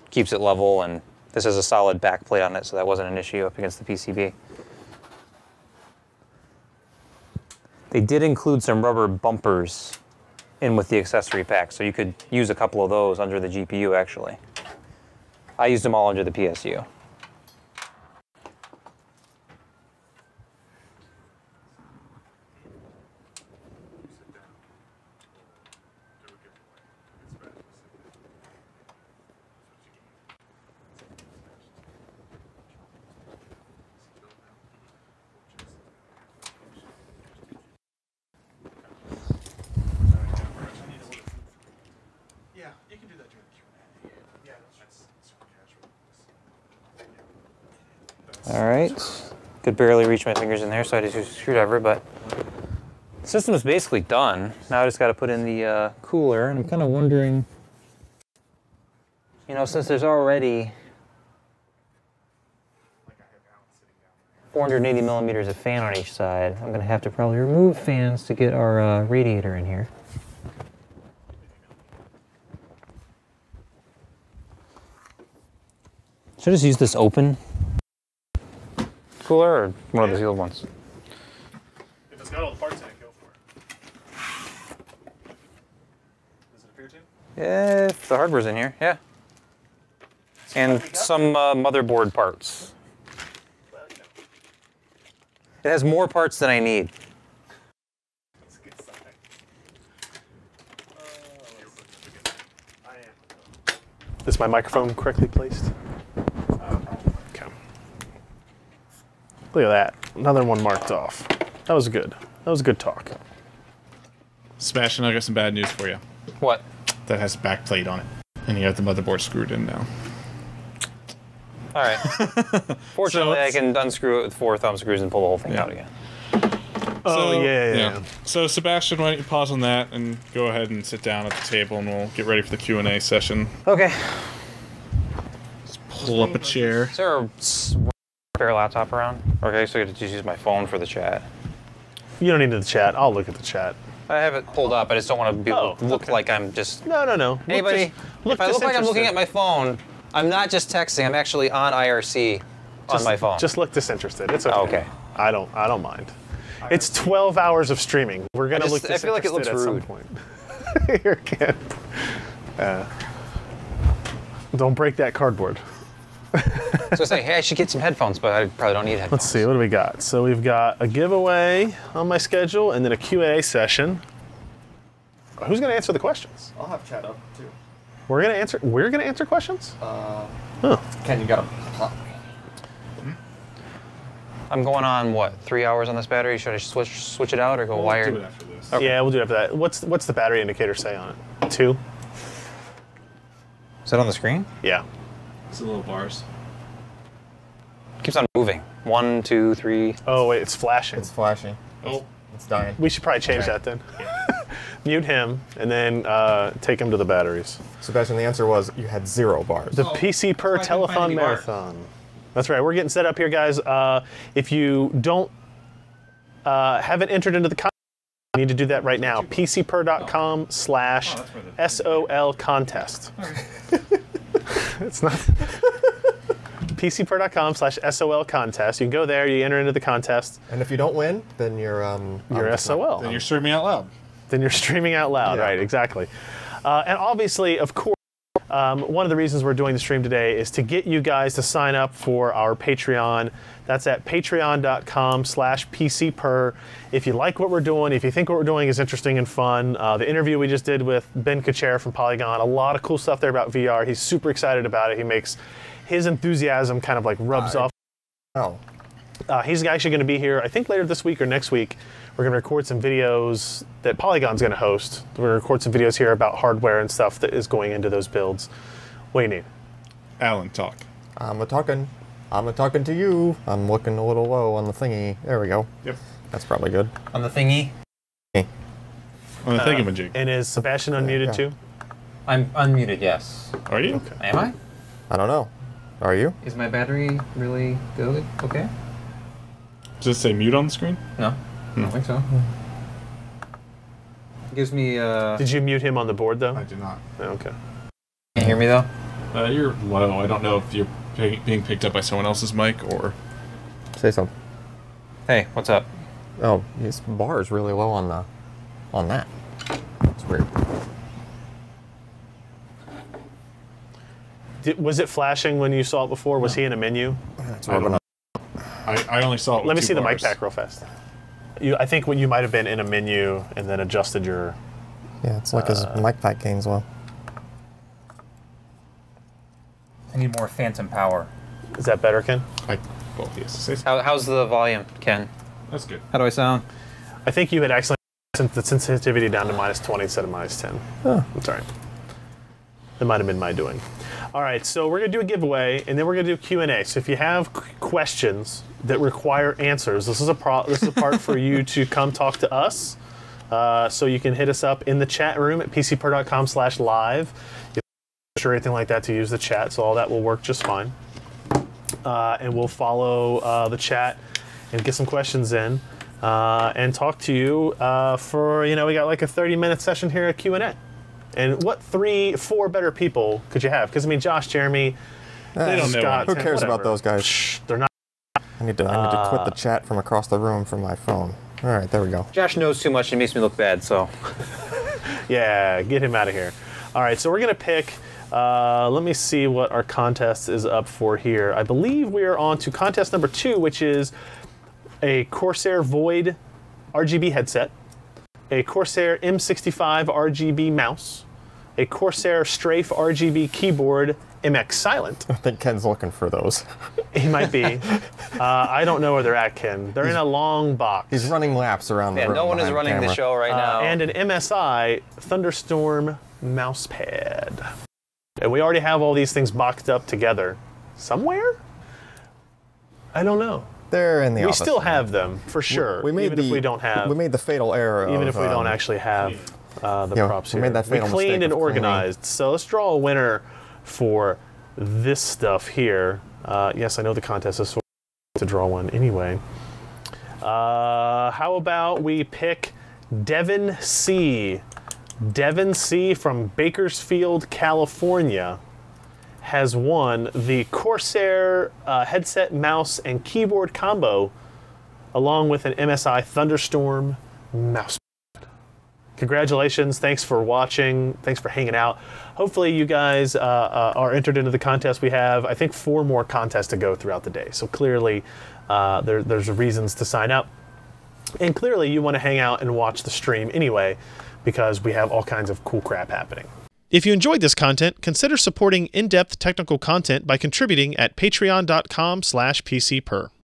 keeps it level, and this has a solid backplate on it, so that wasn't an issue up against the P C B. They did include some rubber bumpers in with the accessory pack, so you could use a couple of those under the G P U, actually. I used them all under the P S U. All right, could barely reach my fingers in there, so I just used a screwdriver, but the system is basically done. Now I just gotta put in the uh, cooler, and I'm kinda wondering, you know, since there's already four hundred eighty millimeters of fan on each side, I'm gonna have to probably remove fans to get our uh, radiator in here. Should I just use this open cooler, or one of those old ones? If it's got all the parts in it, go for it. Does it appear to? Yeah, if the hardware's in here, yeah. So and some uh, motherboard parts. Well, you know. It has more parts than I need. That's a good sign. Uh, I am. Is my microphone correctly placed? Look at that, another one marked off. That was good. That was a good talk. Sebastian, I got some bad news for you. What? That has a back plate on it, and you have the motherboard screwed in now. All right. Fortunately, so I can unscrew it with four thumb screws and pull the whole thing yeah. out again. Oh, so, yeah, yeah, yeah. So, Sebastian, why don't you pause on that and go ahead and sit down at the table, and we'll get ready for the Q and A session. Okay. Let's pull up a chair. Is there a spare laptop around? Okay, so I could just use my phone for the chat. You don't need the chat. I'll look at the chat. I have it pulled up. I just don't want to be, oh, look okay. like I'm just... No, no, no. Anybody, look just, look if I look like I'm looking at my phone, I'm not just texting. I'm actually on I R C just, on my phone. Just look disinterested. It's okay. okay. I don't I don't mind. I R C. It's twelve hours of streaming. We're going to look disinterested I feel like it looks at rude. Some point. Here, Ken. Uh, don't break that cardboard. So I say, hey, I should get some headphones, but I probably don't need headphones. Let's see, what do we got? So we've got a giveaway on my schedule and then a Q and A session. Who's gonna answer the questions? I'll have chat up too. We're gonna answer. We're gonna answer questions. Uh, huh. Ken, you got a. I'm going on what? Three hours on this battery. Should I switch switch it out or go we'll wired? We'll do it after this. Okay. Yeah, we'll do it after that. What's what's the battery indicator say on it? Two. Is that on the screen? Yeah. It's the little bars. It keeps on moving. One, two, three. Oh wait, it's flashing. It's flashing. Oh, it's dying. We should probably change okay. that then. Yeah. Mute him, and then uh, take him to the batteries. Sebastian, the answer was you had zero bars. The oh, P C per telethon marathon. Bars. That's right. We're getting set up here, guys. Uh, if you don't uh, haven't entered into the contest, you need to do that right now. P C per dot com slash S O L contest. It's not... P C per dot com slash S O L contest. You can go there, you enter into the contest. And if you don't win, then you're... Um, you're um, S O L. Then you're streaming out loud. Then you're streaming out loud, yeah. Right, exactly. Uh, and obviously, of course, um, one of the reasons we're doing the stream today is to get you guys to sign up for our Patreon. That's at patreon.com slash PCPer. If you like what we're doing, if you think what we're doing is interesting and fun, uh, the interview we just did with Ben Kuchera from Polygon, a lot of cool stuff there about V R. He's super excited about it. He makes his enthusiasm kind of like rubs uh, off. Oh. Uh, he's actually going to be here, I think, later this week or next week. We're going to record some videos that Polygon's going to host. We're going to record some videos here about hardware and stuff that is going into those builds. What do you need? Alan, talk. I'm a-talking. I'm a-talking to you. I'm looking a little low on the thingy. There we go. Yep. That's probably good. On the thingy? On the thingamajig. Uh, and is Sebastian unmuted, too? I'm unmuted, yes. Are you? Okay. Am I? I don't know. Are you? Is my battery really good? Okay. Does it say mute on the screen? No, hmm. I don't think so. It gives me uh... Did you mute him on the board, though? I did not. Oh, okay. Can you hear me, though? Uh, you're low. I don't know if you're being picked up by someone else's mic or... Say something. Hey, what's up? Oh, his bar is really low on the... on that. That's weird. Did, was it flashing when you saw it before? Was no. he in a menu? That's weird. I, I only saw it with Let me see bars. The mic pack real fast. You, I think what you might have been in a menu and then adjusted your... Yeah, it's like uh, his mic pack game as well. I need more phantom power. Is that better, Ken? I, well, yes. How, how's the volume, Ken? That's good. How do I sound? I think you had actually sent the sensitivity down to minus twenty instead of minus ten. Oh. I'm sorry. That might have been my doing. All right, so we're gonna do a giveaway, and then we're gonna do Q and A. So if you have questions that require answers, this is a pro this is a part for you to come talk to us. Uh, so you can hit us up in the chat room at p c per dot com slash live. If you're sure anything like that, to use the chat, so all that will work just fine. Uh, and we'll follow uh, the chat and get some questions in uh, and talk to you uh, for you know we got like a thirty minute session here at Q and A. And what three, four better people could you have? Because I mean, Josh, Jeremy, uh, they don't Scott, know. Who cares whatever. About those guys? Shh, they're not. I need to. I need uh, to quit the chat from across the room from my phone. All right, there we go. Josh knows too much and makes me look bad. So, yeah, get him out of here. All right, so we're gonna pick. Uh, let me see what our contest is up for here. I believe we are on to contest number two, which is a Corsair Void R G B headset. A Corsair M sixty-five R G B mouse, a Corsair Strafe R G B keyboard, M X Silent. I think Ken's looking for those. He might be. uh, I don't know where they're at, Ken. They're he's, in a long box. He's running laps around yeah, the room. No one is running the, the show right uh, now. And an M S I Thunderstorm mousepad. And we already have all these things boxed up together. Somewhere? I don't know. They're in the we office. We still have them for sure. We, we made even the, if we don't have. We made the fatal error. Even of, if we um, don't actually have uh, the you know, props we here. Made that fatal we cleaned and organized. Cleaning. So let's draw a winner for this stuff here. Uh, yes, I know the contest is sort of to draw one anyway. Uh, how about we pick Devin C. Devin C. from Bakersfield, California. Has won the Corsair uh, headset, mouse, and keyboard combo, along with an M S I Thunderstorm mousepad. Congratulations. Thanks for watching. Thanks for hanging out. Hopefully you guys uh, uh, are entered into the contest. We have, I think, four more contests to go throughout the day. So clearly uh, there, there's reasons to sign up. And clearly you want to hang out and watch the stream anyway, because we have all kinds of cool crap happening. If you enjoyed this content, consider supporting in-depth technical content by contributing at patreon dot com slash P C per.